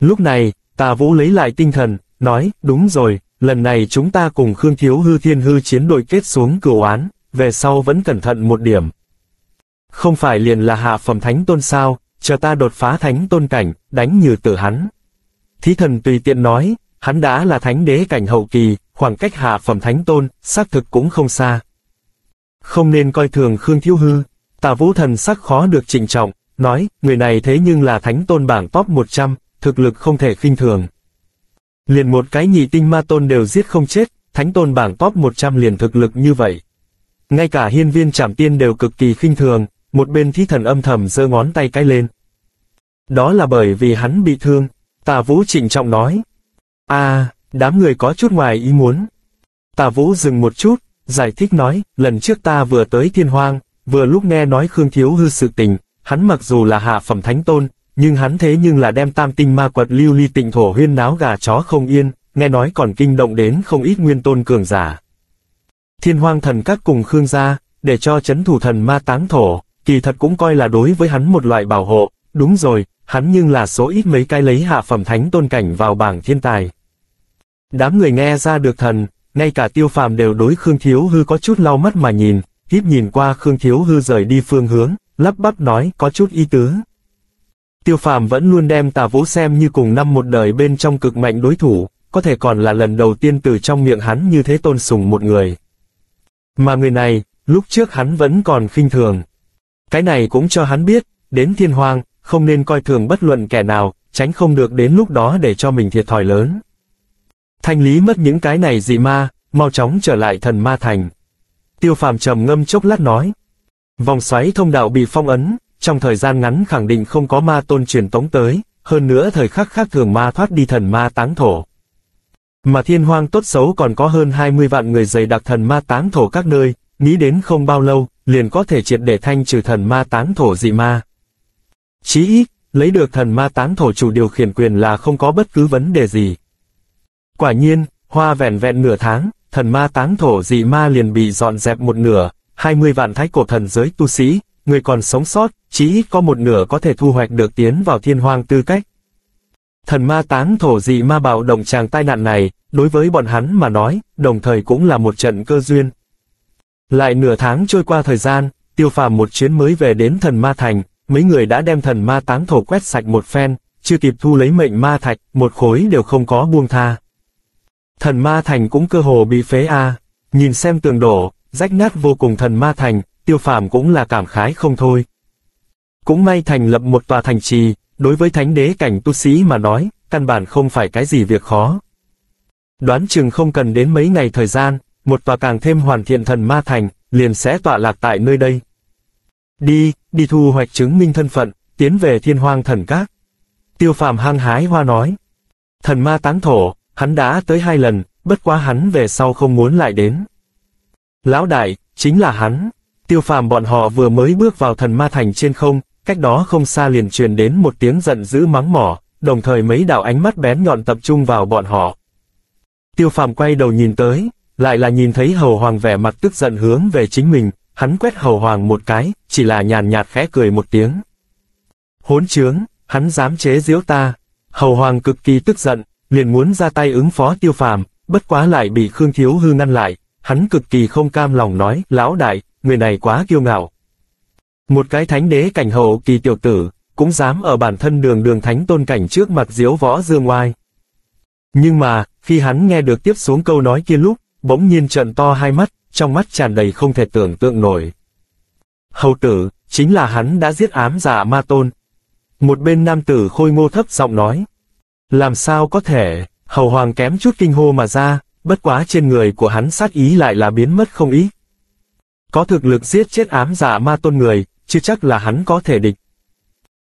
Lúc này, Tà Vũ lấy lại tinh thần, nói, đúng rồi. Lần này chúng ta cùng Khương Thiếu Hư Thiên Hư chiến đội kết xuống cửu án, về sau vẫn cẩn thận một điểm. Không phải liền là hạ phẩm thánh tôn sao, chờ ta đột phá thánh tôn cảnh, đánh như tử hắn. Thí Thần tùy tiện nói, hắn đã là thánh đế cảnh hậu kỳ, khoảng cách hạ phẩm thánh tôn, xác thực cũng không xa. Không nên coi thường Khương Thiếu Hư, Tà Vũ thần sắc khó được trịnh trọng, nói, người này thế nhưng là thánh tôn bảng top một trăm, thực lực không thể khinh thường. Liền một cái nhị tinh ma tôn đều giết không chết, thánh tôn bảng top một trăm liền thực lực như vậy. Ngay cả hiên viên trảm tiên đều cực kỳ khinh thường, một bên Thí Thần âm thầm giơ ngón tay cái lên. Đó là bởi vì hắn bị thương, Tà Vũ trịnh trọng nói. À, đám người có chút ngoài ý muốn. Tà Vũ dừng một chút, giải thích nói, lần trước ta vừa tới thiên hoang, vừa lúc nghe nói Khương Thiếu Hư sự tình, hắn mặc dù là hạ phẩm thánh tôn, nhưng hắn thế nhưng là đem tam tinh ma quật lưu ly tịnh thổ huyên náo gà chó không yên, nghe nói còn kinh động đến không ít nguyên tôn cường giả. Thiên hoang thần các cùng Khương gia, để cho chấn thủ thần ma táng thổ, kỳ thật cũng coi là đối với hắn một loại bảo hộ, đúng rồi, hắn nhưng là số ít mấy cái lấy hạ phẩm thánh tôn cảnh vào bảng thiên tài. Đám người nghe ra được thần, ngay cả Tiêu Phàm đều đối Khương Thiếu Hư có chút lau mắt mà nhìn, híp nhìn qua Khương Thiếu Hư rời đi phương hướng, lắp bắp nói có chút ý tứ. Tiêu Phàm vẫn luôn đem Tà Vũ xem như cùng năm một đời bên trong cực mạnh đối thủ, có thể còn là lần đầu tiên từ trong miệng hắn như thế tôn sùng một người. Mà người này, lúc trước hắn vẫn còn khinh thường. Cái này cũng cho hắn biết, đến Thiên Hoang, không nên coi thường bất luận kẻ nào, tránh không được đến lúc đó để cho mình thiệt thòi lớn. Thanh lý mất những cái này dị ma, mau chóng trở lại Thần Ma Thành. Tiêu Phàm trầm ngâm chốc lát nói. Vòng xoáy thông đạo bị phong ấn, trong thời gian ngắn khẳng định không có ma tôn truyền tống tới, hơn nữa thời khắc khác thường ma thoát đi Thần Ma Táng Thổ. Mà Thiên Hoang tốt xấu còn có hơn hai mươi vạn người dày đặc Thần Ma Táng Thổ các nơi, nghĩ đến không bao lâu, liền có thể triệt để thanh trừ Thần Ma Táng Thổ dị ma. Chí ít, lấy được Thần Ma Táng Thổ chủ điều khiển quyền là không có bất cứ vấn đề gì. Quả nhiên, hoa vẹn vẹn nửa tháng, Thần Ma Táng Thổ dị ma liền bị dọn dẹp một nửa, hai mươi vạn thái cổ thần giới tu sĩ, người còn sống sót, chí ít có một nửa có thể thu hoạch được tiến vào Thiên Hoang tư cách. Thần Ma Táng Thổ dị ma bạo động tràng tai nạn này, đối với bọn hắn mà nói, đồng thời cũng là một trận cơ duyên. Lại nửa tháng trôi qua thời gian, Tiêu Phàm một chuyến mới về đến Thần Ma Thành, mấy người đã đem Thần Ma Táng Thổ quét sạch một phen, chưa kịp thu lấy mệnh ma thạch, một khối đều không có buông tha. Thần Ma Thành cũng cơ hồ bị phế a, à. Nhìn xem tường đổ, rách nát vô cùng Thần Ma Thành, Tiêu Phàm cũng là cảm khái không thôi. Cũng may thành lập một tòa thành trì, đối với thánh đế cảnh tu sĩ mà nói, căn bản không phải cái gì việc khó. Đoán chừng không cần đến mấy ngày thời gian, một tòa càng thêm hoàn thiện Thần Ma Thành, liền sẽ tọa lạc tại nơi đây. Đi, đi thu hoạch chứng minh thân phận, tiến về Thiên Hoang Thần Các. Tiêu Phàm hăng hái hoa nói. Thần Ma Táng Thổ, hắn đã tới hai lần, bất quá hắn về sau không muốn lại đến. Lão đại, chính là hắn. Tiêu Phàm bọn họ vừa mới bước vào Thần Ma Thành trên không, cách đó không xa liền truyền đến một tiếng giận dữ mắng mỏ, đồng thời mấy đạo ánh mắt bén nhọn tập trung vào bọn họ. Tiêu Phàm quay đầu nhìn tới, lại là nhìn thấy Hầu Hoàng vẻ mặt tức giận hướng về chính mình, hắn quét Hầu Hoàng một cái, chỉ là nhàn nhạt khẽ cười một tiếng. Hỗn trướng, hắn dám chế giễu ta. Hầu Hoàng cực kỳ tức giận, liền muốn ra tay ứng phó Tiêu Phàm, bất quá lại bị Khương Thiếu Hư ngăn lại, hắn cực kỳ không cam lòng nói, lão đại, người này quá kiêu ngạo. Một cái thánh đế cảnh hậu kỳ tiểu tử, cũng dám ở bản thân đường đường thánh tôn cảnh trước mặt diếu võ dương oai. Nhưng mà, khi hắn nghe được tiếp xuống câu nói kia lúc, bỗng nhiên trợn to hai mắt, trong mắt tràn đầy không thể tưởng tượng nổi. Hầu tử, chính là hắn đã giết ám giả ma tôn. Một bên nam tử khôi ngô thấp giọng nói. Làm sao có thể, Hầu Hoàng kém chút kinh hô mà ra, bất quá trên người của hắn sát ý lại là biến mất không ít. Có thực lực giết chết ám giả ma tôn người, chưa chắc là hắn có thể địch.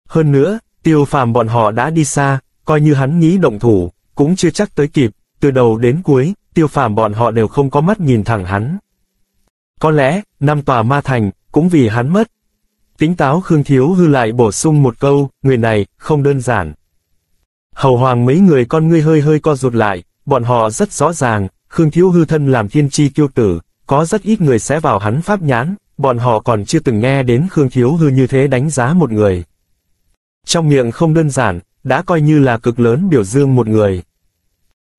Hơn nữa, Tiêu Phàm bọn họ đã đi xa, coi như hắn nghĩ động thủ, cũng chưa chắc tới kịp, từ đầu đến cuối, Tiêu Phàm bọn họ đều không có mắt nhìn thẳng hắn. Có lẽ, năm tòa ma thành, cũng vì hắn mất. Tính táo Khương Thiếu Hư lại bổ sung một câu, người này, không đơn giản. Hầu Hoàng mấy người con ngươi hơi hơi co rụt lại, bọn họ rất rõ ràng, Khương Thiếu Hư thân làm thiên chi kiêu tử, có rất ít người sẽ vào hắn pháp nhãn, bọn họ còn chưa từng nghe đến Khương Thiếu Hư như thế đánh giá một người. Trong miệng không đơn giản, đã coi như là cực lớn biểu dương một người.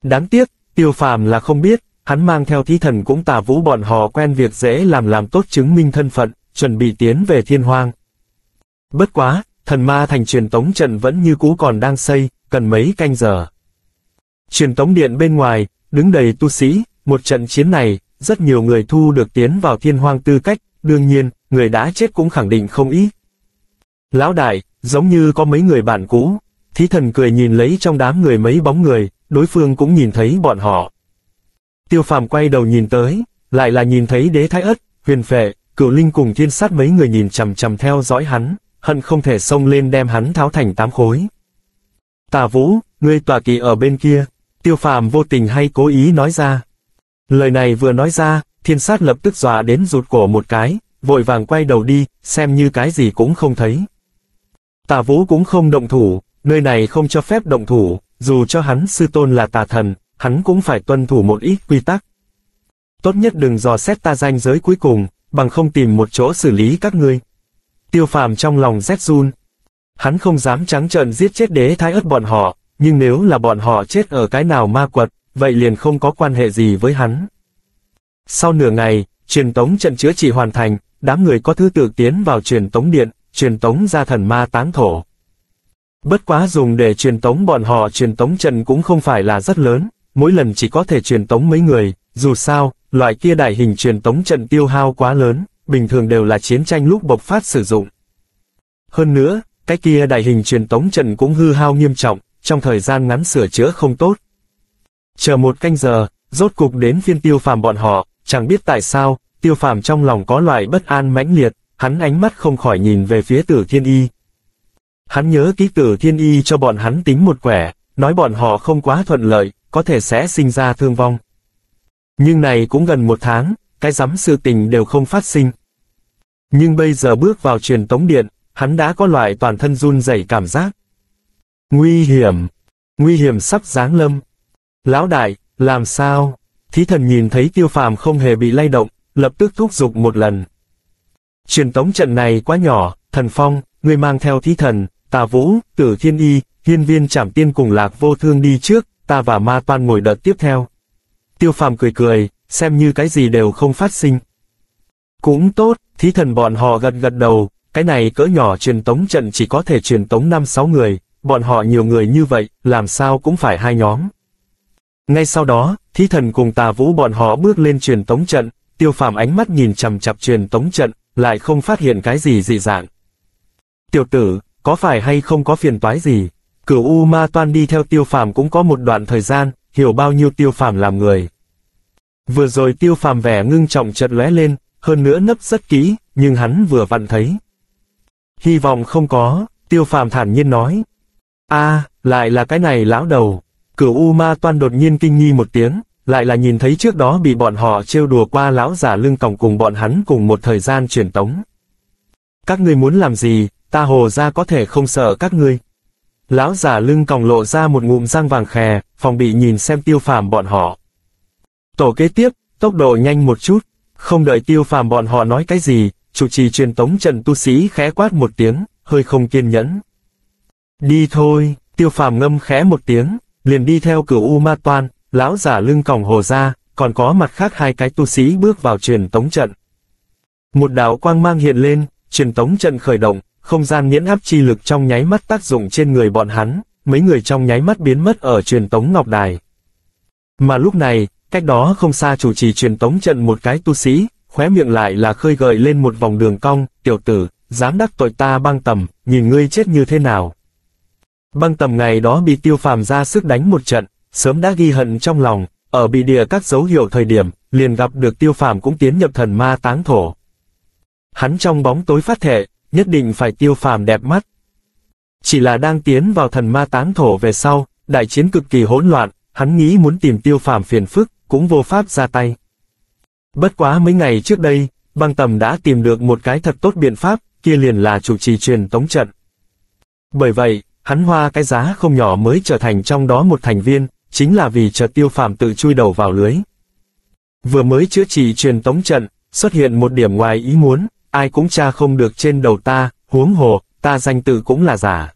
Đáng tiếc, Tiêu Phàm là không biết, hắn mang theo Thí Thần cũng Tà Vũ bọn họ quen việc dễ làm làm tốt chứng minh thân phận, chuẩn bị tiến về Thiên Hoang. Bất quá, Thần Ma Thành truyền tống trận vẫn như cũ còn đang xây, cần mấy canh giờ. Truyền tống điện bên ngoài, đứng đầy tu sĩ, một trận chiến này, rất nhiều người thu được tiến vào Thiên Hoang tư cách, đương nhiên, người đã chết cũng khẳng định không ít. Lão đại, giống như có mấy người bạn cũ, Thí Thần cười nhìn lấy trong đám người mấy bóng người, đối phương cũng nhìn thấy bọn họ. Tiêu Phàm quay đầu nhìn tới, lại là nhìn thấy Đế Thái Ất, Huyền Phệ, Cửu Linh cùng Thiên Sát mấy người nhìn chằm chằm theo dõi hắn, hận không thể xông lên đem hắn tháo thành tám khối. Tà Vũ, ngươi tọa kỵ ở bên kia, Tiêu Phàm vô tình hay cố ý nói ra. Lời này vừa nói ra, Thiên Sát lập tức dọa đến rụt cổ một cái, vội vàng quay đầu đi, xem như cái gì cũng không thấy. Tà Vũ cũng không động thủ, nơi này không cho phép động thủ, dù cho hắn sư tôn là tà thần, hắn cũng phải tuân thủ một ít quy tắc. Tốt nhất đừng dò xét ta ranh giới cuối cùng, bằng không tìm một chỗ xử lý các ngươi. Tiêu Phàm trong lòng rét run. Hắn không dám trắng trợn giết chết Đế Thái Ất bọn họ, nhưng nếu là bọn họ chết ở cái nào ma quật, vậy liền không có quan hệ gì với hắn. Sau nửa ngày, truyền tống trận chữa trị hoàn thành, đám người có thứ tự tiến vào truyền tống điện, truyền tống ra Thần Ma Táng Thổ. Bất quá dùng để truyền tống bọn họ truyền tống trận cũng không phải là rất lớn, mỗi lần chỉ có thể truyền tống mấy người, dù sao, loại kia đại hình truyền tống trận tiêu hao quá lớn, bình thường đều là chiến tranh lúc bộc phát sử dụng. Hơn nữa, cái kia đại hình truyền tống trận cũng hư hao nghiêm trọng, trong thời gian ngắn sửa chữa không tốt. Chờ một canh giờ, rốt cục đến phiên Tiêu Phàm bọn họ, chẳng biết tại sao, Tiêu Phàm trong lòng có loại bất an mãnh liệt, hắn ánh mắt không khỏi nhìn về phía Tử Thiên Y. Hắn nhớ ký Tử Thiên Y cho bọn hắn tính một quẻ, nói bọn họ không quá thuận lợi, có thể sẽ sinh ra thương vong. Nhưng này cũng gần một tháng, cái rắm sự tình đều không phát sinh. Nhưng bây giờ bước vào truyền tống điện, hắn đã có loại toàn thân run rẩy cảm giác. Nguy hiểm, nguy hiểm sắp giáng lâm. Lão đại, làm sao? Thí thần nhìn thấy Tiêu Phàm không hề bị lay động, lập tức thúc giục một lần. Truyền tống trận này quá nhỏ, Thần Phong, ngươi mang theo Thí Thần, Tà Vũ, Tử Thiên Y, Hiên Viên Trảm Tiên cùng Lạc Vô Thương đi trước, ta và Ma Toan ngồi đợt tiếp theo. Tiêu Phàm cười cười, xem như cái gì đều không phát sinh. Cũng tốt, Thí Thần bọn họ gật gật đầu, cái này cỡ nhỏ truyền tống trận chỉ có thể truyền tống năm sáu người, bọn họ nhiều người như vậy, làm sao cũng phải hai nhóm. Ngay sau đó, Thí Thần cùng Tà Vũ bọn họ bước lên truyền tống trận, Tiêu Phàm ánh mắt nhìn chằm chằm truyền tống trận, lại không phát hiện cái gì dị dạng. Tiểu tử, có phải hay không có phiền toái gì? Cửu U Ma Toan đi theo Tiêu Phàm cũng có một đoạn thời gian, hiểu bao nhiêu Tiêu Phàm làm người. Vừa rồi Tiêu Phàm vẻ ngưng trọng chợt lóe lên, hơn nữa nấp rất kỹ, nhưng hắn vừa vặn thấy. Hy vọng không có, Tiêu Phàm thản nhiên nói. A, à, lại là cái này lão đầu. Cửu U Ma Toan đột nhiên kinh nghi một tiếng, lại là nhìn thấy trước đó bị bọn họ trêu đùa qua lão giả lưng còng cùng bọn hắn cùng một thời gian truyền tống. Các ngươi muốn làm gì, ta Hồ gia có thể không sợ các ngươi. Lão giả lưng còng lộ ra một ngụm răng vàng khè, phòng bị nhìn xem Tiêu Phàm bọn họ. Tổ kế tiếp, tốc độ nhanh một chút, không đợi Tiêu Phàm bọn họ nói cái gì, chủ trì truyền tống trận tu sĩ khẽ quát một tiếng, hơi không kiên nhẫn. Đi thôi, Tiêu Phàm ngâm khẽ một tiếng, liền đi theo Cửu U Ma Toan, lão giả lưng còng Hồ gia, còn có mặt khác hai cái tu sĩ bước vào truyền tống trận. Một đạo quang mang hiện lên, truyền tống trận khởi động, không gian miễn áp chi lực trong nháy mắt tác dụng trên người bọn hắn, mấy người trong nháy mắt biến mất ở truyền tống ngọc đài. Mà lúc này, cách đó không xa chủ trì truyền tống trận một cái tu sĩ, khóe miệng lại là khơi gợi lên một vòng đường cong, tiểu tử, dám đắc tội ta Băng Tầm, nhìn ngươi chết như thế nào. Băng Tầm ngày đó bị Tiêu Phàm ra sức đánh một trận, sớm đã ghi hận trong lòng, ở bị địa các dấu hiệu thời điểm, liền gặp được Tiêu Phàm cũng tiến nhập thần ma táng thổ. Hắn trong bóng tối phát thệ, nhất định phải Tiêu Phàm đẹp mắt. Chỉ là đang tiến vào thần ma táng thổ về sau, đại chiến cực kỳ hỗn loạn, hắn nghĩ muốn tìm Tiêu Phàm phiền phức, cũng vô pháp ra tay. Bất quá mấy ngày trước đây, Băng Tầm đã tìm được một cái thật tốt biện pháp, kia liền là chủ trì truyền tống trận. Bởi vậy, hắn hoa cái giá không nhỏ mới trở thành trong đó một thành viên, chính là vì chờ Tiêu Phàm tự chui đầu vào lưới. Vừa mới chữa trị truyền tống trận, xuất hiện một điểm ngoài ý muốn, ai cũng tra không được trên đầu ta, huống hồ, ta danh tự cũng là giả.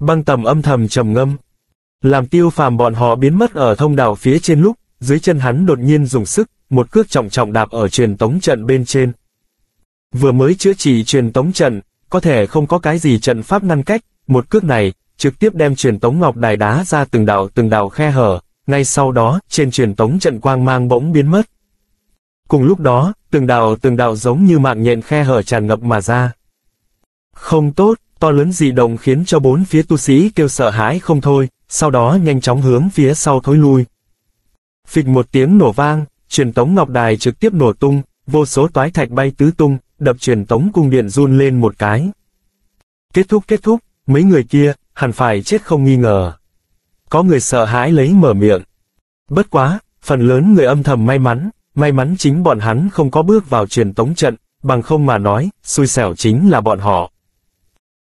Băng Tầm âm thầm trầm ngâm. Làm Tiêu Phàm bọn họ biến mất ở thông đạo phía trên lúc, dưới chân hắn đột nhiên dùng sức, một cước trọng trọng đạp ở truyền tống trận bên trên. Vừa mới chữa trị truyền tống trận, có thể không có cái gì trận pháp ngăn cách, một cước này, trực tiếp đem truyền tống ngọc đài đá ra từng đạo từng đạo khe hở, ngay sau đó, trên truyền tống trận quang mang bỗng biến mất. Cùng lúc đó, từng đạo từng đạo giống như mạng nhện khe hở tràn ngập mà ra. Không tốt, to lớn dị động khiến cho bốn phía tu sĩ kêu sợ hãi không thôi, sau đó nhanh chóng hướng phía sau thối lui. Phịch một tiếng nổ vang, truyền tống ngọc đài trực tiếp nổ tung, vô số toái thạch bay tứ tung, đập truyền tống cung điện run lên một cái. Kết thúc kết thúc, mấy người kia, hẳn phải chết không nghi ngờ. Có người sợ hãi lấy mở miệng. Bất quá, phần lớn người âm thầm may mắn, may mắn chính bọn hắn không có bước vào truyền tống trận, bằng không mà nói, xui xẻo chính là bọn họ.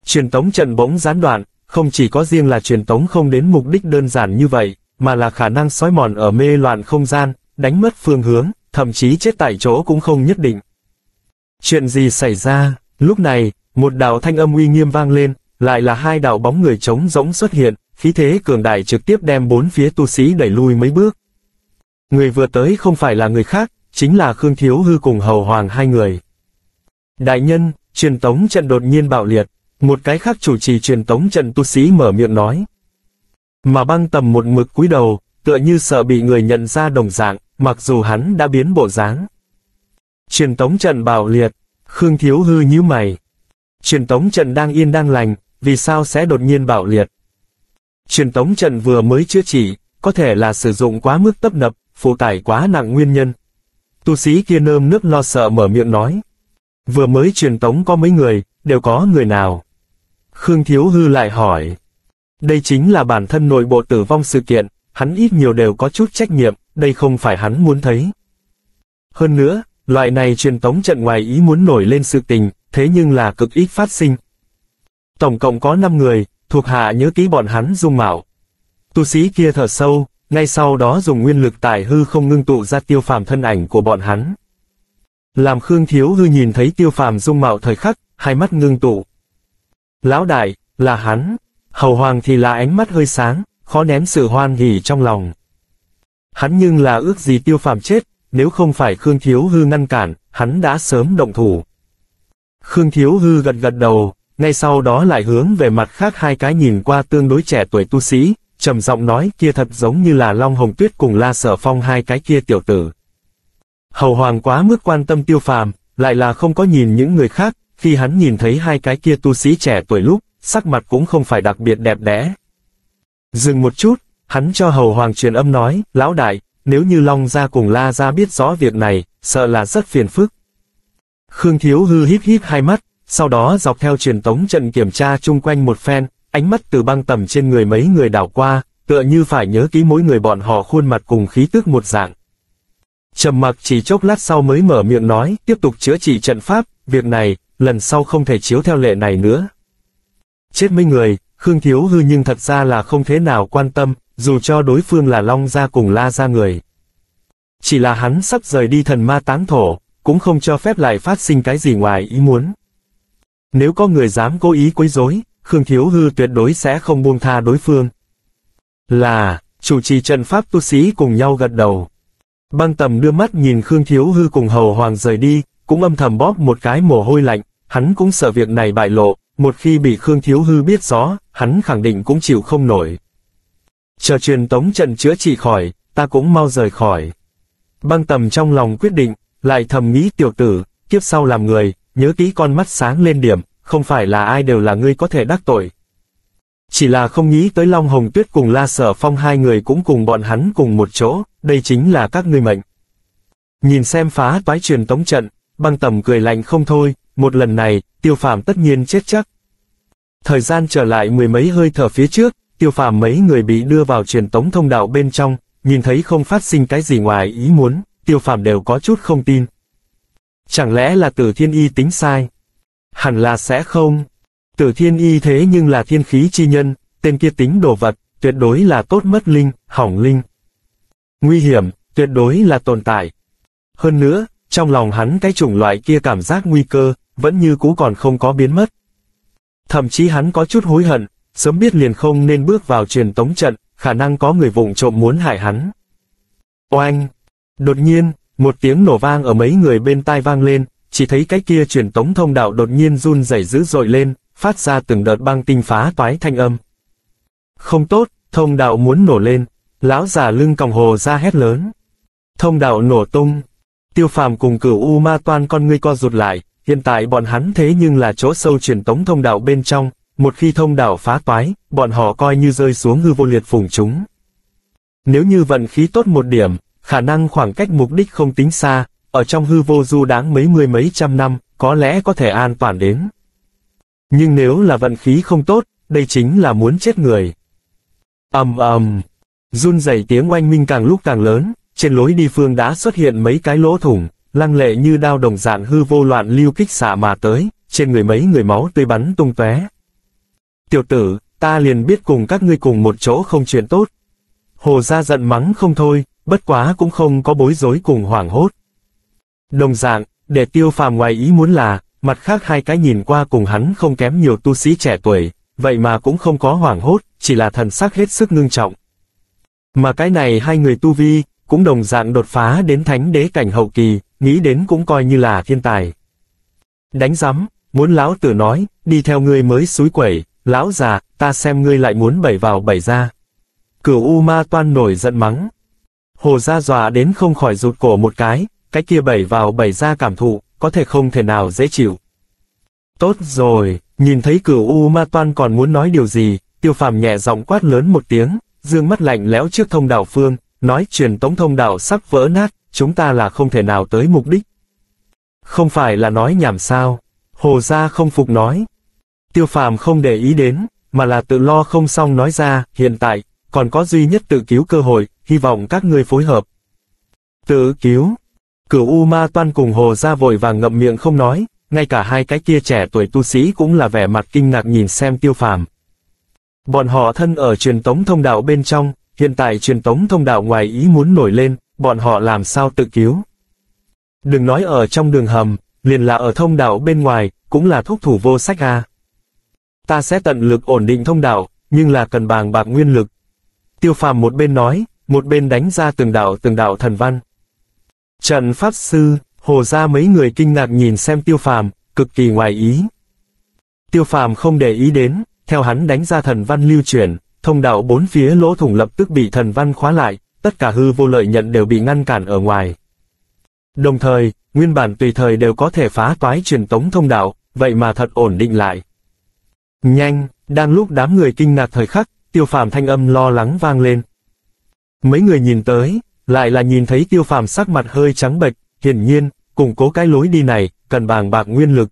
Truyền tống trận bỗng gián đoạn, không chỉ có riêng là truyền tống không đến mục đích đơn giản như vậy, mà là khả năng xói mòn ở mê loạn không gian, đánh mất phương hướng, thậm chí chết tại chỗ cũng không nhất định. Chuyện gì xảy ra? Lúc này, một đạo thanh âm uy nghiêm vang lên, lại là hai đạo bóng người trống rỗng xuất hiện, khí thế cường đại trực tiếp đem bốn phía tu sĩ đẩy lui mấy bước. Người vừa tới không phải là người khác, chính là Khương Thiếu Hư cùng Hầu Hoàng hai người. Đại nhân, truyền tống trận đột nhiên bạo liệt, một cái khác chủ trì truyền tống trận tu sĩ mở miệng nói. Mà Băng Tầm một mực cúi đầu, tựa như sợ bị người nhận ra đồng dạng, mặc dù hắn đã biến bộ dáng. Truyền tống trận bạo liệt, Khương Thiếu Hư nhíu mày. Truyền tống trận đang yên đang lành, vì sao sẽ đột nhiên bạo liệt? Truyền tống trận vừa mới chữa trị, có thể là sử dụng quá mức tấp nập, phụ tải quá nặng nguyên nhân. Tu sĩ kia nơm nớp lo sợ mở miệng nói. Vừa mới truyền tống có mấy người, đều có người nào? Khương Thiếu Hư lại hỏi. Đây chính là bản thân nội bộ tử vong sự kiện, hắn ít nhiều đều có chút trách nhiệm, đây không phải hắn muốn thấy. Hơn nữa, loại này truyền tống trận ngoài ý muốn nổi lên sự tình, thế nhưng là cực ít phát sinh. Tổng cộng có năm người, thuộc hạ nhớ kỹ bọn hắn dung mạo. Tu sĩ kia thở sâu, ngay sau đó dùng nguyên lực tải hư không ngưng tụ ra Tiêu Phàm thân ảnh của bọn hắn. Làm Khương Thiếu Hư nhìn thấy Tiêu Phàm dung mạo thời khắc, hai mắt ngưng tụ. Lão đại, là hắn. Hầu Hoàng thì là ánh mắt hơi sáng, khó nén sự hoan hỉ trong lòng. Hắn nhưng là ước gì Tiêu Phàm chết, nếu không phải Khương Thiếu Hư ngăn cản, hắn đã sớm động thủ. Khương Thiếu Hư gật gật đầu, ngay sau đó lại hướng về mặt khác hai cái nhìn qua tương đối trẻ tuổi tu sĩ, trầm giọng nói kia thật giống như là Long Hồng Tuyết cùng La Sở Phong hai cái kia tiểu tử. Hầu Hoàng quá mức quan tâm Tiêu Phàm, lại là không có nhìn những người khác, khi hắn nhìn thấy hai cái kia tu sĩ trẻ tuổi lúc, sắc mặt cũng không phải đặc biệt đẹp đẽ. Dừng một chút, hắn cho Hầu Hoàng truyền âm nói, lão đại, nếu như Long gia cùng La gia biết rõ việc này, sợ là rất phiền phức. Khương Thiếu Hư híp híp hai mắt, sau đó dọc theo truyền tống trận kiểm tra chung quanh một phen, ánh mắt từ băng tầm trên người mấy người đảo qua, tựa như phải nhớ kỹ mỗi người bọn họ khuôn mặt cùng khí tức một dạng. Trầm mặc chỉ chốc lát sau mới mở miệng nói, tiếp tục chữa trị trận pháp, việc này, lần sau không thể chiếu theo lệ này nữa. Chết mấy người, Khương Thiếu Hư nhưng thật ra là không thế nào quan tâm, dù cho đối phương là Long gia cùng La gia người. Chỉ là hắn sắp rời đi Thần Ma Táng Thổ, cũng không cho phép lại phát sinh cái gì ngoài ý muốn. Nếu có người dám cố ý quấy rối, Khương Thiếu Hư tuyệt đối sẽ không buông tha đối phương. Là, chủ trì trận pháp tu sĩ cùng nhau gật đầu. Băng tầm đưa mắt nhìn Khương Thiếu Hư cùng Hầu Hoàng rời đi, cũng âm thầm bóp một cái mồ hôi lạnh, hắn cũng sợ việc này bại lộ, một khi bị Khương Thiếu Hư biết rõ, hắn khẳng định cũng chịu không nổi. Chờ truyền tống trận chữa trị khỏi, ta cũng mau rời khỏi. Băng tầm trong lòng quyết định, lại thầm nghĩ tiểu tử, kiếp sau làm người, nhớ kỹ con mắt sáng lên điểm, không phải là ai đều là ngươi có thể đắc tội. Chỉ là không nghĩ tới Long Hồng Tuyết cùng La Sở Phong hai người cũng cùng bọn hắn cùng một chỗ, đây chính là các ngươi mệnh. Nhìn xem phá toái truyền tống trận, Băng tầm cười lạnh không thôi, một lần này, Tiêu Phàm tất nhiên chết chắc. Thời gian trở lại mười mấy hơi thở phía trước, Tiêu Phàm mấy người bị đưa vào truyền tống thông đạo bên trong, nhìn thấy không phát sinh cái gì ngoài ý muốn, Tiêu Phàm đều có chút không tin. Chẳng lẽ là Tử Thiên Y tính sai? Hẳn là sẽ không. Tử Thiên Y thế nhưng là thiên khí chi nhân, tên kia tính đồ vật, tuyệt đối là tốt mất linh, hỏng linh. Nguy hiểm, tuyệt đối là tồn tại. Hơn nữa, trong lòng hắn cái chủng loại kia cảm giác nguy cơ, vẫn như cũ còn không có biến mất. Thậm chí hắn có chút hối hận, sớm biết liền không nên bước vào truyền tống trận, khả năng có người vụng trộm muốn hại hắn. Oanh! Đột nhiên, một tiếng nổ vang ở mấy người bên tai vang lên, chỉ thấy cái kia truyền tống thông đạo đột nhiên run rẩy dữ dội lên, phát ra từng đợt băng tinh phá toái thanh âm. Không tốt, thông đạo muốn nổ lên, lão già lưng còng hồ ra hét lớn. Thông đạo nổ tung, Tiêu Phàm cùng Cửu U Ma Toan con ngươi co rụt lại, hiện tại bọn hắn thế nhưng là chỗ sâu truyền tống thông đạo bên trong, một khi thông đạo phá toái, bọn họ coi như rơi xuống hư vô liệt phùng chúng. Nếu như vận khí tốt một điểm, khả năng khoảng cách mục đích không tính xa, ở trong hư vô du đáng mấy mươi mấy trăm năm, có lẽ có thể an toàn đến. Nhưng nếu là vận khí không tốt, đây chính là muốn chết người. Ầm ầm, run rẩy tiếng oanh minh càng lúc càng lớn, trên lối đi phương đã xuất hiện mấy cái lỗ thủng, lăng lệ như đao đồng dạng hư vô loạn lưu kích xạ mà tới, trên người mấy người máu tươi bắn tung tóe. Tiểu tử, ta liền biết cùng các ngươi cùng một chỗ không chuyện tốt. Hồ gia giận mắng không thôi, bất quá cũng không có bối rối cùng hoảng hốt. Đồng dạng, để Tiêu Phàm ngoài ý muốn là, mặt khác hai cái nhìn qua cùng hắn không kém nhiều tu sĩ trẻ tuổi, vậy mà cũng không có hoảng hốt, chỉ là thần sắc hết sức ngưng trọng. Mà cái này hai người tu vi, cũng đồng dạng đột phá đến thánh đế cảnh hậu kỳ, nghĩ đến cũng coi như là thiên tài. Đánh rắm, muốn lão tử nói, đi theo ngươi mới xúi quẩy, lão già, ta xem ngươi lại muốn bẩy vào bẩy ra. Cửu U Ma Toan nổi giận mắng. Hồ gia dọa đến không khỏi rụt cổ một cái, cái kia bẩy vào bẩy ra cảm thụ, có thể không thể nào dễ chịu. Tốt rồi, nhìn thấy Cửu U Ma Toan còn muốn nói điều gì, Tiêu Phàm nhẹ giọng quát lớn một tiếng, dương mắt lạnh lẽo trước thông đạo phương, nói truyền tống thông đạo sắp vỡ nát, chúng ta là không thể nào tới mục đích. Không phải là nói nhảm sao, Hồ gia không phục nói. Tiêu Phàm không để ý đến, mà là tự lo không xong nói ra, hiện tại, còn có duy nhất tự cứu cơ hội, hy vọng các ngươi phối hợp. Tự cứu, Cửu U Ma Toan cùng Hồ gia vội vàng ngậm miệng không nói, ngay cả hai cái kia trẻ tuổi tu sĩ cũng là vẻ mặt kinh ngạc nhìn xem Tiêu Phàm. Bọn họ thân ở truyền tống thông đạo bên trong, hiện tại truyền tống thông đạo ngoài ý muốn nổi lên, bọn họ làm sao tự cứu. Đừng nói ở trong đường hầm, liền là ở thông đạo bên ngoài, cũng là thúc thủ vô sách à. Ta sẽ tận lực ổn định thông đạo, nhưng là cần bàng bạc nguyên lực. Tiêu Phàm một bên nói, một bên đánh ra từng đạo từng đạo thần văn. Trận pháp sư, Hồ gia mấy người kinh ngạc nhìn xem Tiêu Phàm, cực kỳ ngoài ý. Tiêu Phàm không để ý đến, theo hắn đánh ra thần văn lưu chuyển, thông đạo bốn phía lỗ thủng lập tức bị thần văn khóa lại, tất cả hư vô lợi nhận đều bị ngăn cản ở ngoài. Đồng thời, nguyên bản tùy thời đều có thể phá toái truyền tống thông đạo, vậy mà thật ổn định lại. Nhanh, đang lúc đám người kinh ngạc thời khắc, Tiêu Phàm thanh âm lo lắng vang lên. Mấy người nhìn tới, lại là nhìn thấy Tiêu Phàm sắc mặt hơi trắng bệch, hiển nhiên, củng cố cái lối đi này, cần bàng bạc nguyên lực.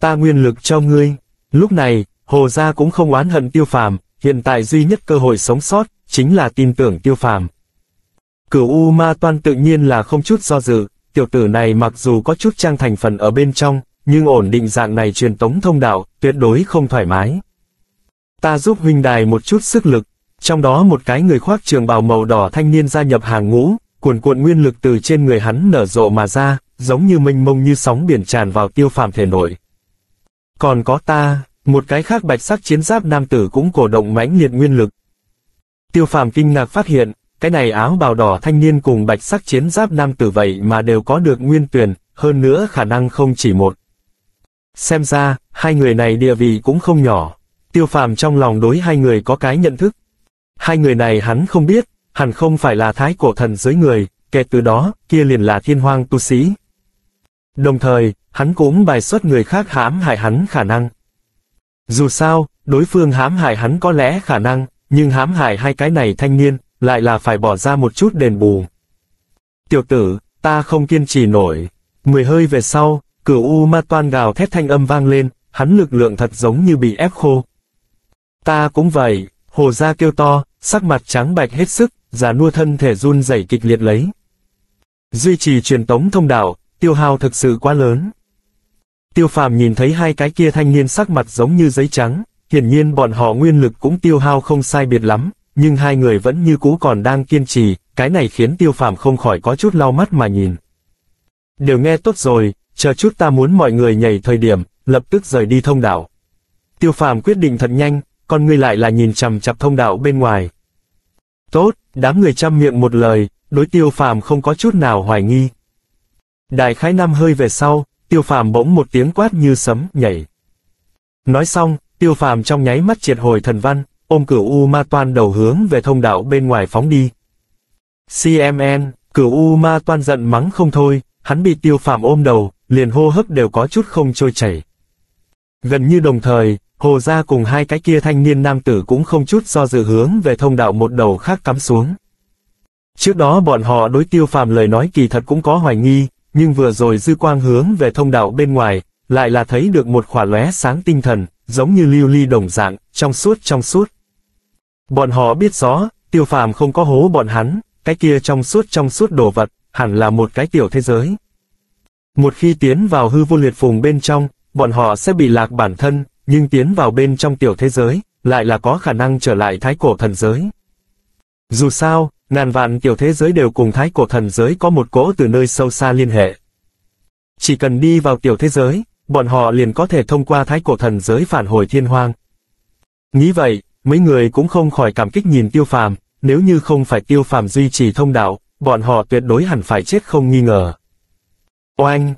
Ta nguyên lực cho ngươi. Lúc này, Hồ gia cũng không oán hận Tiêu Phàm, hiện tại duy nhất cơ hội sống sót, chính là tin tưởng Tiêu Phàm. Cửu U Ma Toan tự nhiên là không chút do dự, tiểu tử này mặc dù có chút trang thành phần ở bên trong, nhưng ổn định dạng này truyền tống thông đạo, tuyệt đối không thoải mái. Ta giúp huynh đài một chút sức lực, trong đó một cái người khoác trường bào màu đỏ thanh niên gia nhập hàng ngũ, cuồn cuộn nguyên lực từ trên người hắn nở rộ mà ra, giống như mênh mông như sóng biển tràn vào Tiêu Phàm thể nội. Còn có ta, một cái khác bạch sắc chiến giáp nam tử cũng cổ động mãnh liệt nguyên lực. Tiêu Phàm kinh ngạc phát hiện, cái này áo bào đỏ thanh niên cùng bạch sắc chiến giáp nam tử vậy mà đều có được nguyên tuyển, hơn nữa khả năng không chỉ một. Xem ra, hai người này địa vị cũng không nhỏ. Tiêu Phàm trong lòng đối hai người có cái nhận thức. Hai người này hắn không biết, hẳn không phải là thái cổ thần giới người, kể từ đó, kia liền là thiên hoang tu sĩ. Đồng thời, hắn cũng bài xuất người khác hãm hại hắn khả năng. Dù sao, đối phương hãm hại hắn có lẽ khả năng, nhưng hãm hại hai cái này thanh niên, lại là phải bỏ ra một chút đền bù. Tiểu tử, ta không kiên trì nổi. Mười hơi về sau, Cửu U Ma Toan gào thét thanh âm vang lên, hắn lực lượng thật giống như bị ép khô. Ta cũng vậy, Hồ gia kêu to, sắc mặt trắng bạch hết sức, già nua thân thể run rẩy kịch liệt lấy. Duy trì truyền tống thông đạo, tiêu hao thực sự quá lớn. Tiêu Phàm nhìn thấy hai cái kia thanh niên sắc mặt giống như giấy trắng, hiển nhiên bọn họ nguyên lực cũng tiêu hao không sai biệt lắm, nhưng hai người vẫn như cũ còn đang kiên trì, cái này khiến Tiêu Phàm không khỏi có chút lau mắt mà nhìn. Đều nghe tốt rồi, chờ chút ta muốn mọi người nhảy thời điểm, lập tức rời đi thông đạo. Tiêu Phàm quyết định thật nhanh, con người lại là nhìn chằm chằm thông đạo bên ngoài. Tốt, đám người chăm miệng một lời, đối Tiêu Phàm không có chút nào hoài nghi. Đại khái năm hơi về sau, Tiêu Phàm bỗng một tiếng quát như sấm, nhảy. Nói xong, Tiêu Phàm trong nháy mắt triệt hồi thần văn, ôm Cửu U Ma Toan đầu hướng về thông đạo bên ngoài phóng đi. xê em en, Cửu U Ma Toan giận mắng không thôi, hắn bị Tiêu Phàm ôm đầu, liền hô hấp đều có chút không trôi chảy. Gần như đồng thời, Hồ gia cùng hai cái kia thanh niên nam tử cũng không chút do dự hướng về thông đạo một đầu khác cắm xuống. Trước đó bọn họ đối Tiêu Phàm lời nói kỳ thật cũng có hoài nghi, nhưng vừa rồi dư quang hướng về thông đạo bên ngoài, lại là thấy được một khỏa lóe sáng tinh thần, giống như lưu ly đồng dạng, trong suốt trong suốt. Bọn họ biết rõ, Tiêu Phàm không có hố bọn hắn, cái kia trong suốt trong suốt đồ vật, hẳn là một cái tiểu thế giới. Một khi tiến vào hư vô liệt phùng bên trong, bọn họ sẽ bị lạc bản thân, nhưng tiến vào bên trong tiểu thế giới, lại là có khả năng trở lại thái cổ thần giới. Dù sao, ngàn vạn tiểu thế giới đều cùng thái cổ thần giới có một cỗ từ nơi sâu xa liên hệ. Chỉ cần đi vào tiểu thế giới, bọn họ liền có thể thông qua thái cổ thần giới phản hồi thiên hoang. Nghĩ vậy, mấy người cũng không khỏi cảm kích nhìn Tiêu Phàm, nếu như không phải Tiêu Phàm duy trì thông đạo, bọn họ tuyệt đối hẳn phải chết không nghi ngờ. Oanh!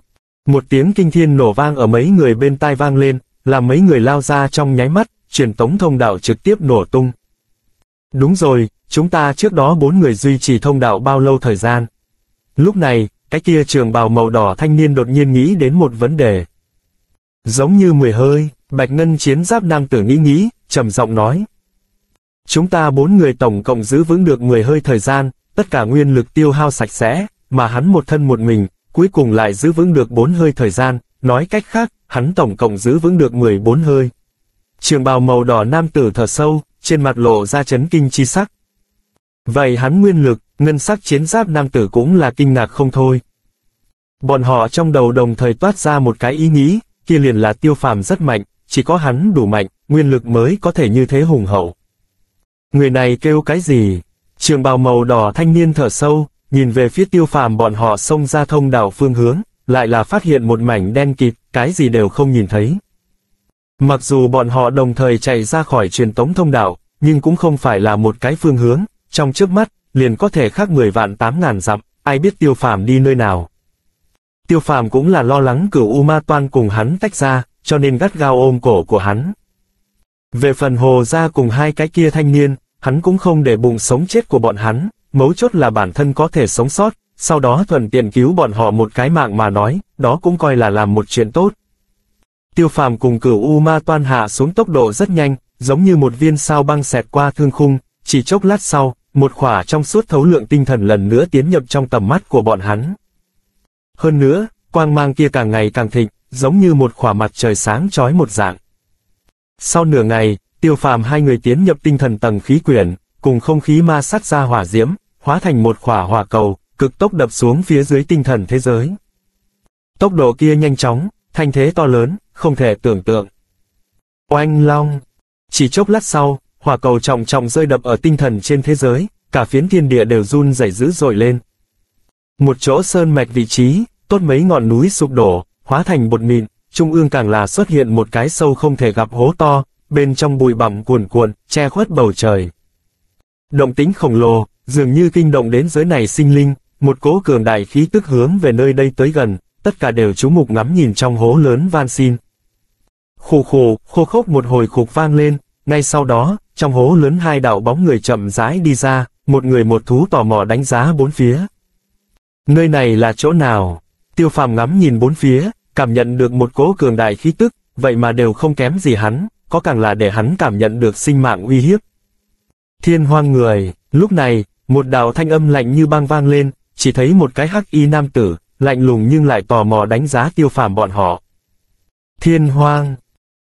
Một tiếng kinh thiên nổ vang ở mấy người bên tai vang lên, làm mấy người lao ra trong nháy mắt, truyền tống thông đạo trực tiếp nổ tung. Đúng rồi, chúng ta trước đó bốn người duy trì thông đạo bao lâu thời gian? Lúc này, cái kia trường bào màu đỏ thanh niên đột nhiên nghĩ đến một vấn đề. Giống như mười hơi, bạch ngân chiến giáp nam tử nghĩ nghĩ, trầm giọng nói. Chúng ta bốn người tổng cộng giữ vững được mười hơi thời gian, tất cả nguyên lực tiêu hao sạch sẽ, mà hắn một thân một mình, cuối cùng lại giữ vững được bốn hơi thời gian, nói cách khác, hắn tổng cộng giữ vững được mười bốn hơi. Trường bào màu đỏ nam tử thở sâu, trên mặt lộ ra chấn kinh chi sắc. Vậy hắn nguyên lực, ngân sắc chiến giáp nam tử cũng là kinh ngạc không thôi. Bọn họ trong đầu đồng thời toát ra một cái ý nghĩ, kia liền là Tiêu Phàm rất mạnh, chỉ có hắn đủ mạnh, nguyên lực mới có thể như thế hùng hậu. Người này kêu cái gì? Trường bào màu đỏ thanh niên thở sâu, nhìn về phía Tiêu Phàm bọn họ xông ra thông đạo phương hướng, lại là phát hiện một mảnh đen kịt, cái gì đều không nhìn thấy. Mặc dù bọn họ đồng thời chạy ra khỏi truyền tống thông đạo, nhưng cũng không phải là một cái phương hướng, trong trước mắt, liền có thể khác mười vạn tám ngàn dặm, ai biết Tiêu Phàm đi nơi nào. Tiêu Phàm cũng là lo lắng Cửu U Ma Toan cùng hắn tách ra, cho nên gắt gao ôm cổ của hắn. Về phần Hồ gia cùng hai cái kia thanh niên, hắn cũng không để bụng sống chết của bọn hắn, mấu chốt là bản thân có thể sống sót, sau đó thuận tiện cứu bọn họ một cái mạng mà nói, đó cũng coi là làm một chuyện tốt. Tiêu Phàm cùng Cửu U Ma Toan hạ xuống tốc độ rất nhanh, giống như một viên sao băng xẹt qua thương khung, chỉ chốc lát sau, một khỏa trong suốt thấu lượng tinh thần lần nữa tiến nhập trong tầm mắt của bọn hắn. Hơn nữa, quang mang kia càng ngày càng thịnh, giống như một khỏa mặt trời sáng chói một dạng. Sau nửa ngày, Tiêu Phàm hai người tiến nhập tinh thần tầng khí quyển, cùng không khí ma sát ra hỏa diễm, hóa thành một khỏa hỏa cầu, cực tốc đập xuống phía dưới tinh thần thế giới. Tốc độ kia nhanh chóng, thanh thế to lớn, không thể tưởng tượng. Oanh long! Chỉ chốc lát sau, hỏa cầu trọng trọng rơi đập ở tinh thần trên thế giới, cả phiến thiên địa đều run rẩy dữ dội lên. Một chỗ sơn mạch vị trí, tốt mấy ngọn núi sụp đổ, hóa thành bột mịn, trung ương càng là xuất hiện một cái sâu không thể gặp hố to, bên trong bụi bặm cuồn cuộn, che khuất bầu trời. Động tính khổng lồ, dường như kinh động đến giới này sinh linh, một cỗ cường đại khí tức hướng về nơi đây tới gần, tất cả đều chú mục ngắm nhìn trong hố lớn van xin. Khù khù, khô khốc một hồi khục vang lên, ngay sau đó, trong hố lớn hai đạo bóng người chậm rãi đi ra, một người một thú tò mò đánh giá bốn phía. Nơi này là chỗ nào? Tiêu Phàm ngắm nhìn bốn phía, cảm nhận được một cỗ cường đại khí tức, vậy mà đều không kém gì hắn, có càng là để hắn cảm nhận được sinh mạng uy hiếp. Thiên Hoang người, lúc này, một đạo thanh âm lạnh như băng vang lên, chỉ thấy một cái hắc y nam tử, lạnh lùng nhưng lại tò mò đánh giá Tiêu Phàm bọn họ. Thiên Hoang.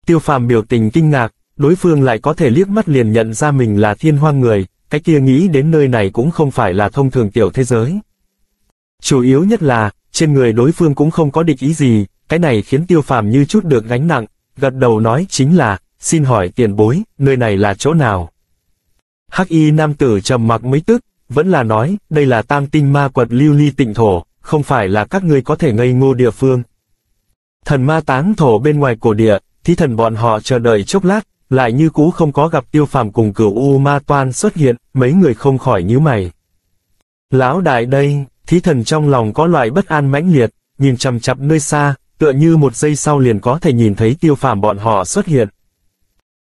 Tiêu Phàm biểu tình kinh ngạc, đối phương lại có thể liếc mắt liền nhận ra mình là Thiên Hoang người, cái kia nghĩ đến nơi này cũng không phải là thông thường tiểu thế giới. Chủ yếu nhất là, trên người đối phương cũng không có địch ý gì, cái này khiến Tiêu Phàm như chút được gánh nặng, gật đầu nói chính là, xin hỏi tiền bối, nơi này là chỗ nào? Hắc y nam tử trầm mặc mấy tức, vẫn là nói, đây là tam tinh ma quật Lưu Ly Tịnh Thổ, không phải là các ngươi có thể ngây ngô địa phương. Thần ma táng thổ bên ngoài cổ địa, thí thần bọn họ chờ đợi chốc lát, lại như cũ không có gặp Tiêu Phàm cùng Cửu U Ma Toan xuất hiện, mấy người không khỏi nhíu mày. Lão đại đây, thí thần trong lòng có loại bất an mãnh liệt, nhìn chằm chặp nơi xa, tựa như một giây sau liền có thể nhìn thấy Tiêu Phàm bọn họ xuất hiện.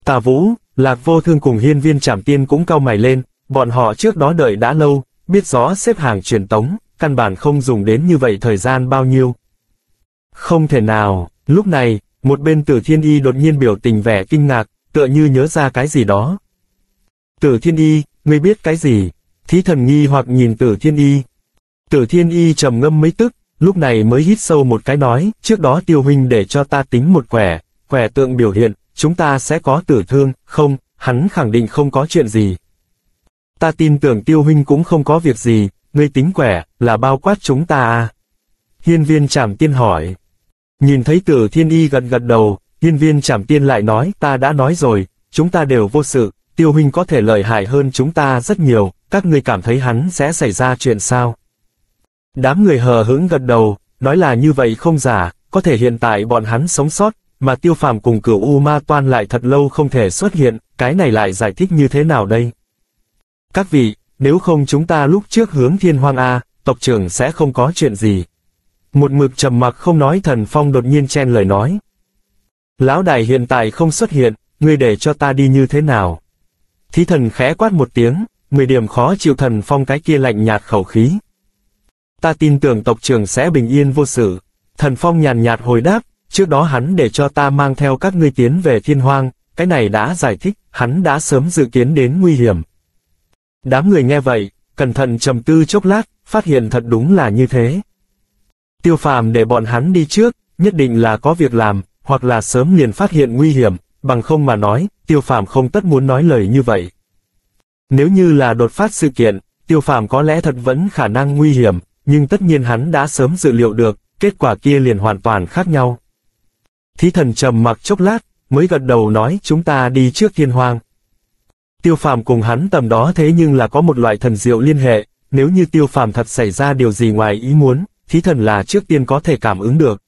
Tà Vũ, Lạc Vô Thương cùng Hiên Viên Trảm Tiên cũng cau mày lên, bọn họ trước đó đợi đã lâu, biết rõ xếp hàng truyền tống, căn bản không dùng đến như vậy thời gian bao nhiêu. Không thể nào, lúc này, một bên Tử Thiên Y đột nhiên biểu tình vẻ kinh ngạc, tựa như nhớ ra cái gì đó. Tử Thiên Y, ngươi biết cái gì? Thí thần nghi hoặc nhìn Tử Thiên Y. Tử Thiên Y trầm ngâm mấy tức, lúc này mới hít sâu một cái nói, trước đó Tiêu huynh để cho ta tính một quẻ, quẻ tượng biểu hiện, chúng ta sẽ có tử thương, không, hắn khẳng định không có chuyện gì. Ta tin tưởng Tiêu huynh cũng không có việc gì, ngươi tính quẻ, là bao quát chúng ta à? Hiên Viên Trảm Tiên hỏi. Nhìn thấy Tử Thiên Y gật gật đầu, Hiên Viên Trảm Tiên lại nói, ta đã nói rồi, chúng ta đều vô sự, Tiêu huynh có thể lợi hại hơn chúng ta rất nhiều, các ngươi cảm thấy hắn sẽ xảy ra chuyện sao? Đám người hờ hững gật đầu, nói là như vậy không giả, có thể hiện tại bọn hắn sống sót, mà Tiêu Phàm cùng Cửu U Ma Toan lại thật lâu không thể xuất hiện, cái này lại giải thích như thế nào đây? Các vị, nếu không chúng ta lúc trước hướng Thiên Hoang a, tộc trưởng sẽ không có chuyện gì. Một mực trầm mặc không nói Thần Phong đột nhiên chen lời nói. Lão đại hiện tại không xuất hiện, ngươi để cho ta đi như thế nào? Thí thần khẽ quát một tiếng, mười điểm khó chịu Thần Phong cái kia lạnh nhạt khẩu khí. Ta tin tưởng tộc trưởng sẽ bình yên vô sự. Thần Phong nhàn nhạt hồi đáp, trước đó hắn để cho ta mang theo các ngươi tiến về Thiên Hoang, cái này đã giải thích, hắn đã sớm dự kiến đến nguy hiểm. Đám người nghe vậy, cẩn thận trầm tư chốc lát, phát hiện thật đúng là như thế. Tiêu Phàm để bọn hắn đi trước, nhất định là có việc làm, hoặc là sớm liền phát hiện nguy hiểm, bằng không mà nói, Tiêu Phàm không tất muốn nói lời như vậy. Nếu như là đột phát sự kiện, Tiêu Phàm có lẽ thật vẫn khả năng nguy hiểm, nhưng tất nhiên hắn đã sớm dự liệu được, kết quả kia liền hoàn toàn khác nhau. Thí thần trầm mặc chốc lát, mới gật đầu nói chúng ta đi trước Thiên Hoang. Tiêu Phàm cùng hắn tầm đó thế nhưng là có một loại thần diệu liên hệ, nếu như Tiêu Phàm thật xảy ra điều gì ngoài ý muốn, Thí thần là trước tiên có thể cảm ứng được.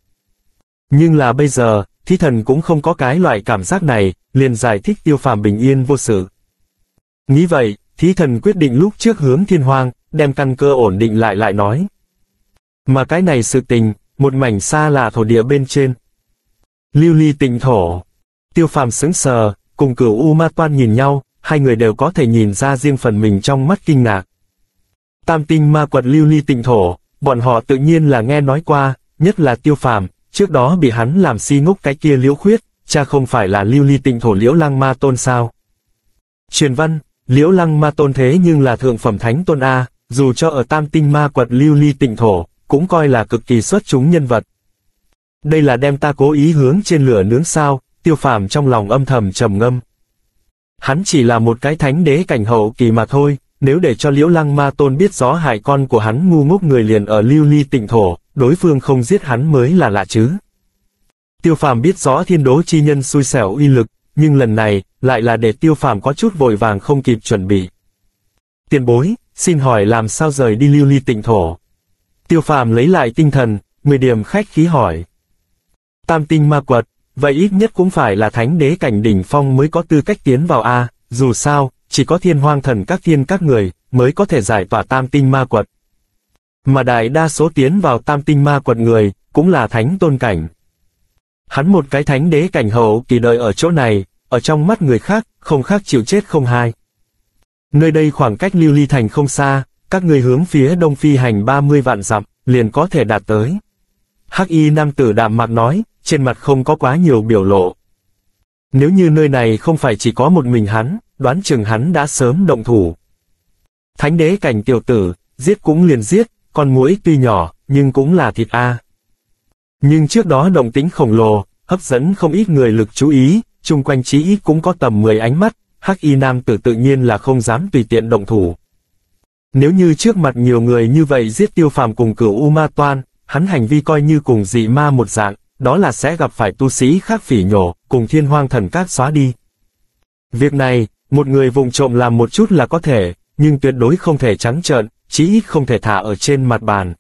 Nhưng là bây giờ, Thí thần cũng không có cái loại cảm giác này, liền giải thích Tiêu Phàm bình yên vô sự. Nghĩ vậy, Thí thần quyết định lúc trước hướng Thiên Hoang, đem căn cơ ổn định lại lại nói. Mà cái này sự tình, một mảnh xa là thổ địa bên trên. Lưu Ly Tịnh Thổ. Tiêu Phàm sững sờ, cùng Cửu U Ma Toan nhìn nhau, hai người đều có thể nhìn ra riêng phần mình trong mắt kinh ngạc. Tam tinh ma quật Lưu Ly Tịnh Thổ, bọn họ tự nhiên là nghe nói qua, nhất là Tiêu Phàm, trước đó bị hắn làm si ngốc cái kia Liễu Khuyết, cha không phải là Lưu Ly Tịnh Thổ Liễu Lăng Ma Tôn sao? Truyền văn, Liễu Lăng Ma Tôn thế nhưng là thượng phẩm thánh tôn a, dù cho ở Tam tinh ma quật Lưu Ly Tịnh Thổ, cũng coi là cực kỳ xuất chúng nhân vật. Đây là đem ta cố ý hướng trên lửa nướng sao? Tiêu Phàm trong lòng âm thầm trầm ngâm. Hắn chỉ là một cái thánh đế cảnh hậu kỳ mà thôi, nếu để cho Liễu Lăng Ma Tôn biết rõ hại con của hắn ngu ngốc người liền ở Lưu Ly Tịnh Thổ, đối phương không giết hắn mới là lạ chứ. Tiêu Phàm biết rõ thiên đố chi nhân xui xẻo uy lực, nhưng lần này, lại là để Tiêu Phàm có chút vội vàng không kịp chuẩn bị. Tiền bối, xin hỏi làm sao rời đi Lưu Ly Tịnh Thổ? Tiêu Phàm lấy lại tinh thần, mười điểm khách khí hỏi. Tam tinh ma quật, vậy ít nhất cũng phải là thánh đế cảnh đỉnh phong mới có tư cách tiến vào a, dù sao, chỉ có Thiên Hoang thần các thiên các người, mới có thể giải tỏa tam tinh ma quật. Mà đại đa số tiến vào tam tinh ma quật người, cũng là thánh tôn cảnh. Hắn một cái thánh đế cảnh hậu kỳ đợi ở chỗ này, ở trong mắt người khác, không khác chịu chết không hai. Nơi đây khoảng cách Lưu Ly Thành không xa, các người hướng phía đông phi hành ba mươi vạn dặm, liền có thể đạt tới. Hắc y nam tử đạm mạc nói, trên mặt không có quá nhiều biểu lộ. Nếu như nơi này không phải chỉ có một mình hắn, đoán chừng hắn đã sớm động thủ. Thánh đế cảnh tiểu tử, giết cũng liền giết, con muỗi tuy nhỏ, nhưng cũng là thịt a. Nhưng trước đó động tĩnh khổng lồ, hấp dẫn không ít người lực chú ý, chung quanh chí ít cũng có tầm mười ánh mắt, hắc y nam tử tự nhiên là không dám tùy tiện động thủ. Nếu như trước mặt nhiều người như vậy giết Tiêu Phàm cùng Cửu U Ma Toan, hắn hành vi coi như cùng dị ma một dạng, đó là sẽ gặp phải tu sĩ khác phỉ nhổ, cùng Thiên Hoang thần các xóa đi. Việc này, một người vụng trộm làm một chút là có thể, nhưng tuyệt đối không thể trắng trợn, chí ít không thể thả ở trên mặt bàn.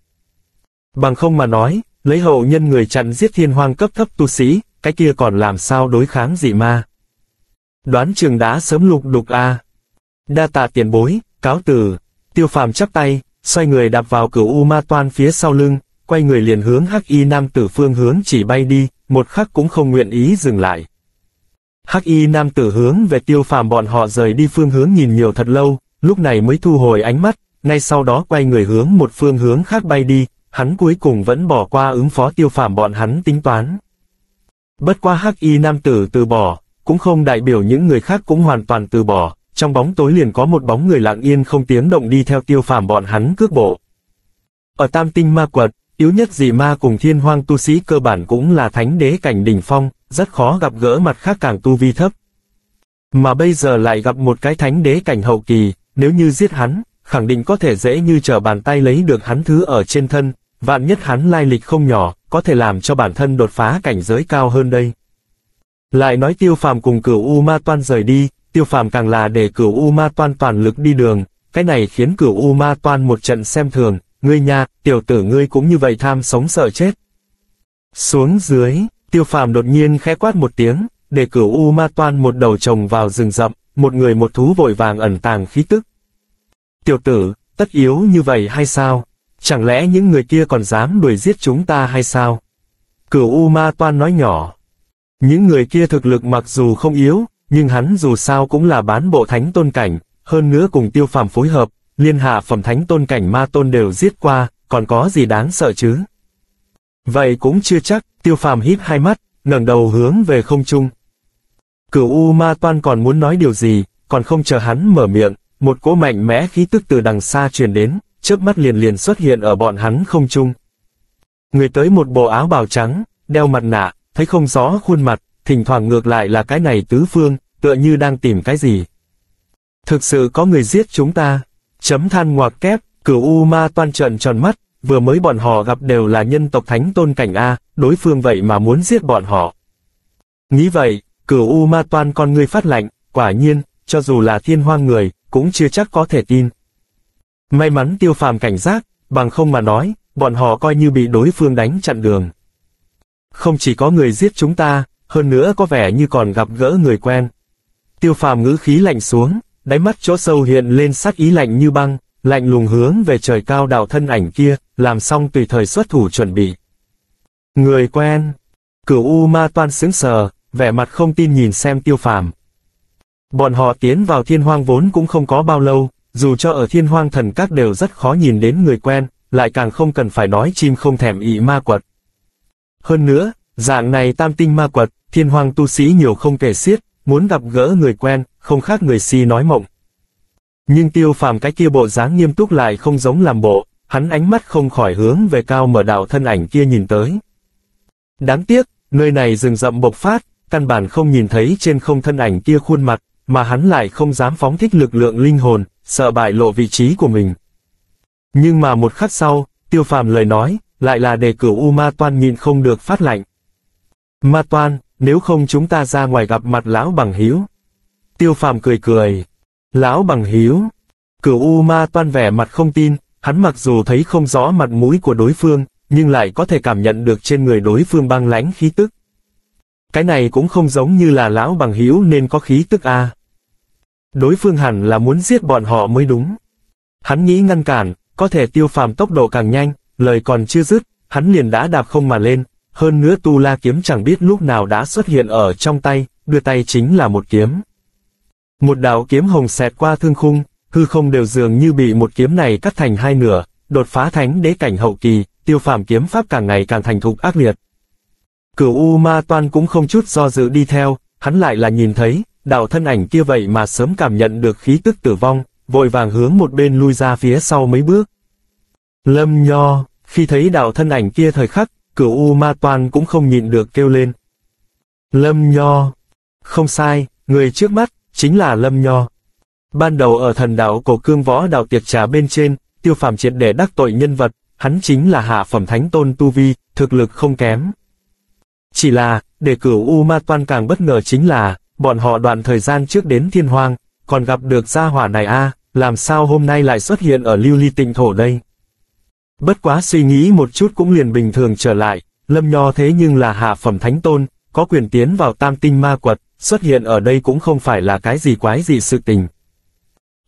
Bằng không mà nói, lấy hậu nhân người chặn giết Thiên Hoang cấp thấp tu sĩ, cái kia còn làm sao đối kháng dị ma. Đoán chừng đã sớm lục đục a. Đa tạ tiền bối, cáo từ. Tiêu Phàm chắp tay, xoay người đạp vào Cửu U Ma Toan phía sau lưng, quay người liền hướng hắc y nam tử phương hướng chỉ bay đi, một khắc cũng không nguyện ý dừng lại. Hắc y nam tử hướng về Tiêu Phàm bọn họ rời đi phương hướng nhìn nhiều thật lâu, lúc này mới thu hồi ánh mắt, ngay sau đó quay người hướng một phương hướng khác bay đi, hắn cuối cùng vẫn bỏ qua ứng phó Tiêu Phàm bọn hắn tính toán. Bất qua hắc y nam tử từ bỏ, cũng không đại biểu những người khác cũng hoàn toàn từ bỏ, trong bóng tối liền có một bóng người lặng yên không tiếng động đi theo Tiêu Phàm bọn hắn cước bộ. Ở Tam tinh ma quật, yếu nhất dị ma cùng Thiên Hoang tu sĩ cơ bản cũng là thánh đế cảnh đỉnh phong, rất khó gặp gỡ mặt khác càng tu vi thấp. Mà bây giờ lại gặp một cái thánh đế cảnh hậu kỳ, nếu như giết hắn, khẳng định có thể dễ như trở bàn tay lấy được hắn thứ ở trên thân, vạn nhất hắn lai lịch không nhỏ, có thể làm cho bản thân đột phá cảnh giới cao hơn đây. Lại nói Tiêu Phàm cùng Cửu U Ma Toan rời đi, Tiêu Phàm càng là để Cửu U Ma Toan toàn lực đi đường, cái này khiến Cửu U Ma Toan một trận xem thường. Ngươi nha, tiểu tử ngươi cũng như vậy tham sống sợ chết. Xuống dưới, Tiêu Phàm đột nhiên khẽ quát một tiếng, để Cửu U Ma Toan một đầu chồng vào rừng rậm, một người một thú vội vàng ẩn tàng khí tức. Tiểu tử, tất yếu như vậy hay sao? Chẳng lẽ những người kia còn dám đuổi giết chúng ta hay sao? Cửu U Ma Toan nói nhỏ. Những người kia thực lực mặc dù không yếu, nhưng hắn dù sao cũng là bán bộ thánh tôn cảnh, hơn nữa cùng Tiêu Phàm phối hợp, liên hạ phẩm thánh tôn cảnh ma tôn đều giết qua, còn có gì đáng sợ chứ? Vậy cũng chưa chắc. Tiêu Phàm híp hai mắt, ngẩng đầu hướng về không trung. Cửu U Ma Toan còn muốn nói điều gì, còn không chờ hắn mở miệng, một cỗ mạnh mẽ khí tức từ đằng xa truyền đến, chớp mắt liền liền xuất hiện ở bọn hắn không trung. Người tới một bộ áo bào trắng, đeo mặt nạ, thấy không rõ khuôn mặt, thỉnh thoảng ngược lại là cái này tứ phương, tựa như đang tìm cái gì. Thực sự có người giết chúng ta, chấm than ngoạc kép. Cửu U Ma Toan trợn tròn mắt, vừa mới bọn họ gặp đều là nhân tộc thánh tôn cảnh a, đối phương vậy mà muốn giết bọn họ. Nghĩ vậy, Cửu U Ma Toan con người phát lạnh, quả nhiên, cho dù là thiên hoang người, cũng chưa chắc có thể tin. May mắn Tiêu Phàm cảnh giác, bằng không mà nói, bọn họ coi như bị đối phương đánh chặn đường. Không chỉ có người giết chúng ta, hơn nữa có vẻ như còn gặp gỡ người quen. Tiêu Phàm ngữ khí lạnh xuống, đáy mắt chỗ sâu hiện lên sát ý lạnh như băng, lạnh lùng hướng về trời cao đạo thân ảnh kia, làm xong tùy thời xuất thủ chuẩn bị. Người quen. Cửu U Ma Toan sững sờ, vẻ mặt không tin nhìn xem Tiêu Phàm. Bọn họ tiến vào thiên hoang vốn cũng không có bao lâu, dù cho ở thiên hoang thần các đều rất khó nhìn đến người quen, lại càng không cần phải nói chim không thèm ị ma quật. Hơn nữa, dạng này tam tinh ma quật, thiên hoang tu sĩ nhiều không kể xiết, muốn gặp gỡ người quen, không khác người si nói mộng. Nhưng Tiêu Phàm cái kia bộ dáng nghiêm túc lại không giống làm bộ, hắn ánh mắt không khỏi hướng về cao mở đạo thân ảnh kia nhìn tới. Đáng tiếc, nơi này rừng rậm bộc phát, căn bản không nhìn thấy trên không thân ảnh kia khuôn mặt, mà hắn lại không dám phóng thích lực lượng linh hồn, sợ bại lộ vị trí của mình. Nhưng mà một khắc sau, Tiêu Phàm lời nói, lại là để Cửu U Ma Toan nhìn không được phát lạnh. Ma Toan, nếu không chúng ta ra ngoài gặp mặt lão bằng hữu. Tiêu Phàm cười cười. Lão bằng hữu. Cửu U Ma Toan vẻ mặt không tin, hắn mặc dù thấy không rõ mặt mũi của đối phương, nhưng lại có thể cảm nhận được trên người đối phương băng lãnh khí tức. Cái này cũng không giống như là lão bằng hữu nên có khí tức a. Đối phương hẳn là muốn giết bọn họ mới đúng. Hắn nghĩ ngăn cản, có thể Tiêu Phàm tốc độ càng nhanh, lời còn chưa dứt, hắn liền đã đạp không mà lên, hơn nữa Tu La kiếm chẳng biết lúc nào đã xuất hiện ở trong tay, đưa tay chính là một kiếm. Một đạo kiếm hồng xẹt qua thương khung, hư không đều dường như bị một kiếm này cắt thành hai nửa, đột phá thánh đế cảnh hậu kỳ, Tiêu Phàm kiếm pháp càng ngày càng thành thục ác liệt. Cửu U Ma Toan cũng không chút do dự đi theo, hắn lại là nhìn thấy, đạo thân ảnh kia vậy mà sớm cảm nhận được khí tức tử vong, vội vàng hướng một bên lui ra phía sau mấy bước. Lâm Nho, khi thấy đạo thân ảnh kia thời khắc, Cửu U Ma Toan cũng không nhịn được kêu lên. Lâm Nho, không sai, người trước mắt chính là Lâm Nho. Ban đầu ở thần đạo cổ cương võ đạo tiệc trà bên trên, Tiêu Phàm triệt để đắc tội nhân vật, hắn chính là hạ phẩm thánh tôn tu vi, thực lực không kém. Chỉ là, để Cửu U Ma Toan càng bất ngờ chính là, bọn họ đoạn thời gian trước đến thiên hoang, còn gặp được gia hỏa này a, à, làm sao hôm nay lại xuất hiện ở Lưu Ly Tịnh Thổ đây? Bất quá suy nghĩ một chút cũng liền bình thường trở lại, Lâm Nho thế nhưng là hạ phẩm thánh tôn, có quyền tiến vào tam tinh ma quật, xuất hiện ở đây cũng không phải là cái gì quái gì sự tình.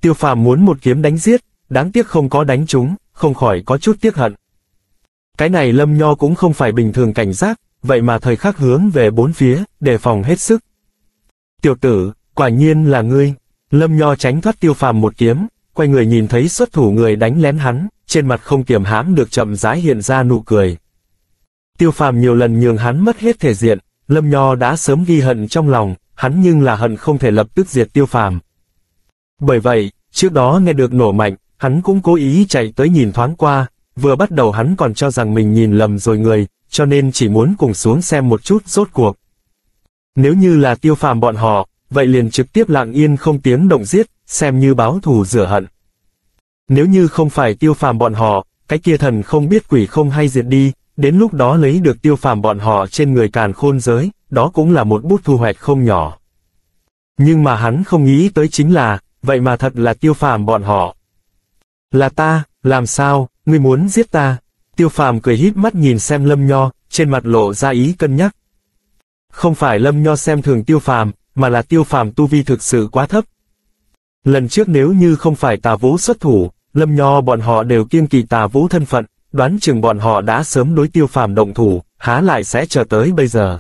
Tiêu Phàm muốn một kiếm đánh giết, đáng tiếc không có đánh trúng, không khỏi có chút tiếc hận. Cái này Lâm Nho cũng không phải bình thường cảnh giác, vậy mà thời khắc hướng về bốn phía, đề phòng hết sức. Tiểu tử, quả nhiên là ngươi. Lâm Nho tránh thoát Tiêu Phàm một kiếm, quay người nhìn thấy xuất thủ người đánh lén hắn, trên mặt không kiềm hãm được chậm rãi hiện ra nụ cười. Tiêu Phàm nhiều lần nhường hắn mất hết thể diện, Lâm Nho đã sớm ghi hận trong lòng, hắn nhưng là hận không thể lập tức diệt Tiêu Phàm. Bởi vậy, trước đó nghe được nổ mạnh, hắn cũng cố ý chạy tới nhìn thoáng qua, vừa bắt đầu hắn còn cho rằng mình nhìn lầm rồi người, cho nên chỉ muốn cùng xuống xem một chút rốt cuộc. Nếu như là Tiêu Phàm bọn họ, vậy liền trực tiếp lặng yên không tiếng động giết, xem như báo thù rửa hận. Nếu như không phải Tiêu Phàm bọn họ, cái kia thần không biết quỷ không hay diệt đi, đến lúc đó lấy được Tiêu Phàm bọn họ trên người càn khôn giới, đó cũng là một bút thu hoạch không nhỏ. Nhưng mà hắn không nghĩ tới chính là, vậy mà thật là Tiêu Phàm bọn họ. Là ta, làm sao, ngươi muốn giết ta? Tiêu Phàm cười híp mắt nhìn xem Lâm Nho, trên mặt lộ ra ý cân nhắc. Không phải Lâm Nho xem thường Tiêu Phàm, mà là Tiêu Phàm tu vi thực sự quá thấp. Lần trước nếu như không phải Tà Vũ xuất thủ, Lâm Nho bọn họ đều kiêng kỵ Tà Vũ thân phận, đoán chừng bọn họ đã sớm đối Tiêu Phàm động thủ, há lại sẽ chờ tới bây giờ.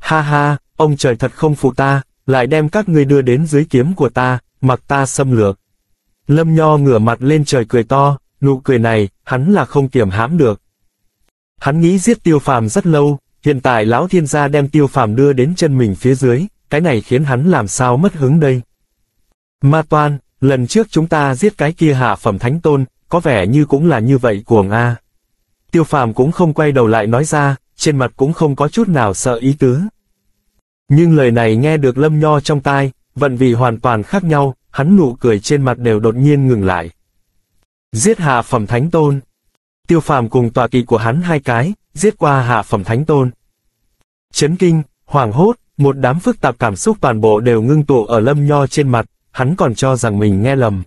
Ha ha, ông trời thật không phụ ta, lại đem các ngươi đưa đến dưới kiếm của ta, mặc ta xâm lược. Lâm Nho ngửa mặt lên trời cười to, nụ cười này, hắn là không kiềm hãm được. Hắn nghĩ giết Tiêu Phàm rất lâu, hiện tại lão thiên gia đem Tiêu Phàm đưa đến chân mình phía dưới, cái này khiến hắn làm sao mất hứng đây. Ma Toan, lần trước chúng ta giết cái kia hạ phẩm thánh tôn, có vẻ như cũng là như vậy cuồng a. Tiêu Phàm cũng không quay đầu lại nói ra, trên mặt cũng không có chút nào sợ ý tứ. Nhưng lời này nghe được Lâm Nho trong tai, vận vì hoàn toàn khác nhau, hắn nụ cười trên mặt đều đột nhiên ngừng lại. Giết hạ phẩm thánh tôn. Tiêu Phàm cùng tọa kỵ của hắn hai cái, giết qua hạ phẩm thánh tôn. Chấn kinh, hoảng hốt, một đám phức tạp cảm xúc toàn bộ đều ngưng tụ ở Lâm Nho trên mặt, hắn còn cho rằng mình nghe lầm.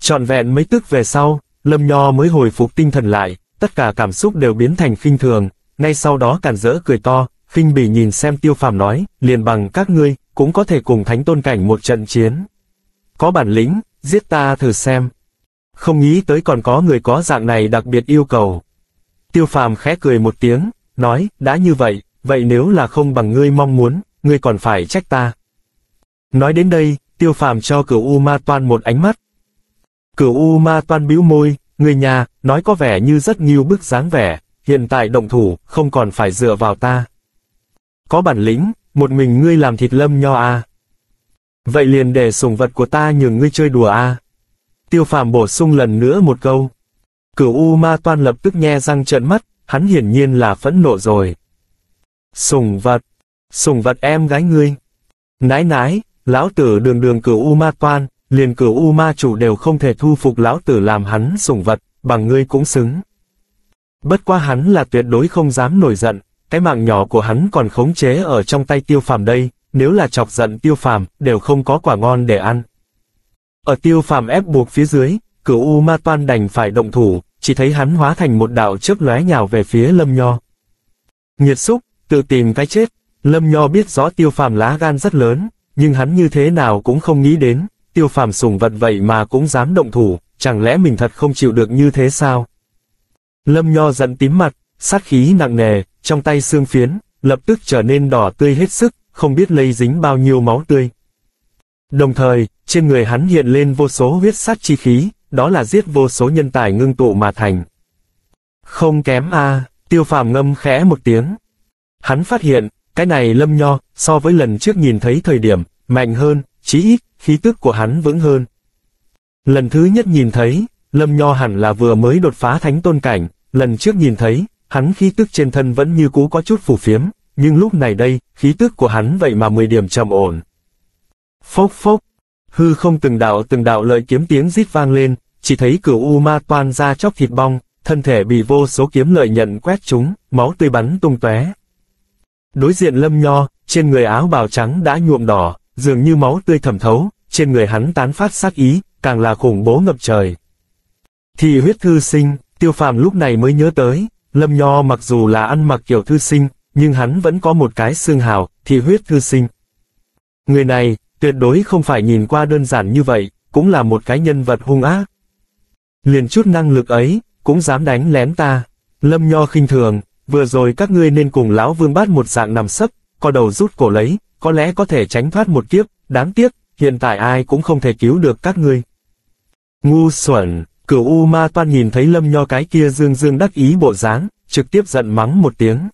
Trọn vẹn mấy tức về sau, Lâm Nho mới hồi phục tinh thần lại, tất cả cảm xúc đều biến thành khinh thường, ngay sau đó càn rỡ cười to, khinh bỉ nhìn xem Tiêu Phàm nói, liền bằng các ngươi, cũng có thể cùng thánh tôn cảnh một trận chiến. Có bản lĩnh, giết ta thử xem. Không nghĩ tới còn có người có dạng này đặc biệt yêu cầu. Tiêu Phàm khẽ cười một tiếng, nói, đã như vậy, vậy nếu là không bằng ngươi mong muốn, ngươi còn phải trách ta. Nói đến đây, Tiêu Phàm cho Cửu U Ma Toan một ánh mắt. Cửu U Ma Toan bĩu môi, người nhà, nói có vẻ như rất nghiêu bức dáng vẻ, hiện tại động thủ, không còn phải dựa vào ta. Có bản lĩnh, một mình ngươi làm thịt Lâm Nho à. Vậy liền để sủng vật của ta nhường ngươi chơi đùa à. Tiêu Phàm bổ sung lần nữa một câu. Cửu U Ma Toan lập tức nhe răng trợn mắt, hắn hiển nhiên là phẫn nộ rồi. Sủng vật, sủng vật em gái ngươi. Nái nái, lão tử đường đường Cửu U Ma Toan, liền Cửu U Ma chủ đều không thể thu phục lão tử làm hắn sủng vật, bằng ngươi cũng xứng. Bất quá hắn là tuyệt đối không dám nổi giận, cái mạng nhỏ của hắn còn khống chế ở trong tay Tiêu Phàm đây, nếu là chọc giận Tiêu Phàm, đều không có quả ngon để ăn. Ở Tiêu Phàm ép buộc phía dưới, Cửu U Ma Toan đành phải động thủ, chỉ thấy hắn hóa thành một đạo chớp lóe nhào về phía Lâm Nho. Nghiệt xúc, tự tìm cái chết. Lâm Nho biết rõ Tiêu Phàm lá gan rất lớn, nhưng hắn như thế nào cũng không nghĩ đến, Tiêu Phàm sủng vật vậy mà cũng dám động thủ, chẳng lẽ mình thật không chịu được như thế sao? Lâm Nho giận tím mặt, sát khí nặng nề, trong tay xương phiến, lập tức trở nên đỏ tươi hết sức, không biết lây dính bao nhiêu máu tươi. Đồng thời, trên người hắn hiện lên vô số huyết sát chi khí, đó là giết vô số nhân tài ngưng tụ mà thành. Không kém a, à, Tiêu Phàm ngâm khẽ một tiếng. Hắn phát hiện, cái này Lâm Nho, so với lần trước nhìn thấy thời điểm, mạnh hơn, chí ít, khí tức của hắn vững hơn. Lần thứ nhất nhìn thấy, Lâm Nho hẳn là vừa mới đột phá thánh tôn cảnh, lần trước nhìn thấy, hắn khí tức trên thân vẫn như cũ có chút phù phiếm, nhưng lúc này đây, khí tức của hắn vậy mà mười điểm trầm ổn. Phốc phốc, hư không từng đạo từng đạo lợi kiếm tiếng rít vang lên, chỉ thấy Cửu U Ma Toan ra chóc thịt bong, thân thể bị vô số kiếm lợi nhận quét chúng, máu tươi bắn tung tóe. Đối diện Lâm Nho, trên người áo bào trắng đã nhuộm đỏ, dường như máu tươi thẩm thấu, trên người hắn tán phát sát ý, càng là khủng bố ngập trời. Thì huyết thư sinh, Tiêu Phàm lúc này mới nhớ tới, Lâm Nho mặc dù là ăn mặc kiểu thư sinh, nhưng hắn vẫn có một cái xương hào, thì huyết thư sinh. Người này, tuyệt đối không phải nhìn qua đơn giản như vậy, cũng là một cái nhân vật hung ác. Liền chút năng lực ấy, cũng dám đánh lén ta. Lâm Nho khinh thường, vừa rồi các ngươi nên cùng lão vương bát một dạng nằm sấp, co đầu rút cổ lấy, có lẽ có thể tránh thoát một kiếp, đáng tiếc, hiện tại ai cũng không thể cứu được các ngươi. Ngu xuẩn, Cửu U Ma Toan nhìn thấy Lâm Nho cái kia dương dương đắc ý bộ dáng, trực tiếp giận mắng một tiếng.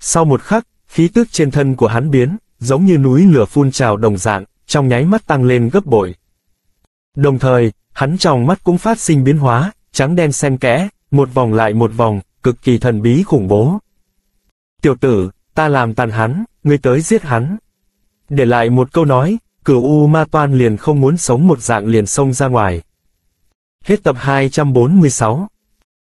Sau một khắc, khí tức trên thân của hắn biến, giống như núi lửa phun trào đồng dạng, trong nháy mắt tăng lên gấp bội. Đồng thời, hắn trong mắt cũng phát sinh biến hóa, trắng đen xen kẽ, một vòng lại một vòng, cực kỳ thần bí khủng bố. Tiểu tử, ta làm tàn hắn, ngươi tới giết hắn. Để lại một câu nói, Cửu U Ma Toan liền không muốn sống một dạng liền xông ra ngoài. Hết tập hai trăm bốn mươi sáu.